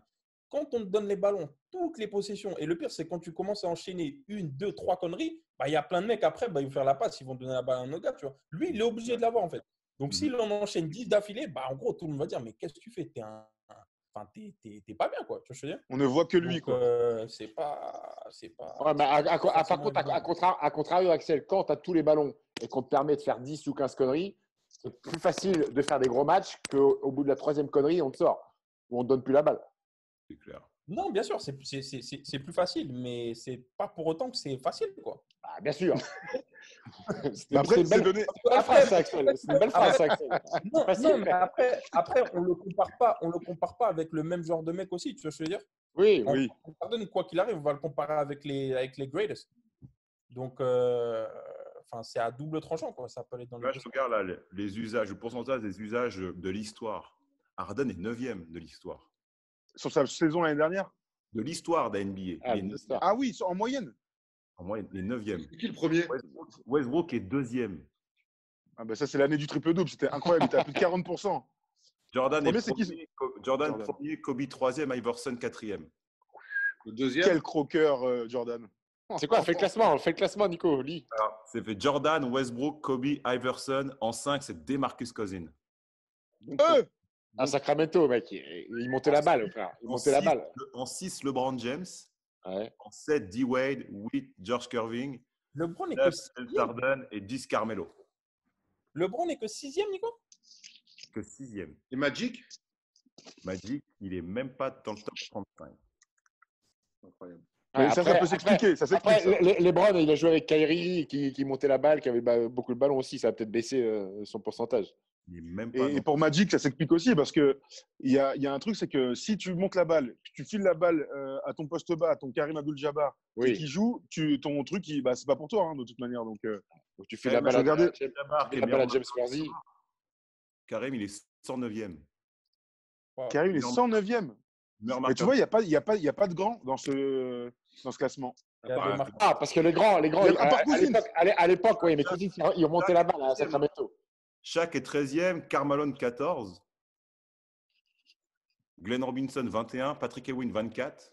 quand on te donne les ballons, toutes les possessions, et le pire, c'est quand tu commences à enchaîner une, deux, trois conneries, bah, il y a plein de mecs après, bah, ils vont faire la passe, ils vont donner la balle à un autre gars, tu vois. Lui, il est obligé ouais. de l'avoir, en fait. Donc, mmh. si l'on enchaîne dix d'affilée, bah, en gros, tout le monde va dire mais qu'est-ce que tu fais ? T'es, un... enfin, t'es, t'es, t'es pas bien, quoi. Tu vois ce que je veux dire ? On ne voit que lui, donc, quoi. Euh, c'est pas. C'est pas ouais, mais à, à, à, par contre, à, à, contrario, à contrario, Axel, quand tu as tous les ballons et qu'on te permet de faire dix ou quinze conneries, c'est plus facile de faire des gros matchs qu'au bout de la troisième connerie, on te sort ou on ne te donne plus la balle. C'est clair. Non, bien sûr, c'est, c'est, c'est, c'est, c'est plus facile, mais c'est pas pour autant que c'est facile, quoi. Ah, bien sûr. C'est, après, c'est, belle... donné... après, après, c'est une belle phrase, Axel. Non, non, mais après, après on ne le compare pas, on le compare pas avec le même genre de mec aussi, tu vois ce que je veux dire ? Oui, on, oui. On pardonne, quoi qu'il arrive, on va le comparer avec les, avec les greatest. Donc, euh, c'est à double tranchant, quoi. Ça peut aller dans là, le je regarde là, les, les usages, le pourcentage des usages de l'histoire. Harden est neuvième de l'histoire. Sur sa saison l'année dernière ? De l'histoire de la N B A. Ah, l'histoire. Ah oui, en moyenne ? En moyenne, il est neuvième. C'est qui le premier ? Westbrook, Westbrook est deuxième. Ah ben ça, c'est l'année du triple-double. C'était incroyable. Il était à plus de quarante pour cent. Jordan premier, est premier, co- Jordan, Jordan premier, Kobe troisième, Iverson quatrième. Le deuxième. Quel croqueur, euh, Jordan. C'est quoi ? Fais le classement. Fais le classement, Nico. Lis. Alors, c'est fait Jordan, Westbrook, Kobe, Iverson. En cinq, c'est DeMarcus Cousins. Euh à Sacramento, mec. Il montait la balle, frère. Il montait la balle. En six, LeBron James. Ouais. En sept, D-Wade, huit, George Kirving, LeBron neuf, Harden et dix, Carmelo. LeBron n'est que sixième, Nico ? Que sixième. Et Magic ? Magic, il n'est même pas dans le top trente-cinq. Incroyable. Ouais, après, ça, ça peut s'expliquer. Après, ça s'explique, après, ça. LeBron, il a joué avec Kyrie, qui, qui montait la balle, qui avait beaucoup de ballons aussi. Ça a peut-être baissé euh, son pourcentage. Il est même pas et, et pour Magic, ça s'explique aussi parce qu'il y a, y a un truc, c'est que si tu montes la balle, tu files la balle euh, à ton poste bas, à ton Karim Abdul-Jabbar, oui. qui joue, tu, ton truc, il, bah, c'est pas pour toi hein, de toute manière. Donc, euh, donc tu files la, la, la, la, la, la balle à James Worthy. Karim, il est cent neuvième. Wow. Karim, il est cent neuvième. Mais tu vois, il n'y a, a, a pas de grand dans ce, dans ce classement. Ah, ah, parce que les grands, les grands il y a, à, à l'époque, à l'époque oui, mais Cousins, ils remontaient la balle à Sacramento. Shaq est treizième, Carmelo quatorze, Glenn Robinson vingt et un, Patrick Ewing vingt-quatre,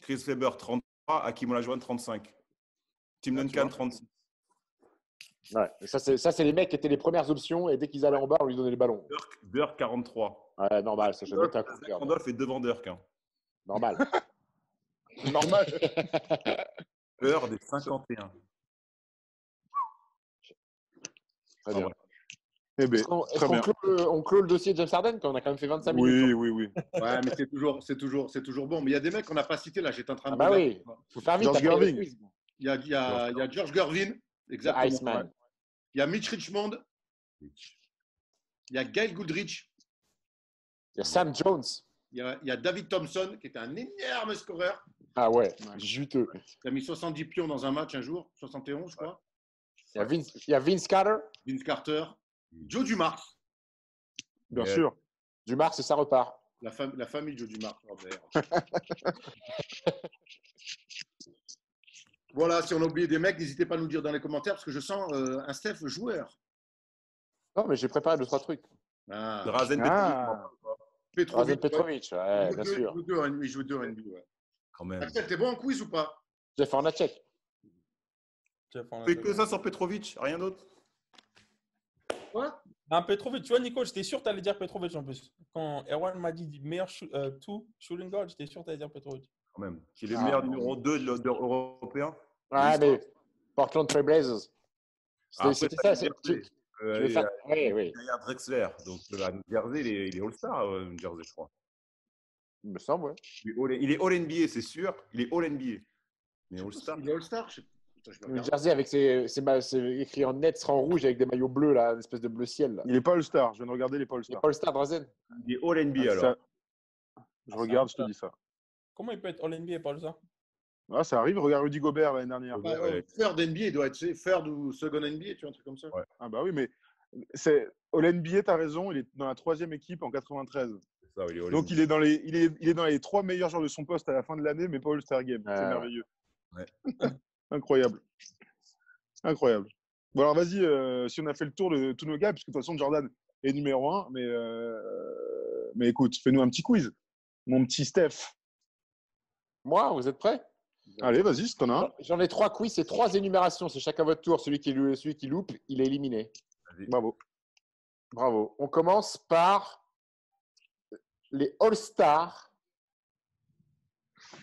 Chris Webber trente-trois, Hakeem Olajuwon trente-cinq, Tim Duncan trente-six. Ouais, ça, c'est, ça, c'est les mecs qui étaient les premières options et dès qu'ils allaient en bas, on lui donnait les ballons. Dirk, Dirk quarante-trois. Ouais, normal, ça Dirk, un coup de cœur. Randolph est devant Dirk. Hein. Normal. Normal. Bird est cinquante et un. Ah bien. Eh bien, est-ce qu'on clôt le, on clôt le dossier de James Harden quand on a quand même fait vingt-cinq oui, minutes. Oui, oui, oui. Ouais, mais c'est toujours, c'est toujours, c'est toujours bon. Mais il y a des mecs qu'on n'a pas cités là. J'étais en train de. Ah bah oui. Faut faire vite. George Gervin. Il y a, il y a, il y a George Gervin. Exactement. Iceman. Il y a Mitch Richmond. Il y a Gail Goodrich. Il y a Sam Jones. Il y a, il y a David Thompson qui était un énorme scoreur. Ah ouais, ouais. juteux. Ouais. Tu as mis soixante-dix pions dans un match un jour, soixante et onze, je crois. Il y a Vince, il y a Vince Carter. Vince Carter. Joe Dumars. Bien yeah. sûr. Dumars, ça repart. La, fam- la famille Joe Dumars. Voilà, si on a oublié des mecs, n'hésitez pas à nous dire dans les commentaires parce que je sens euh, un Steph joueur. Non, mais j'ai préparé deux, trois trucs. Ah. Drazen ah. Petrovic. Drazen Petrovic, ouais, ouais bien deux, sûr. Il joue deux en N B A. Il joue deux en N B A, ouais. Quand même. Axel, t'es bon en quiz ou pas? J'ai fait en A-check. Fais que ça sur Petrovic, rien d'autre. Quoi? Un Petrovic, tu vois, Nico, j'étais sûr que tu allais dire Petrovic en plus. Quand Erwan m'a dit meilleur shoot, euh, tout, shooting guard, j'étais sûr que tu allais dire Petrovic. Quand même, qui est le ah, meilleur bon. numéro deux de l'ordre européen. Ouais, mais Portland Trail Blazers. C'était, c'était ça, c'est le truc. Euh, il y a oui, oui. Drexler, donc euh, à New Jersey, il est, il est All-Star, euh, New Jersey, je crois. Il me semble, ouais. Il est All-N B A, c'est sûr. Il est All-N B A. Mais All-Star. Il est All-Star, je sais pas. New Jersey avec ses, ses, ses, ses écrit en net en rouge avec des maillots bleus là, une espèce de bleu ciel. Là. Il est pas All Star. Je viens de regarder, il est pas All Star. Il est pas All Star Drazen. Il est All N B A ah, alors. Ça. Je ah, regarde, je te dis ça. Comment il peut être All N B A et pas All Star? Ah, ça arrive. Regarde Rudy Gobert l'année dernière. Bah, ouais. Third N B A il doit être third ou second N B A, tu vois un truc comme ça. Ouais. Ah bah oui, mais c'est All N B A. T'as raison. Il est dans la troisième équipe en quatre-vingt-treize. C'est ça, il est donc il est dans les, il est, il est dans les trois meilleurs joueurs de son poste à la fin de l'année, mais pas All Star Game. Ah. C'est merveilleux. Ouais. Incroyable. Incroyable. Bon, alors vas-y, euh, si on a fait le tour de tous nos gars, puisque de toute façon, Jordan est numéro un, mais, euh, mais écoute, fais-nous un petit quiz, mon petit Steph. Moi, vous êtes prêts? Allez, vas-y, si t'en as un. J'en ai trois quiz, c'est trois énumérations, c'est chacun votre tour. Celui qui, celui qui loupe, il est éliminé. Vas-y. Bravo. Bravo. On commence par les All-Stars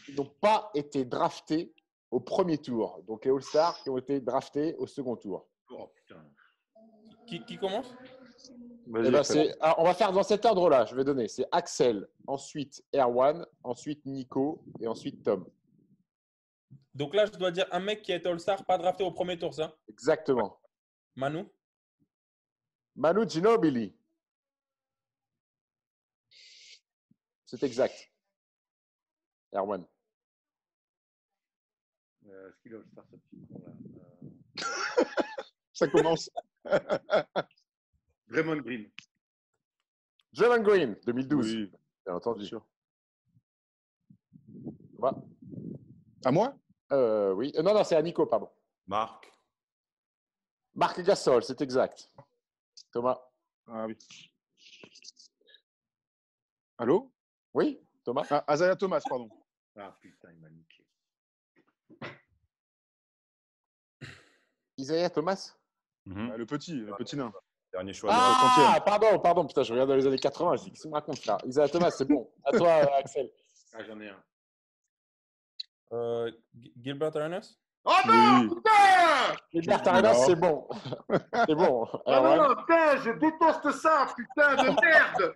qui n'ont pas été draftés au premier tour. Donc, les All-Stars qui ont été draftés au second tour. Oh, putain. Qui, qui commence? Eh ben, c'est, alors, on va faire dans cet ordre-là. Je vais donner. C'est Axel, ensuite Erwan, ensuite Nico et ensuite Tom. Donc là, je dois dire un mec qui a été All-Star pas drafté au premier tour, ça? Exactement. Manu? Manu Ginobili. C'est exact. Erwan. Euh, est-ce qu'il est All-Star ce petit con là? Ça commence. Draymond Green. Draymond Green, deux mille douze. Oui, bien entendu. Sûr. Ouais. À moi? euh, Oui. Euh, non, non, c'est à Nico, pardon. Marc. Marc Gasol, c'est exact. Thomas. Ah oui. Allô? Oui, Thomas. Ah, Isaiah Thomas, pardon. Ah putain, il m'a niqué. Isaiah Thomas, mm-hmm. ah, le petit, le petit nain. Dernier choix. Ah, pardon, pardon, putain, je regarde dans les années quatre-vingts, je dis, qu'est-ce que me raconte ça? Isaiah Thomas, c'est bon. À toi, Axel. Ah, j'en ai un. Euh, Gilbert Arenas. Oh non, oui. putain Gilbert Arenas, c'est bon. C'est bon. Ah oh, non, non, putain, je déteste ça, putain de merde.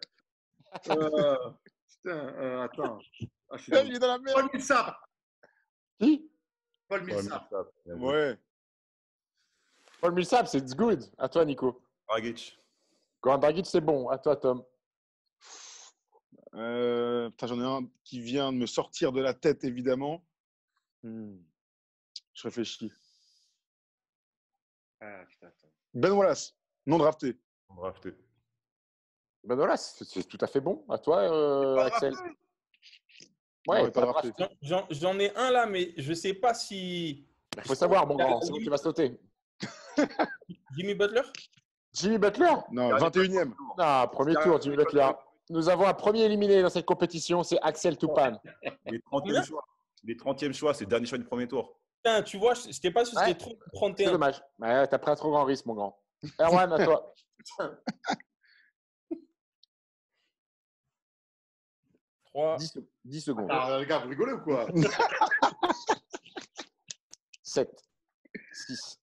euh, putain, euh, attends. Ah, je suis dans... Il est dans la merde. Paul Millsap. Qui? Paul Millsap. Ouais. Paul Millsap, c'est good. À toi, Nico. Dragic. Goran Dragic, c'est bon. À toi, Tom. Euh, putain, j'en ai un qui vient de me sortir de la tête, évidemment. Hmm. Je réfléchis. Ah, putain, attends. Ben Wallace, non drafté. Non drafté. Ben Wallace, c'est, c'est tout à fait bon. À toi, euh, Axel. Ouais, non, pas drafté. Drafté. J'en, j'en ai un là, mais je ne sais pas si… Il faut savoir, mon grand. C'est bon, tu vas sauter. Jimmy Butler. Jimmy Butler. Non, vingt et unième. Non, premier tour, Jimmy Butler. Nous avons un premier éliminé dans cette compétition, c'est Axel Toupane. Les trentième choix. Les trentième choix, c'est le dernier choix du premier tour. Putain, tu vois, je n'étais pas sûr que c'était trente et un. C'est dommage. Ouais, t'as pris un trop grand risque, mon grand. Erwan, à toi. trois. dix secondes. Ah, regarde, vous rigolez ou quoi? sept. six.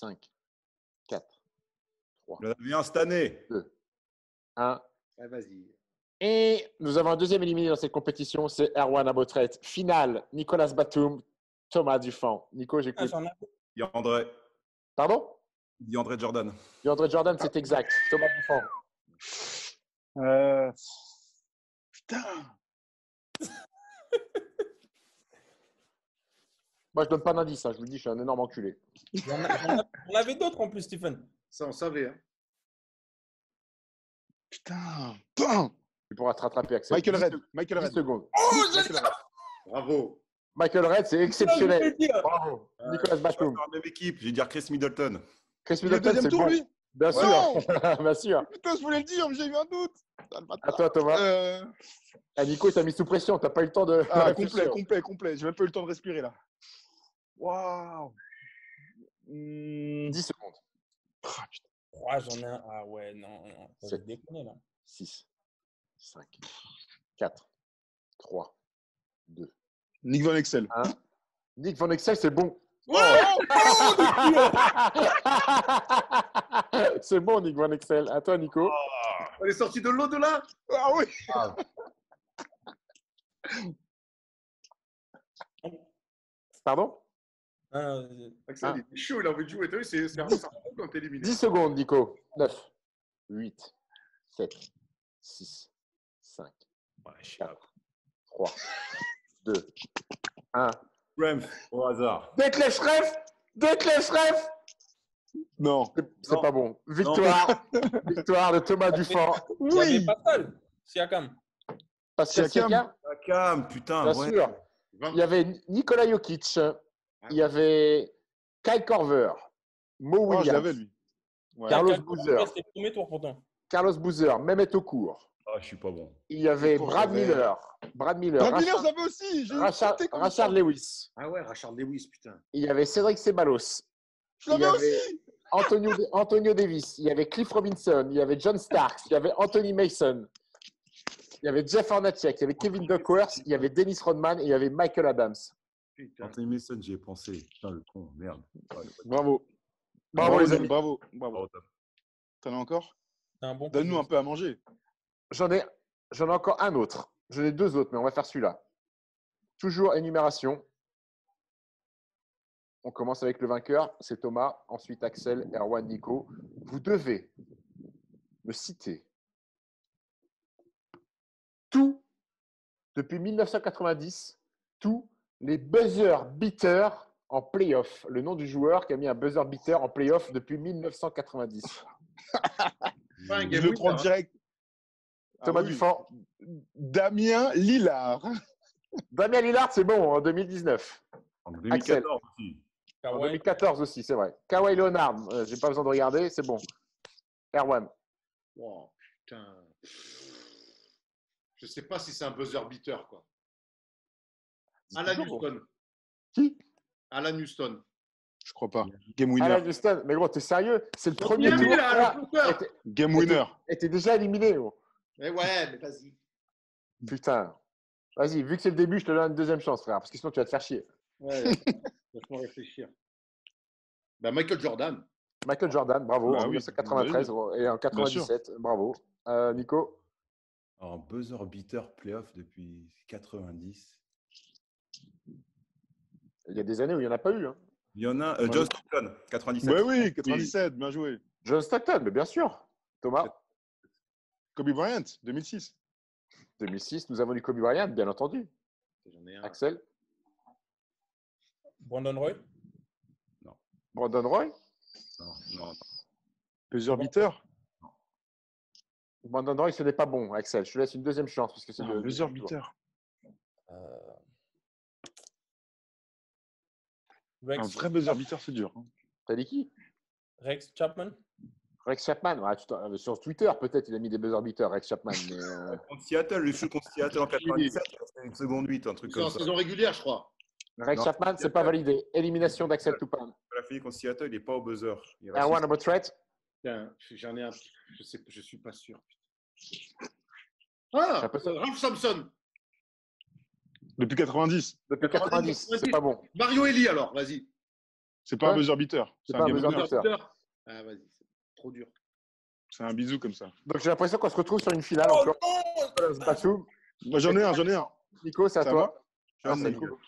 cinq, quatre, trois. J'en avais un cette année. deux, un. Ah, vas-y. Et nous avons un deuxième éliminé dans cette compétition, c'est Erwan Abotret. Finale, Nicolas Batum, Thomas Dufan. Nico, j'écoute. Ah, il y a André. Pardon? Il y a André Jordan. Il y a André Jordan, c'est exact. Thomas Dufan. Euh... Putain. Moi, je ne donne pas d'indice. Hein. Je vous le dis, je suis un énorme enculé. On avait d'autres en plus, Stephen. Ça, on savait. Hein. Putain. Bam. Tu pourras te rattraper, Axel. Michael Redd. Michael Redd. Oh, Michael Redd. Bravo. Michael Redd, c'est exceptionnel. Bravo. Euh, Nicolas Batum. Dans la même équipe. Je vais dire Chris Middleton. Chris Middleton, c'est bon. Lui. Bien sûr. Bien sûr. Putain, je voulais le dire, mais j'ai eu un doute. À toi, Thomas. Euh... Ah, Nico, il t'a mis sous pression. T'as pas eu le temps de. Ah, complet, complet, complet. J'ai même pas eu le temps de respirer là. Waouh. Mmh... dix secondes. Ah, putain. trois, j'en ai un. Ah ouais, non, non. Ça va déconner là. six, cinq, quatre, trois, deux. Nick Van Exel. un. Nick Van Exel, c'est bon. Oh c'est bon, Nick Van Exel. À toi, Nico. Oh. On est sorti de l'eau de là. Ah oui. Ah. Pardon ah, Axel, ah. Il est chaud, il a envie de jouer. C'est un peu quand t'es éliminé. dix secondes, Nico. neuf, huit, sept, six, cinq, quatre, trois, deux, un. Bref, au hasard. Detlef Schrempf. Detlef Schrempf. Non, c'est pas bon. Victoire, victoire de Thomas Dufort. Oui. Siakam. Pas Siakam. Siakam, putain. Bien sûr. Il y avait Nikola Jokic. Il y avait Kyle Korver, Mo Williams. Oh, je l'avais, lui. Ouais. Carlos Boozer. C'était le premier tour pourtant. Carlos Boozer, Mehmet Okur. Ah, je suis pas bon. Il y avait Brad Miller. Brad Miller. Brad Miller, j'avais aussi. Rachard, Rachard Lewis. Ah ouais, Rachard Lewis, putain. Il y avait Cédric Ceballos. Je l'avais aussi. Antonio, Antonio Davis. Il y avait Cliff Robinson. Il y avait John Starks. Il y avait Anthony Mason. Il y avait Jeff Hornacek. Il y avait Kevin Duckworth. Il y avait Dennis Rodman. Et il y avait Michael Adams. Putain. Anthony Mason, j'y ai pensé. Putain, le con, merde. Bravo. Bravo, bravo les amis. Bravo. Bravo. T'en as encore? Bon donne-nous un peu à manger. J'en ai, j'en ai encore un autre. J'en ai deux autres, mais on va faire celui-là. Toujours énumération. On commence avec le vainqueur, c'est Thomas. Ensuite, Axel, Erwan, Nico. Vous devez me citer tout, depuis mille neuf cent quatre-vingt-dix, tous les buzzer beaters en play-off. Le nom du joueur qui a mis un buzzer beater en play-off depuis mille neuf cent quatre-vingt-dix. Je le prends direct. Thomas ah oui. Dufort. Damien Lillard. Damien Lillard, c'est bon, en deux mille dix-neuf. En deux mille quatorze aussi. En deux mille quatorze aussi, c'est vrai. Kawhi Leonard, euh, j'ai pas besoin de regarder, c'est bon. Erwan. Wow, putain. Je sais pas si c'est un buzzer beater, quoi. Alan Houston. Qui? Alan Houston. Je crois pas. Game winner. Alan Houston, mais gros, t'es sérieux? C'est le Donc, premier tour. Là, là, était, Game winner. Et t'es déjà éliminé, gros. Mais ouais, mais vas-y. Putain. Vas-y, vu que c'est le début, je te donne une deuxième chance, frère, parce que sinon tu vas te faire chier. Ouais, laisse-moi réfléchir. Ben, Michael Jordan. Michael Jordan, bravo. Ah, en oui, mille neuf cent quatre-vingt-treize oui. Et en quatre-vingt-dix-sept, bravo. Euh, Nico. En buzzer beater playoff depuis quatre-vingt-dix. Il y a des années où il n'y en a pas eu. Hein. Il y en a. Euh, John Stockton, quatre-vingt-dix-sept. Ouais, oui, quatre-vingt-dix-sept, oui. Bien joué. John Stockton, mais bien sûr. Thomas. Kobe Bryant, deux mille six. deux mille six, nous avons eu Kobe Bryant, bien entendu. J'en ai un. Axel. Brandon Roy. Non. Brandon Roy. Non, non. Buzzer beater. Non. Brandon Roy, ce n'est pas bon, Axel. Je te laisse une deuxième chance parce que c'est le buzzer beater. Euh... Rex... Un vrai buzzer beater, c'est dur. T'as dit qui? Rex Chapman. Rex Chapman, ouais, sur Twitter, peut-être, il a mis des buzzer beaters, Rex Chapman. Mais, euh... contre Seattle, le shoot contre Seattle en quatre-vingt-dix-sept, c'est une seconde huit, un truc comme ça. C'est en saison régulière, je crois. Rex non, Chapman, c'est pas validé. Élimination d'Axel Toupane. La finale contre Seattle, il n'est pas au buzzer. Erwan, about threat. Tiens, j'en ai un. Je sais, je suis pas sûr. Ah, Ralph Sampson. Depuis quatre-vingt-dix. Depuis quatre-vingt-dix, c'est pas bon. Mario Eli, alors, vas-y. C'est pas ouais. Un buzzer beater. C'est pas un buzzer beater. Ah, vas-y. Trop dur. C'est un bisou comme ça. Donc j'ai l'impression qu'on se retrouve sur une finale oh encore. Non bah, j'en ai un, j'en ai un. Nico, c'est à ça toi. Sean ah, Elliott.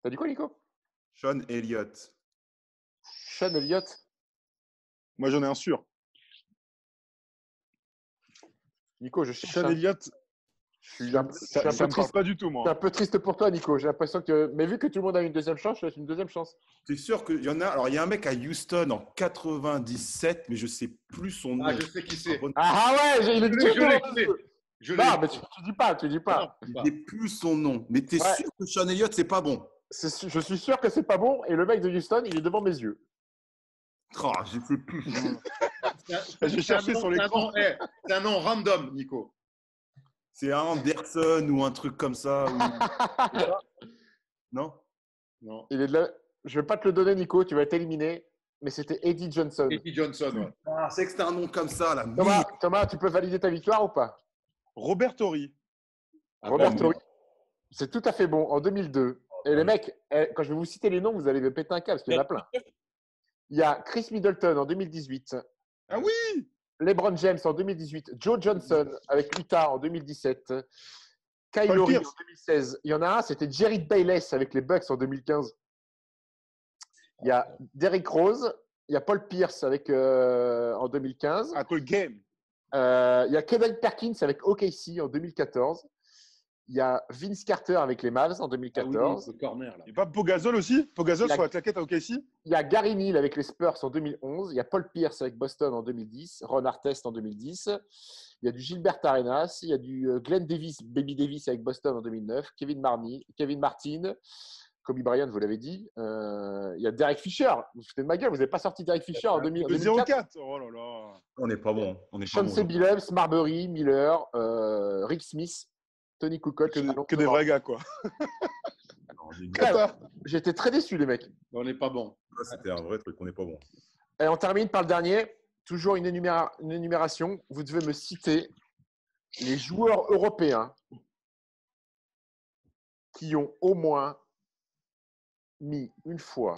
T'as dit quoi, Nico? Sean Elliott. Sean Elliott. Moi, j'en ai un sûr. Nico, je cherche. Sean Elliott, Je suis un, ça, je suis ça me triste pas du tout, moi. C'est un peu triste pour toi, Nico. J'ai l'impression que. Mais vu que tout le monde a une deuxième chance, je laisse une deuxième chance. C'est sûr qu'il y en a. Alors, il y a un mec à Houston en quatre-vingt-dix-sept, mais je sais plus son nom. Ah, je sais qui c'est. Ah, ah ouais, j'ai une deuxième. Je non, mais tu, tu dis pas, tu dis pas. Non, je n'ai plus son nom. Mais t'es ouais. sûr que Sean Elliott, c'est pas bon. C'est, je suis sûr que c'est pas bon. Et le mec de Houston, il est devant mes yeux. Oh, je sais plus. J'ai cherché nom, sur l'écran. C'est, hey, c'est un nom random, Nico. C'est un Anderson ou un truc comme ça. Ou... non, non. Il est de la... Je vais pas te le donner, Nico. Tu vas être éliminé. Mais c'était Eddie Johnson. Eddie Johnson, ouais. Ah, c'est que c'était un nom comme ça, là. Thomas, Thomas, tu peux valider ta victoire ou pas? Robert Torrey. Ah, Robert ben, Torrey, c'est tout à fait bon, en deux mille deux. Et oui. Les mecs, quand je vais vous citer les noms, vous allez me péter un câble, parce qu'il y en a plein. Il y a Chris Middleton en deux mille dix-huit. Ah oui. LeBron James en deux mille dix-huit. Joe Johnson avec Utah en deux mille dix-sept. Kyle Lowry en deux mille seize. Il y en a un, c'était Jerry Bayless avec les Bucks en deux mille quinze. Il y a Derrick Rose. Il y a Paul Pierce avec, euh, en deux mille quinze. Ah, cool game. Euh, il y a Kevin Perkins avec O K C en deux mille quatorze. Il y a Vince Carter avec les Mavs en deux mille quatorze. Ah oui, corner, là. Il n'y a pas Pogazol aussi? Pogazol sur la claquette à O K C? Il y a Gary Neal avec les Spurs en deux mille onze. Il y a Paul Pierce avec Boston en deux mille dix. Ron Artest en deux mille dix. Il y a du Gilbert Arenas. Il y a du Glenn Davis, Baby Davis avec Boston en deux mille neuf. Kevin Marnie, Kevin Martin. Kobe Bryant, vous l'avez dit. Euh, il y a Derek Fisher. Vous vous foutez de ma gueule, vous n'avez pas sorti Derek Fisher en deux mille quatre. zéro quatre. Oh là là. On n'est pas bon. Sean Sebillebs, Marbury, Miller, euh, Rick Smith, Tony Kukoc. Que, que, que des vrais gars, quoi. J'étais très déçu, les mecs. On n'est pas bon. C'était un vrai truc, on n'est pas bon. Et on termine par le dernier. Toujours une, énuméra- une énumération. Vous devez me citer les joueurs européens qui ont au moins mis une fois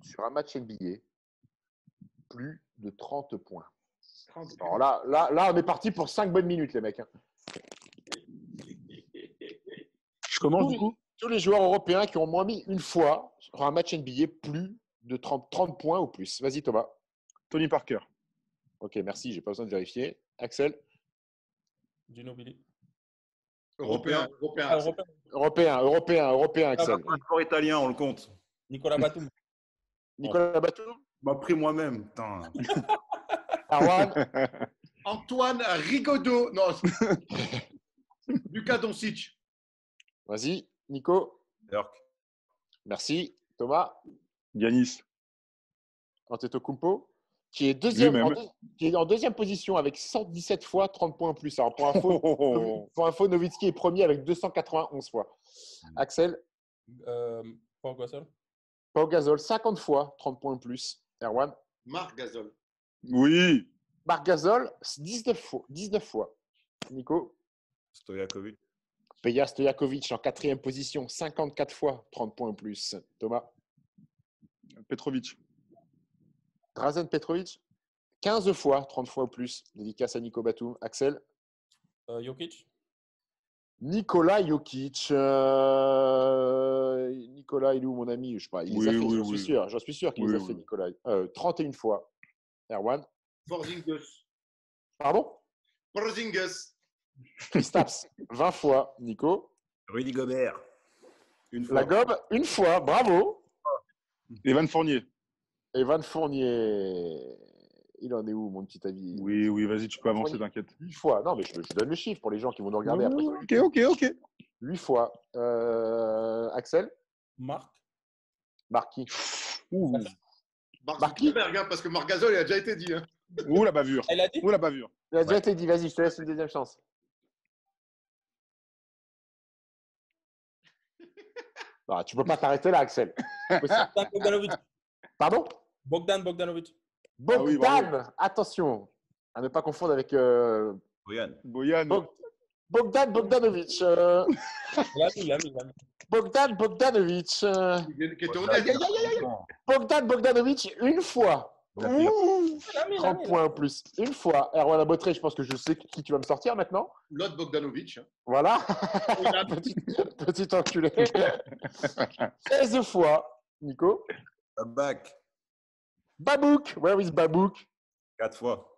sur un match N B A plus de trente points. Alors là, là, là, on est parti pour cinq bonnes minutes, les mecs. Hein. Je commence tous, du coup. Tous les joueurs européens qui ont moins mis une fois sur un match N B A plus de trente, trente points ou plus. Vas-y, Thomas. Tony Parker. Ok, merci, j'ai pas besoin de vérifier. Axel. Ginobili. Européen, européen, européen, européen, européen, européen, Axel. Ah, un sport italien, on le compte. Nicolas Batum. Nicolas Batum. M'a pris moi-même. Putain. Arwan. Antoine Rigaudot. Non. Lucas Doncic. Vas-y, Nico. Dirk. Merci, Thomas. Giannis Antetokounmpo. Qui est, deuxième, en deux, qui est en deuxième position avec cent dix-sept fois, trente points en plus. Alors, pour info, oh. pour info Nowitzki est premier avec deux cent quatre-vingt-onze fois. Axel euh, Pau Gasol Pau Gasol, cinquante fois, trente points en plus. Erwan Marc Gasol. Oui. Marc Gasol, dix-neuf fois. dix-neuf fois. Nico Stojakovic. Peja Stojakovic en quatrième position, cinquante-quatre fois, trente points en plus. Thomas Petrovic. Drazen Petrovic, quinze fois, trente fois ou plus. Dédicace à Nico Batum. Axel euh, Jokic. Nikola Jokic. Euh... Nicolas, il est où, mon ami? Je ne sais pas. Il oui, les a fait, oui, j'en, oui. Suis sûr. J'en suis sûr qu'il oui, les a oui. fait, Nicolas. Euh, trente et une fois. Erwan Porzingis. Pardon Porzingis. Kristaps, vingt fois. Nico Rudy Gobert. Une fois. La gobe, une fois. Bravo. Evan Fournier. Evan Fournier, il en est où, mon petit avis? Oui, oui, vas-y, tu peux avancer, Fournier. T'inquiète. huit fois. Non, mais je, je donne le chiffre pour les gens qui vont nous regarder après. Ok, ok, ok. huit fois. Euh, Axel Marc. Marquis. Ouh. Marc Zuckerberg, hein, parce que Marc Gasol, il a déjà été dit. Hein. Ouh, la bavure. Elle a dit Ouh, la bavure. Il a déjà ouais. été dit. Vas-y, je te laisse une deuxième chance. Non, tu ne peux pas t'arrêter là, Axel. Pardon Bogdan Bogdanovic. Bogdan, ah oui, bah oui. Attention à ne pas confondre avec euh... Boyan. Boyan. Bog... Bogdan Bogdanovic. Euh... Bogdan Bogdanovic. Euh... Bogdan Bogdanovic, une fois. Ouh, trente points en plus. Une fois. Erwan Abotré, je pense que je sais qui tu vas me sortir maintenant. L'autre Bogdanovic. Voilà. petit, petit enculé. seize fois. Nico Babac. Babouk. Where is Babouk? Quatre fois.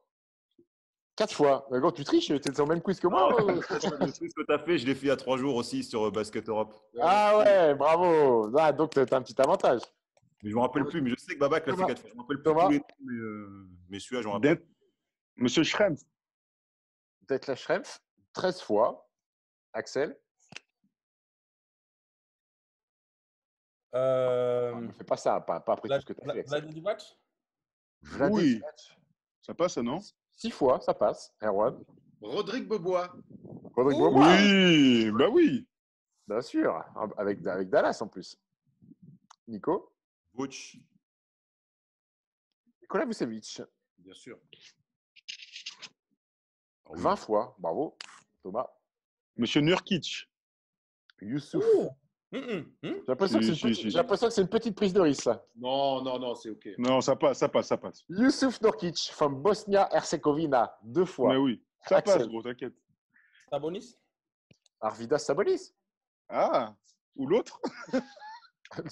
Quatre fois. Gros, tu triches, tu étais sur le même quiz que moi. Ah, euh... le quiz que tu as fait, je l'ai fait il y a trois jours aussi sur Basket Europe. Ah ouais, bravo. Ah, donc, tu as un petit avantage. Mais je ne me rappelle plus, mais je sais que Babac l'a fait quatre fois. Je ne me rappelle plus tous les coups, mais, euh... mais celui-là, je me rappelle. Monsieur Schrems. Detlef Schrempf, treize fois. Axel. Euh... Ah, ne fais pas ça, pas, pas après la, tout ce que tu as fait. Vladivac. Oui. Ça passe, non ? Six fois, ça passe. Erwan. Rodrigue Bobois. Rodrigue oh, Bobois. Oui, bah oui. Bien sûr, avec, avec Dallas en plus. Nico. Vuce. Nikola Vucevic. Bien sûr. Oh, oui. vingt fois, bravo, Thomas. Monsieur Nurkic. Youssouf. Oh. Mmh, mmh. J'ai l'impression si, que c'est une, si, petite... si. une petite prise de risque, ça. Non, non, non, c'est OK. Non, ça passe, ça passe, ça passe. Yusuf Nurkic, from Bosnia-Herzegovina, deux fois. Mais oui, ça Axel. Passe, gros, t'inquiète. Sabonis. Arvidas Sabonis. Ah, ou l'autre.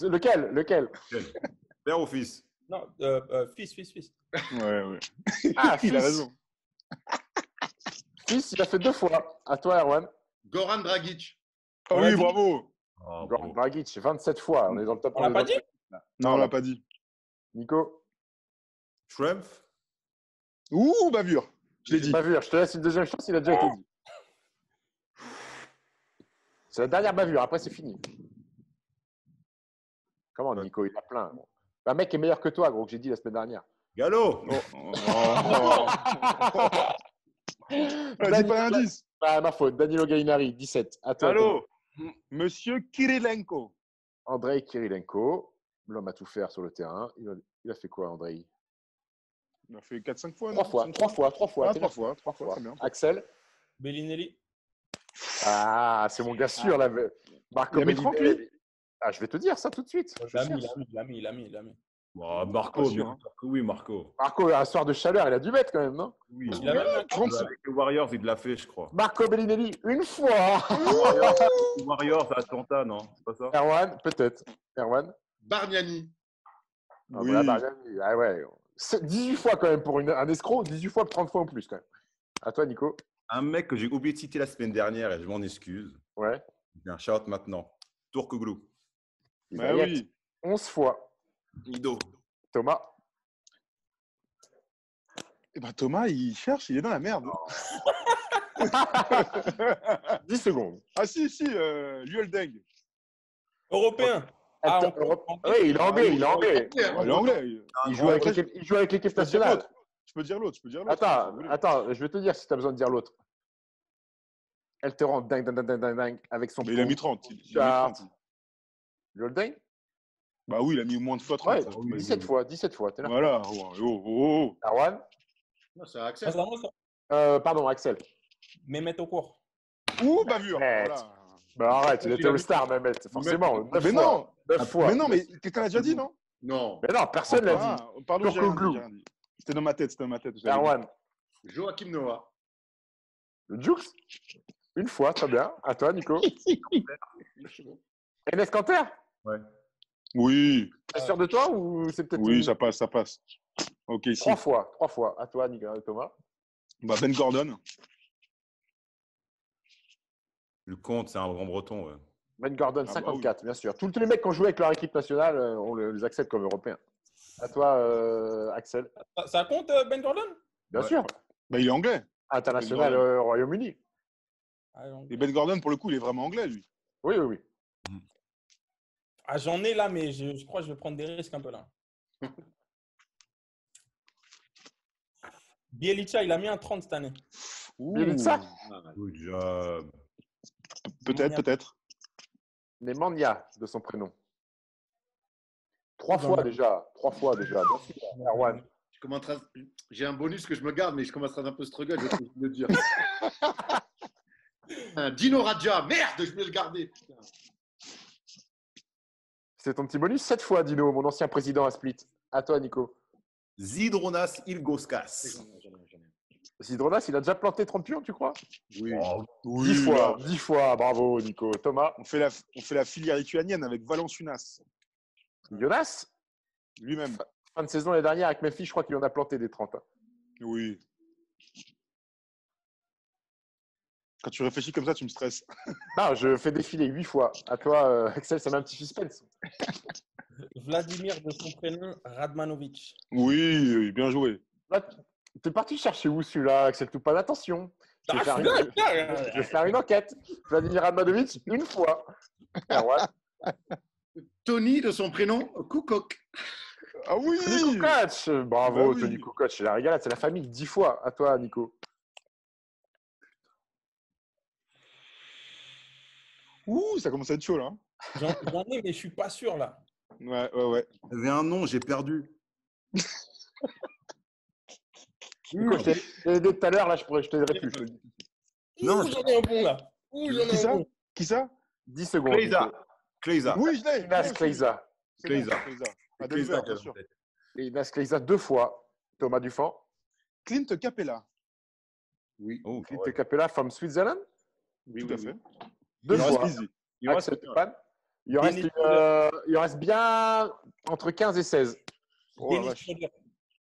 Lequel, lequel? Père ou fils? Non, euh, euh, fils, fils, fils. Ouais, ouais. Ah, il fils. A raison. Fils, il a fait deux fois. À toi, Erwan. Goran Dragic. Oh, oui, Dragic. Bravo. Oh, Goran Dragic, vingt-sept fois. On est dans le top. On l'a pas dit ? Non, on l'a pas dit. Nico. Schrempf. Ouh, bavure. Je l'ai dit. Bavure, je te laisse une deuxième chance, il a déjà oh. été dit. C'est la dernière bavure, après c'est fini. Comment, Nico ? Il y en a plein. Un mec est meilleur que toi, gros, que j'ai dit la semaine dernière. Gallo. Oh. Oh. Oh. Vas-y, pas l'indice. Bah, ma faute. Danilo Gallinari, dix-sept. À toi. Allô. Monsieur Kirilenko. Andrei Kirilenko, l'homme à tout faire sur le terrain. Il a, il a fait quoi, Andrei? Il a fait quatre cinq fois. trois fois, trois fois, trois fois. Ah, trois fois, trois fois. Bien. Axel. Bellinelli. Ah, c'est mon gars sûr, ah. là. Marco Bellinelli. Ah, je vais te dire ça tout de suite. Il l'a mis, il l'a mis, il l'a mis, il l'a mis. Oh, Marco, sûr, hein. Marco, oui, Marco. Marco, un soir de chaleur, il a dû mettre quand même, non? Oui, il a même un trente avec les Warriors, il l'a fait, je crois. Marco Bellinelli, une fois. Warriors, Warriors à Atlanta, non? C'est pas ça? Erwan, peut-être. Erwan. Bargnani. Ah, oui. Voilà, Bargnani. Ah, ouais. dix-huit fois quand même pour une, un escroc, dix-huit fois, trente fois en plus quand même. À toi, Nico. Un mec que j'ai oublié de citer la semaine dernière et je m'en excuse. Ouais. J'ai un shout maintenant. Turkoglu. Bah, oui. onze fois. Nido. Thomas. Eh ben, Thomas, il cherche, il est dans la merde. Oh. dix secondes. Ah si, si, euh, Lyoldeng. Européen. Ah, ah, on... Oui, il est anglais, il est anglais. Il, il, il, il joue avec l'équipe il joue avec l'équipe nationale. Je peux dire l'autre, je peux dire l'autre. Attends, si attends, je vais te dire si tu as besoin de dire l'autre. Elle te rend dingue, dingue, dingue, dingue, dingue avec son. Mais il a mis trente. Lyoldeng. Bah oui, il a mis moins de fois trente. Ouais, ça, dix-sept fois, dix-sept fois, t'es là. Voilà. Oh, oh, oh. Arwan. Non, c'est Axel. Euh, pardon, Axel. Mehmet Okur. Ouh, bavure. Voilà. Bah arrête, il était All-Star, Mehmet, forcément. neuf mais fois. Non. neuf fois. Mais non, mais t'en as déjà dit, non? Non. Mais non, personne ne l'a dit. Pardon, c'était dans ma tête, c'était dans ma tête. Arwan. Joachim Noah. Le Jukes. Une fois, très bien. À toi, Nico. Enes Kanter. Ouais. Oui. T'es sûr de toi ou c'est peut-être… Oui, une... ça passe, ça passe. Ok, ici. Trois fois, trois fois. À toi, Nicolas, Thomas. Bah Ben Gordon. Le compte, c'est un grand breton. Ouais. Ben Gordon, ah, cinquante-quatre, bah oui. Bien sûr. Tous les mecs qui ont joué avec leur équipe nationale, on les accepte comme européens. À toi, euh, Axel. Ça, ça compte, Ben Gordon? Bien ouais. sûr. Bah, il est anglais. International euh, Royaume-Uni. Ah, et Ben Gordon, pour le coup, il est vraiment anglais, lui. Oui, oui, oui. Mm. Ah, j'en ai là, mais je, je crois que je vais prendre des risques un peu là. Bielica, il a mis un trente cette année. Bielica. Good job. Peut-être, peut-être. Nemanja, de son prénom. Trois non, fois non. déjà. Trois fois déjà. Erwan. J'ai un bonus que je me garde, mais je commencerai un peu struggle, je vais le dire. Un Dino Raja. Merde, je vais le garder. Putain. C'est ton petit bonus. Sept fois, Dino, mon ancien président à Split. À toi, Nico. Zydronas Ilgauskas. Zydronas, il a déjà planté trente pions, tu crois? Oui. Oh, oui. Dix fois, dix fois. Bravo, Nico. Thomas. On fait la, on fait la filière lituanienne avec Valanciunas. Jonas. Lui-même. Fin de saison l'année dernière avec Memphis, je crois qu'il en a planté des trente. Oui. Quand tu réfléchis comme ça, tu me stresses. Non, je fais défiler huit fois. À toi, euh, Axel, ça met un petit suspense. Vladimir de son prénom, Radmanovic. Oui, bien joué. Là, t'es parti chercher où celui-là, Axel Toupane? Attention. Je vais, faire une... je vais faire une enquête. Vladimir Radmanovic, une fois. Ah ouais. Tony de son prénom, Koukoc. Ah oui, Tony Koukoc. Bravo, bah oui. Tony Koukoc. C'est la régalade, c'est la famille. Dix fois. À toi, Nico. Ouh, ça commence à être chaud, là. J'en, j'en ai, mais je suis pas sûr, là. Ouais, ouais, ouais. J'avais un nom, j'ai perdu. Nico, je t'ai aidé tout à l'heure, là, je ne je t'aiderai plus. Je te... Non, ouh, j'en ai un bon, là. Ouh, j'en ai Qui un ça bon. Qui ça dix secondes. Klaiza. Klaiza. Oui, je l'ai. Inas Klaiza. Klaiza. À Denver, bien sûr. Et Inas Klaiza deux fois. Thomas Dufan. Clint Capella. Oui. Oh, Clint ouais. Capella, from Switzerland. Oui, tout à fait. Deux il fois. Reste il, reste il, reste, euh, il reste bien entre quinze et seize. Oh, Dennis Schroeder.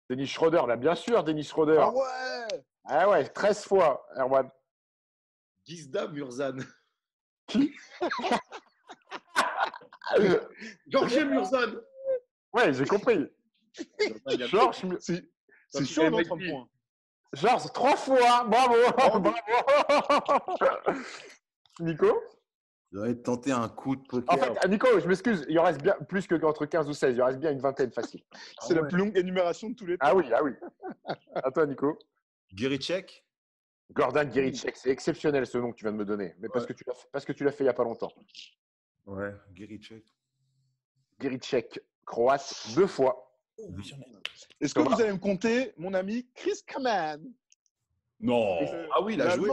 Dennis Schroeder, là, bien sûr, Dennis Schroeder. Ah ouais. Ah ouais, treize fois, Erwan. Gisda Murzan. Qui? Georges Murzan. Ouais, j'ai compris. Georges Murzan. C'est, c'est chaud, non, trente points. Georges, trois fois. Bravo. Oh, bravo. Nico ? Il aurait tenté un coup de poker. En fait, Nico, je m'excuse, il en reste bien plus qu'entre quinze ou seize, il en reste bien une vingtaine facile. C'est ah la ouais. plus longue énumération de tous les temps. Ah oui, ah oui. À toi, Nico. Giricek ? Gordon Giricek, c'est exceptionnel ce nom que tu viens de me donner, mais ouais. parce, que tu l'as fait, parce que tu l'as fait il n'y a pas longtemps. Ouais, Giricek. Giricek, croate, deux fois. Oh, est-ce Thomas. Que vous allez me compter, mon ami Chris Kaman ? Non. Ah oui, il a joué.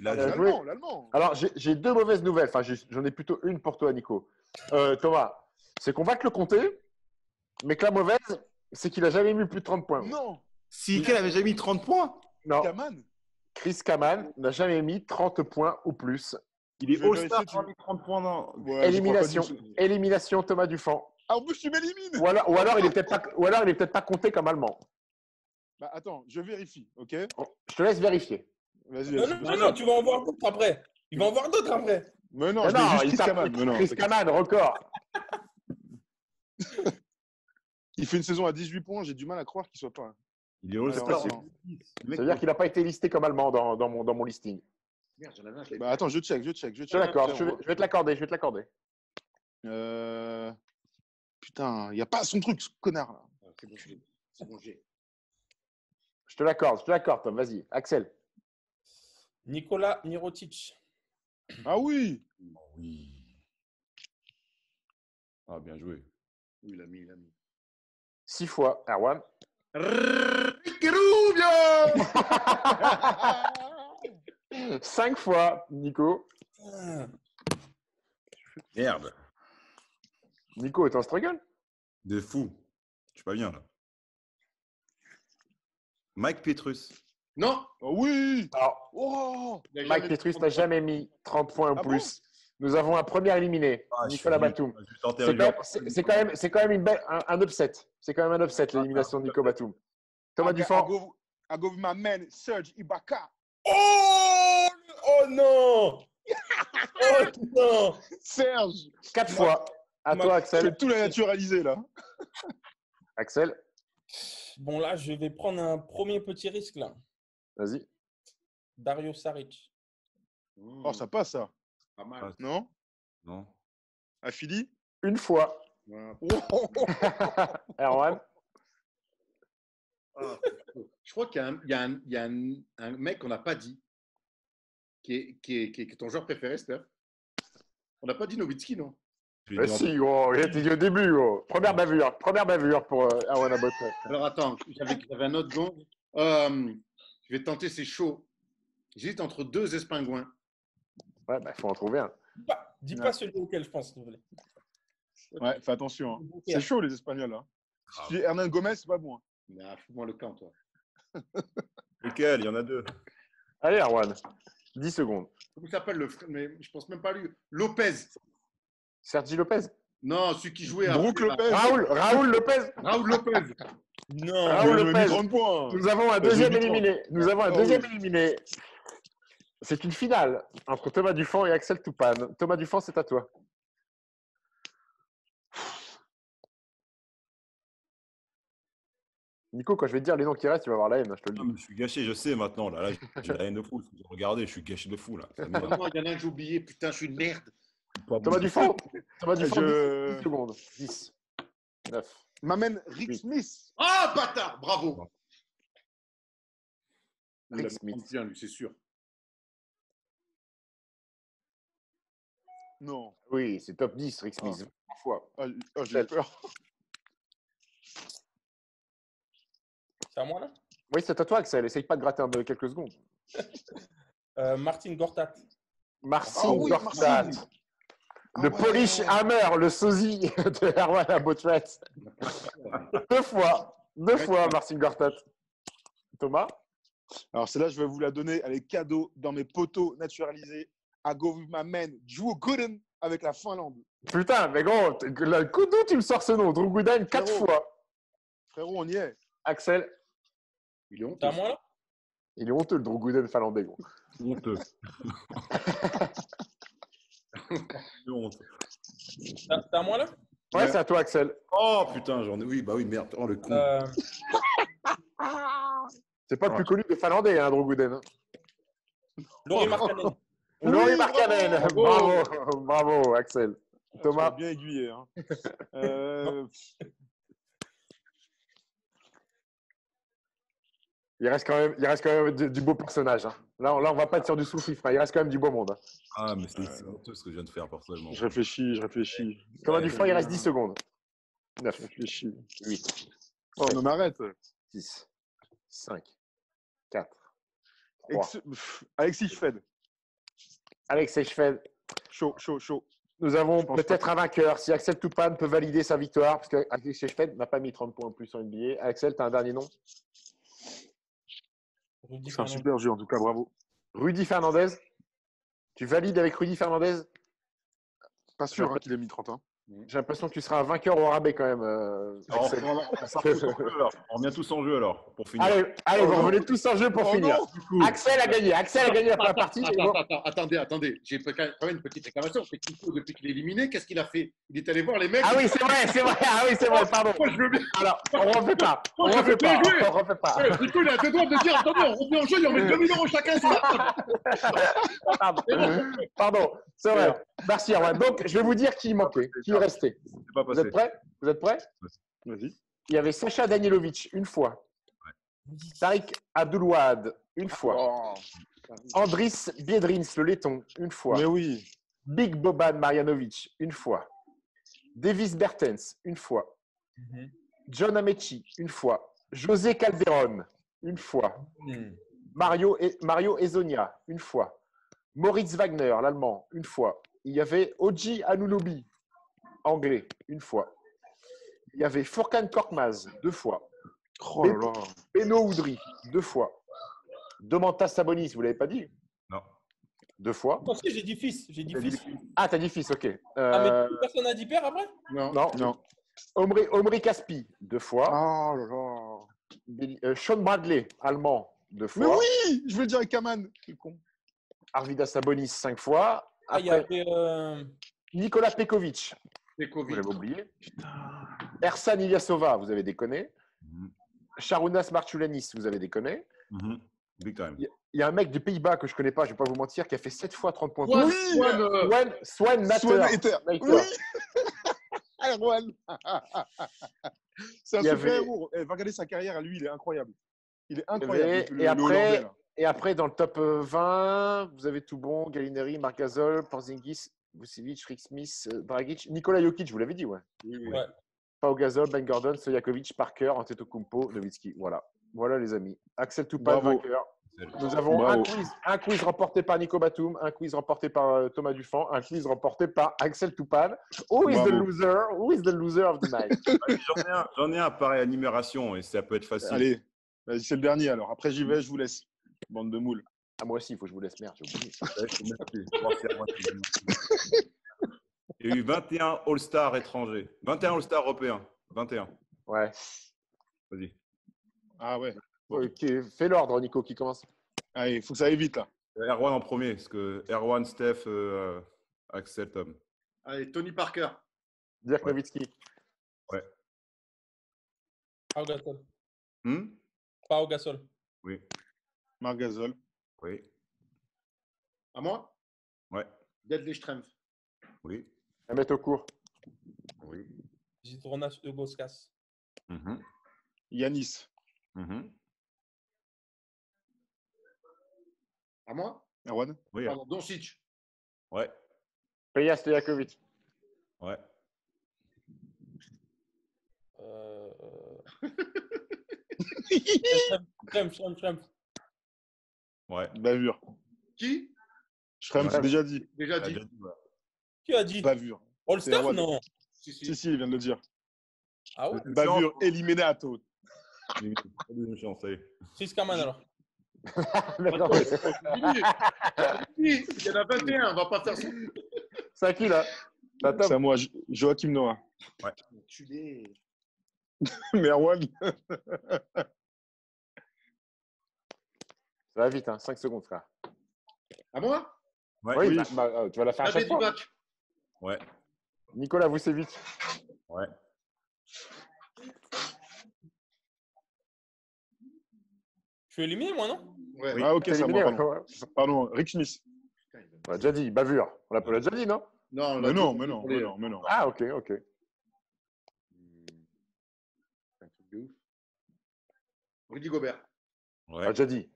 Il a l'allemand, joué. L'allemand, l'allemand. Alors, j'ai, j'ai deux mauvaises nouvelles. Enfin, j'ai, j'en ai plutôt une pour toi, Nico. Euh, Thomas, c'est qu'on va te le compter, mais que la mauvaise, c'est qu'il n'a jamais mis plus de trente points. Non. Si, qu'elle n'avait jamais mis trente points. Non. Kaman. Chris Kaman n'a jamais mis trente points ou plus. Il est all-star pour les trente points. Non. Ouais, élimination. Élimination, Thomas Dufan. Ah, en plus, tu m'élimines. Ou alors, ou alors il n'est peut-être pas, ou alors, il est peut-être pas compté comme allemand. Bah, attends, je vérifie, ok ? Je te laisse vérifier. Vas-y, vas-y. Non, non, non, tu vas en voir d'autres après. Il va en voir d'autres après. Mais non, mais je non, il tape Chris Kaman, record. Il fait une saison à dix-huit points, j'ai du mal à croire qu'il soit pas. Il est all-star. C'est-à-dire qu'il n'a pas été listé comme allemand dans, dans, mon, dans mon listing. Merde, j'en avais un. Bah, attends, je check, je check. Je, check. Je, l'accorde, je, vais, je vais te l'accorder, je vais te l'accorder. Euh... Putain, il n'y a pas son truc, ce connard. Là. Ah, c'est bon, j'ai. C'est bon, j'ai. Je te l'accorde, je te l'accorde, Tom. Vas-y, Axel. Nikola Mirotic. Ah oui. Oui. Ah, bien joué. Il a mis, il a mis. Six fois, Erwan. Ricky Rubio. Cinq fois, Nico. Merde. Nico est en struggle. De fou. Je suis pas bien, là. Mike Pietrus. Non. Oh oui. Alors, oh, Mike Pietrus n'a jamais mis trente points ou ah plus. Bon. Nous avons un premier éliminé, ah, Nicolas Batum. C'est quand, c'est, c'est quand même, c'est quand même une belle, un, un upset. C'est quand même un upset, l'élimination de Nico Batum. Thomas Dufan. I go with my man, Serge Ibaka. Oh, oh non. Oh non. Serge. Quatre fois. À toi, Axel. C'est tout la naturalisé, là. Axel. Bon, là, je vais prendre un premier petit risque, là. Vas-y. Dario Saric. Mmh. Oh, ça passe, ça. Pas mal. Non ? Non. À Philly ? Une fois. Ouais. Erwan ? Ah, je crois qu'il y a un, il y a un, il y a un, un mec qu'on n'a pas dit, qui est, qui, est, qui est ton joueur préféré, Steph. On n'a pas dit Nowitzki, non ? Mais si, gros, il était au début, gros. Première bavure, première bavure pour euh, Erwan Abbott. Alors attends, j'avais, j'avais un autre gong. Euh, je vais tenter, c'est chaud. J'hésite entre deux espingouins. Ouais, il bah, faut en trouver un. Dis pas, dis ouais. pas celui auquel je pense, s'il vous plaît. Ouais, fais attention. Hein. C'est chaud, les Espagnols. Hein. Si tu dis Hernan Gomez, c'est pas bon. Hein. Nah, fous-moi le camp, toi. Lequel ? Il y en a deux. Allez, Erwan, dix secondes. Comment s'appelle le frère ? Mais je pense même pas lui. Lopez. Sergi Lopez. Non, celui qui jouait à Brook Lopez. Raoul, Raoul Lopez. Raoul Lopez. Non, Raoul Lopez. Nous avons un deuxième éliminé. Nous avons un deuxième éliminé. C'est une finale entre Thomas Dufan et Axel Toupane. Thomas Dufan, c'est à toi. Nico, quand je vais te dire les noms qui restent, tu vas avoir la haine, je te le dis. Non, mais je suis gâché, je sais maintenant. Là, là j'ai la haine de fou. Regardez, je suis gâché de fou. Là. Il y en a un que j'ai oublié. Putain, je suis une merde. Thomas Dufan, Thomas Dufan, je... dix secondes. dix, neuf. M'amène Rick Smith. Ah, bâtard, bravo. Rick Smith. Tiens, lui, c'est sûr. Non. Oui, c'est top dix, Rick Smith. Ah. Fois. Oh, oh, j'ai peur. C'est à moi, là ? Oui, c'est à toi, Axel. Essaye pas de gratter un de quelques secondes. euh, Marcin Gortat. Marcin oh, oui, Gortat. Marcin. Le ah, ouais. Polish Hammer, le sosie de Herman Abotret. Deux fois. Deux fois, Marcin Gortat. Thomas ? Alors, celle-là, je vais vous la donner. Elle est cadeau dans mes poteaux naturalisés. À Govumamène, Joe Gooden avec la Finlande. Putain, mais gros, d'où tu me sors ce nom? Drew Gooden, quatre fois. Frérot, on y est. Axel. Il est honteux. À moi, là. Il est honteux, le Drew Gooden finlandais, gros. Honteux. Il est honteux. C'est à moi, là. Ouais, c'est à toi, Axel. Oh, putain, j'en ai... Oui, bah oui, merde. Oh, le con. Euh... C'est pas le plus connu des Finlandais, hein, Drew Gooden. Laurie Markkanen. Laurie oui, Markkanen, bravo. bravo, bravo Axel. Thomas, bien aiguillé. Hein. euh... il reste quand même, il reste quand même du, du beau personnage. Hein. Là, on, là, on va pas être sur du sous-fifre. Hein. Il reste quand même du beau monde. Hein. Ah, mais c'est euh... honteux ce que je viens de faire personnellement. Je réfléchis, je réfléchis. Thomas ouais, Dufan, il reste dix secondes. neuf. Je réfléchis. huit. Oh, on m'arrête. six. cinq. quatre. trois. Ex... Alexis Fed. Alexis Schfeld, chaud, chaud, chaud. Nous avons peut-être un vainqueur. Si Axel Toupane peut valider sa victoire, parce qu'Alexis Schfeld n'a pas mis trente points en plus en N B A. Axel, tu as un dernier nom? C'est un super jeu, en tout cas, bravo. Rudy Fernandez, tu valides avec Rudy Fernandez? Pas sûr qu'il ait mis trente et un. J'ai l'impression que tu seras un vainqueur au rabais quand même. Euh, non, on revient tous en jeu alors pour finir. Allez, allez, vous revenez tous en jeu pour oh finir. Non, Axel a gagné. Axel a gagné la partie. Attends, attends, attendez, attendez. J'ai quand même une petite réclamation. C'est Kiko depuis qu'il est éliminé. Qu'est-ce qu'il a fait? Il est allé voir les mecs. Ah oui, c'est vrai, c'est vrai. Ah oui, c'est vrai. Pardon. Alors, on ne refait pas. On ne refait pas. On refait pas. Kiko, il a deux doigts de dire attendez, on revient en jeu. Il en met deux mille euros chacun. Pardon. Pardon. C'est vrai. Merci. Donc, je vais vous dire qui manquait. Resté. Pas passé. Vous êtes prêts? Vous êtes prêts? Vas-y. Il y avait Sacha Danilovic une fois, ouais. Tariq Abdoulouad une fois, oh. Andris Biedrins le Letton une fois, mais oui. Big Boban Marjanovic une fois, Davis Bertens une fois, mm-hmm. John Amechi une fois, José Calderon une fois, mm. Mario et Mario Ezonia une fois, Moritz Wagner l'allemand une fois. Il y avait Oji Anunoby anglais, une fois. Il y avait Furkan Korkmaz, deux fois. Oh là là. Beno Oudry, deux fois. Domantas Sabonis, vous ne l'avez pas dit? Non. Deux fois. Parce que j'ai dit fils. J'ai dit fils. Dit... Ah, t'as dit fils, ok. Euh... Ah, mais personne n'a dit père après? Non. Non. non. Omri, Omri Caspi, deux fois. Oh là là. Des... Euh, Sean Bradley, allemand, deux fois. Mais oui, je veux dire avec Kaman. C'est con. Arvidas Sabonis, cinq fois. Après, ah, il y avait… Euh... Nikola Pekovic. Vous l'avez oublié. Ersan Ilyasova, vous avez déconné. Mm-hmm. Sharunas Marciulanis, vous avez déconné. Mm-hmm. Big time. Il y, y a un mec du Pays-Bas que je ne connais pas, je ne vais pas vous mentir, qui a fait sept fois trente points. Oui, oui. Swan, euh... Swan, Swan Natter. Swan Natter. Oui. Erwan. C'est un super héros. Avait... Eh, regardez sa carrière à lui, il est incroyable. Il est incroyable. Et, le, et, après, et après, dans le top vingt, vous avez tout bon, Gallinari, Marc Gasol, Porzingis, Vucevic, Rick Smith, Dragic, Nikola Jokic, je vous l'avais dit, ouais. Oui, oui. Ouais. Pau Gasol, Ben Gordon, Stojakovic, Parker, Antetokounmpo, Nowitzki. Voilà, voilà les amis. Axel Toupane, vainqueur. Nous avons un quiz, un quiz remporté par Nico Batum, un quiz remporté par euh, Thomas Dufan, un quiz remporté par Axel Toupane. Who is Bravo. the loser? Who is the loser of the night? J'en ai un, j'en ai un pareil à numération et ça peut être facile. Allez, c'est le dernier alors. Après j'y vais, je vous laisse. Bande de moules. Ah, moi aussi, il faut que je vous laisse, merde. Il y a eu vingt et un All-Stars étrangers. vingt et un All-Stars européens. vingt et un. Ouais. Vas-y. Ah ouais. Ok, fais l'ordre, Nico, qui commence. Allez, il faut que ça aille vite, là. Erwan en premier, parce que Erwan, Steph, euh, Axel, Tom. Allez, Tony Parker. Dirk Nowitzki. Ouais. Pau Gasol. Hum Pau Gasol. Oui. Marc Gasol. Oui. À moi? Ouais. Deadly Strength. Oui. Ahmed Okour. Oui. Gitronas Eugoskas. Mm-hmm. Yanis. Mm-hmm. À moi? Erwan. Oui. Pardon, Doncic. Ouais. Peja Stojakovic. Ouais. Euh... Schrempf, Schrempf, Schrempf. Ouais, bavure. Qui? Schrempf, ouais. déjà dit. Déjà dit. Qui a dit? Bavure. All-Star, non? Si si. si, si, il vient de le dire. Ah ouais? Bavure éliminée à taux. Siskaman alors. Il y en a vingt et un, on va pas faire ça. C'est à qui là? C'est à moi, Joachim Noah. Ouais. Enculé. Merwan. Ça va vite, hein, cinq secondes, frère. À moi? Ouais, oui, oui. Bah, bah, tu vas la faire à chaque fois. Ouais. Nikola Vucevic. Ouais. Je suis éliminé, moi, non? Ouais. Oui. Ah, ok, c'est moi. Pardon. Ouais. pardon, Rick Smith. On l'a déjà dit, bavure. On l'a déjà dit, non? Non, mais non, mais non, mais non, mais non. Ah, ok, ok. C'est un truc de ouf. Rudy Gobert. Ouais. On l'a déjà dit.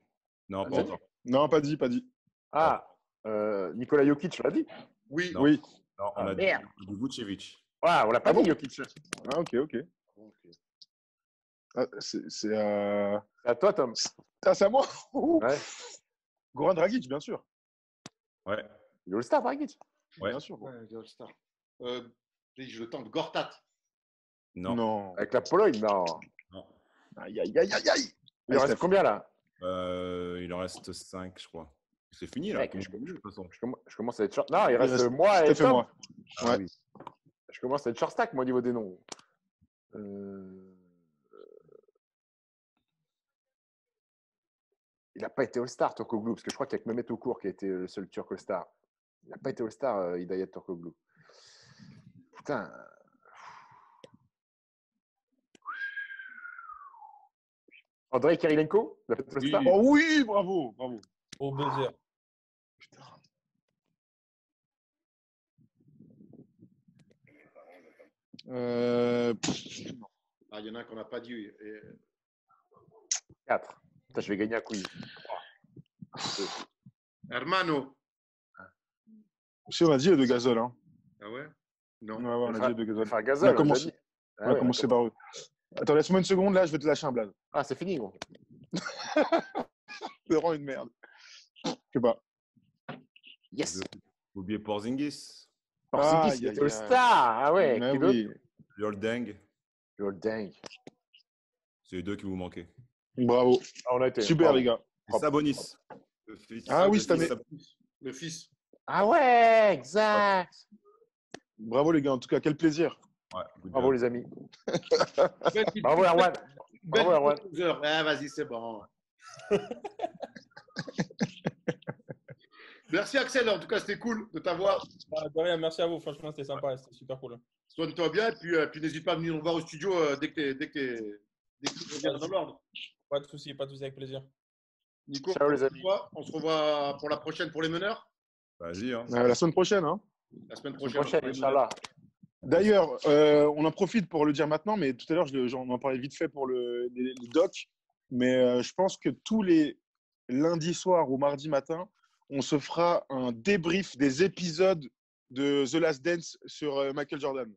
Non, pas dit. Non, pas dit, pas dit. Ah, euh, Nikola Jokic, tu l'as dit? Oui. Non. Oui. Non, on ah, l'a merde. dit. Vucevic. Ah, on l'a pas ah, dit, bon. Jokic. Ah, ok, ok. okay. Ah, c'est c'est euh... à toi, Tom. Ah, c'est à moi. Ouais. Goran Dragic, bien sûr. Ouais. Il est All-Star, Dragic. Ouais. Bien sûr. Bon. Ouais, euh, je le tente. Gortat. Non. non. Avec la Pologne, non. non. Aïe, aïe, aïe, aïe, aïe. Il en reste combien, là? euh, Il en reste cinq, je crois. C'est fini, là. Ouais, je, je, je, je commence à être short. Non, il, il reste, reste moi et Tom. Moi. Ah, ouais. oui. Je commence à être short stack, moi, au niveau des noms. Euh... Il n'a pas été All-Star, Turkoglu, parce que je crois qu'il n'y a que Mehmet Okur qui a été le seul Turc All-Star. Il n'a pas été All-Star, euh, Hidayat Turkoglu. Putain. Andrei Kirilenko, il a fait All-Star. Oui. Oh oui, bravo, bravo. Au buzzer. Putain. Euh... Ah, il y en a un qu'on n'a pas dit. Et... quatre. Putain, je vais gagner à couille. Hermano. Si on a dit les deux Gasol. Hein. Ah ouais? Non. Ouais, ouais, on a dit les deux Gasol. Enfin, Gasol, on a commencé, on a ah ouais, commencé par eux. Attends, laisse-moi une seconde, là, je vais te lâcher un blaze. Ah, c'est fini, gros. C'est vraiment une merde. Je sais pas. Yes. Vous oubliez Porzingis. Porzingis, il ah, était le star. Ah ouais, qui oui. Yoldeng. Yoldeng. C'est les deux qui vous manquaient. Bravo. Ah, on a été. Super, bravo. Les gars. Et Sabonis. Le fils. Ah oui, cette année. Le fils. Ah ouais, exact. Bravo les gars, en tout cas, quel plaisir. Ouais, bravo les amis. Bravo Erwan. Bravo Erwan. Ah, vas-y, c'est bon. Merci Axel, en tout cas, c'était cool de t'avoir. Ah, de rien, merci à vous, franchement, c'était sympa, c'était super cool. Soigne-toi bien et puis, euh, puis n'hésite pas à venir nous voir au studio euh, dès que t'es, dès que t'es, dès que tu reviens dans l'ordre. Pas de souci, pas de souci, avec plaisir. Nico, ciao les amis. On se revoit pour la prochaine pour les meneurs. Vas-y. Hein. Euh, la semaine prochaine. Hein. La semaine prochaine. prochaine Inch'Allah. D'ailleurs, euh, on en profite pour le dire maintenant, mais tout à l'heure, j'en en parlais vite fait pour le, les, les docs. Mais euh, je pense que tous les lundis soirs ou mardi matin, on se fera un débrief des épisodes de The Last Dance sur euh, Michael Jordan.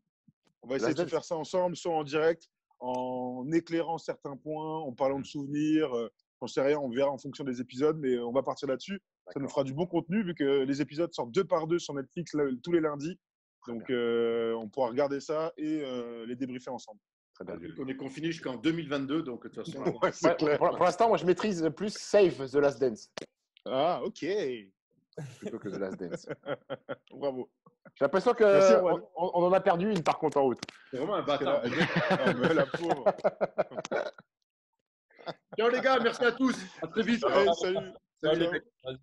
On va essayer Last de Dance. faire ça ensemble, soit en direct, en éclairant certains points, en parlant de souvenirs. Euh, J'en sais rien, on verra en fonction des épisodes, mais on va partir là-dessus. Ça nous fera du bon contenu vu que les épisodes sortent deux par deux sur Netflix là, tous les lundis. Donc, euh, on pourra regarder ça et euh, les débriefer ensemble. Très bien. On est confiné jusqu'en deux mille vingt-deux, donc de toute façon… Ouais, ouais, clair. Pour, pour l'instant, moi, je maîtrise plus Save The Last Dance. Ah, ok. Plutôt que The Last Dance. Bravo. J'ai l'impression qu'on on en a perdu une, par contre, en route. C'est vraiment un bâtard. La, la pauvre. Ciao les gars, merci à tous. À très vite. Allez, salut. Salut. Salut.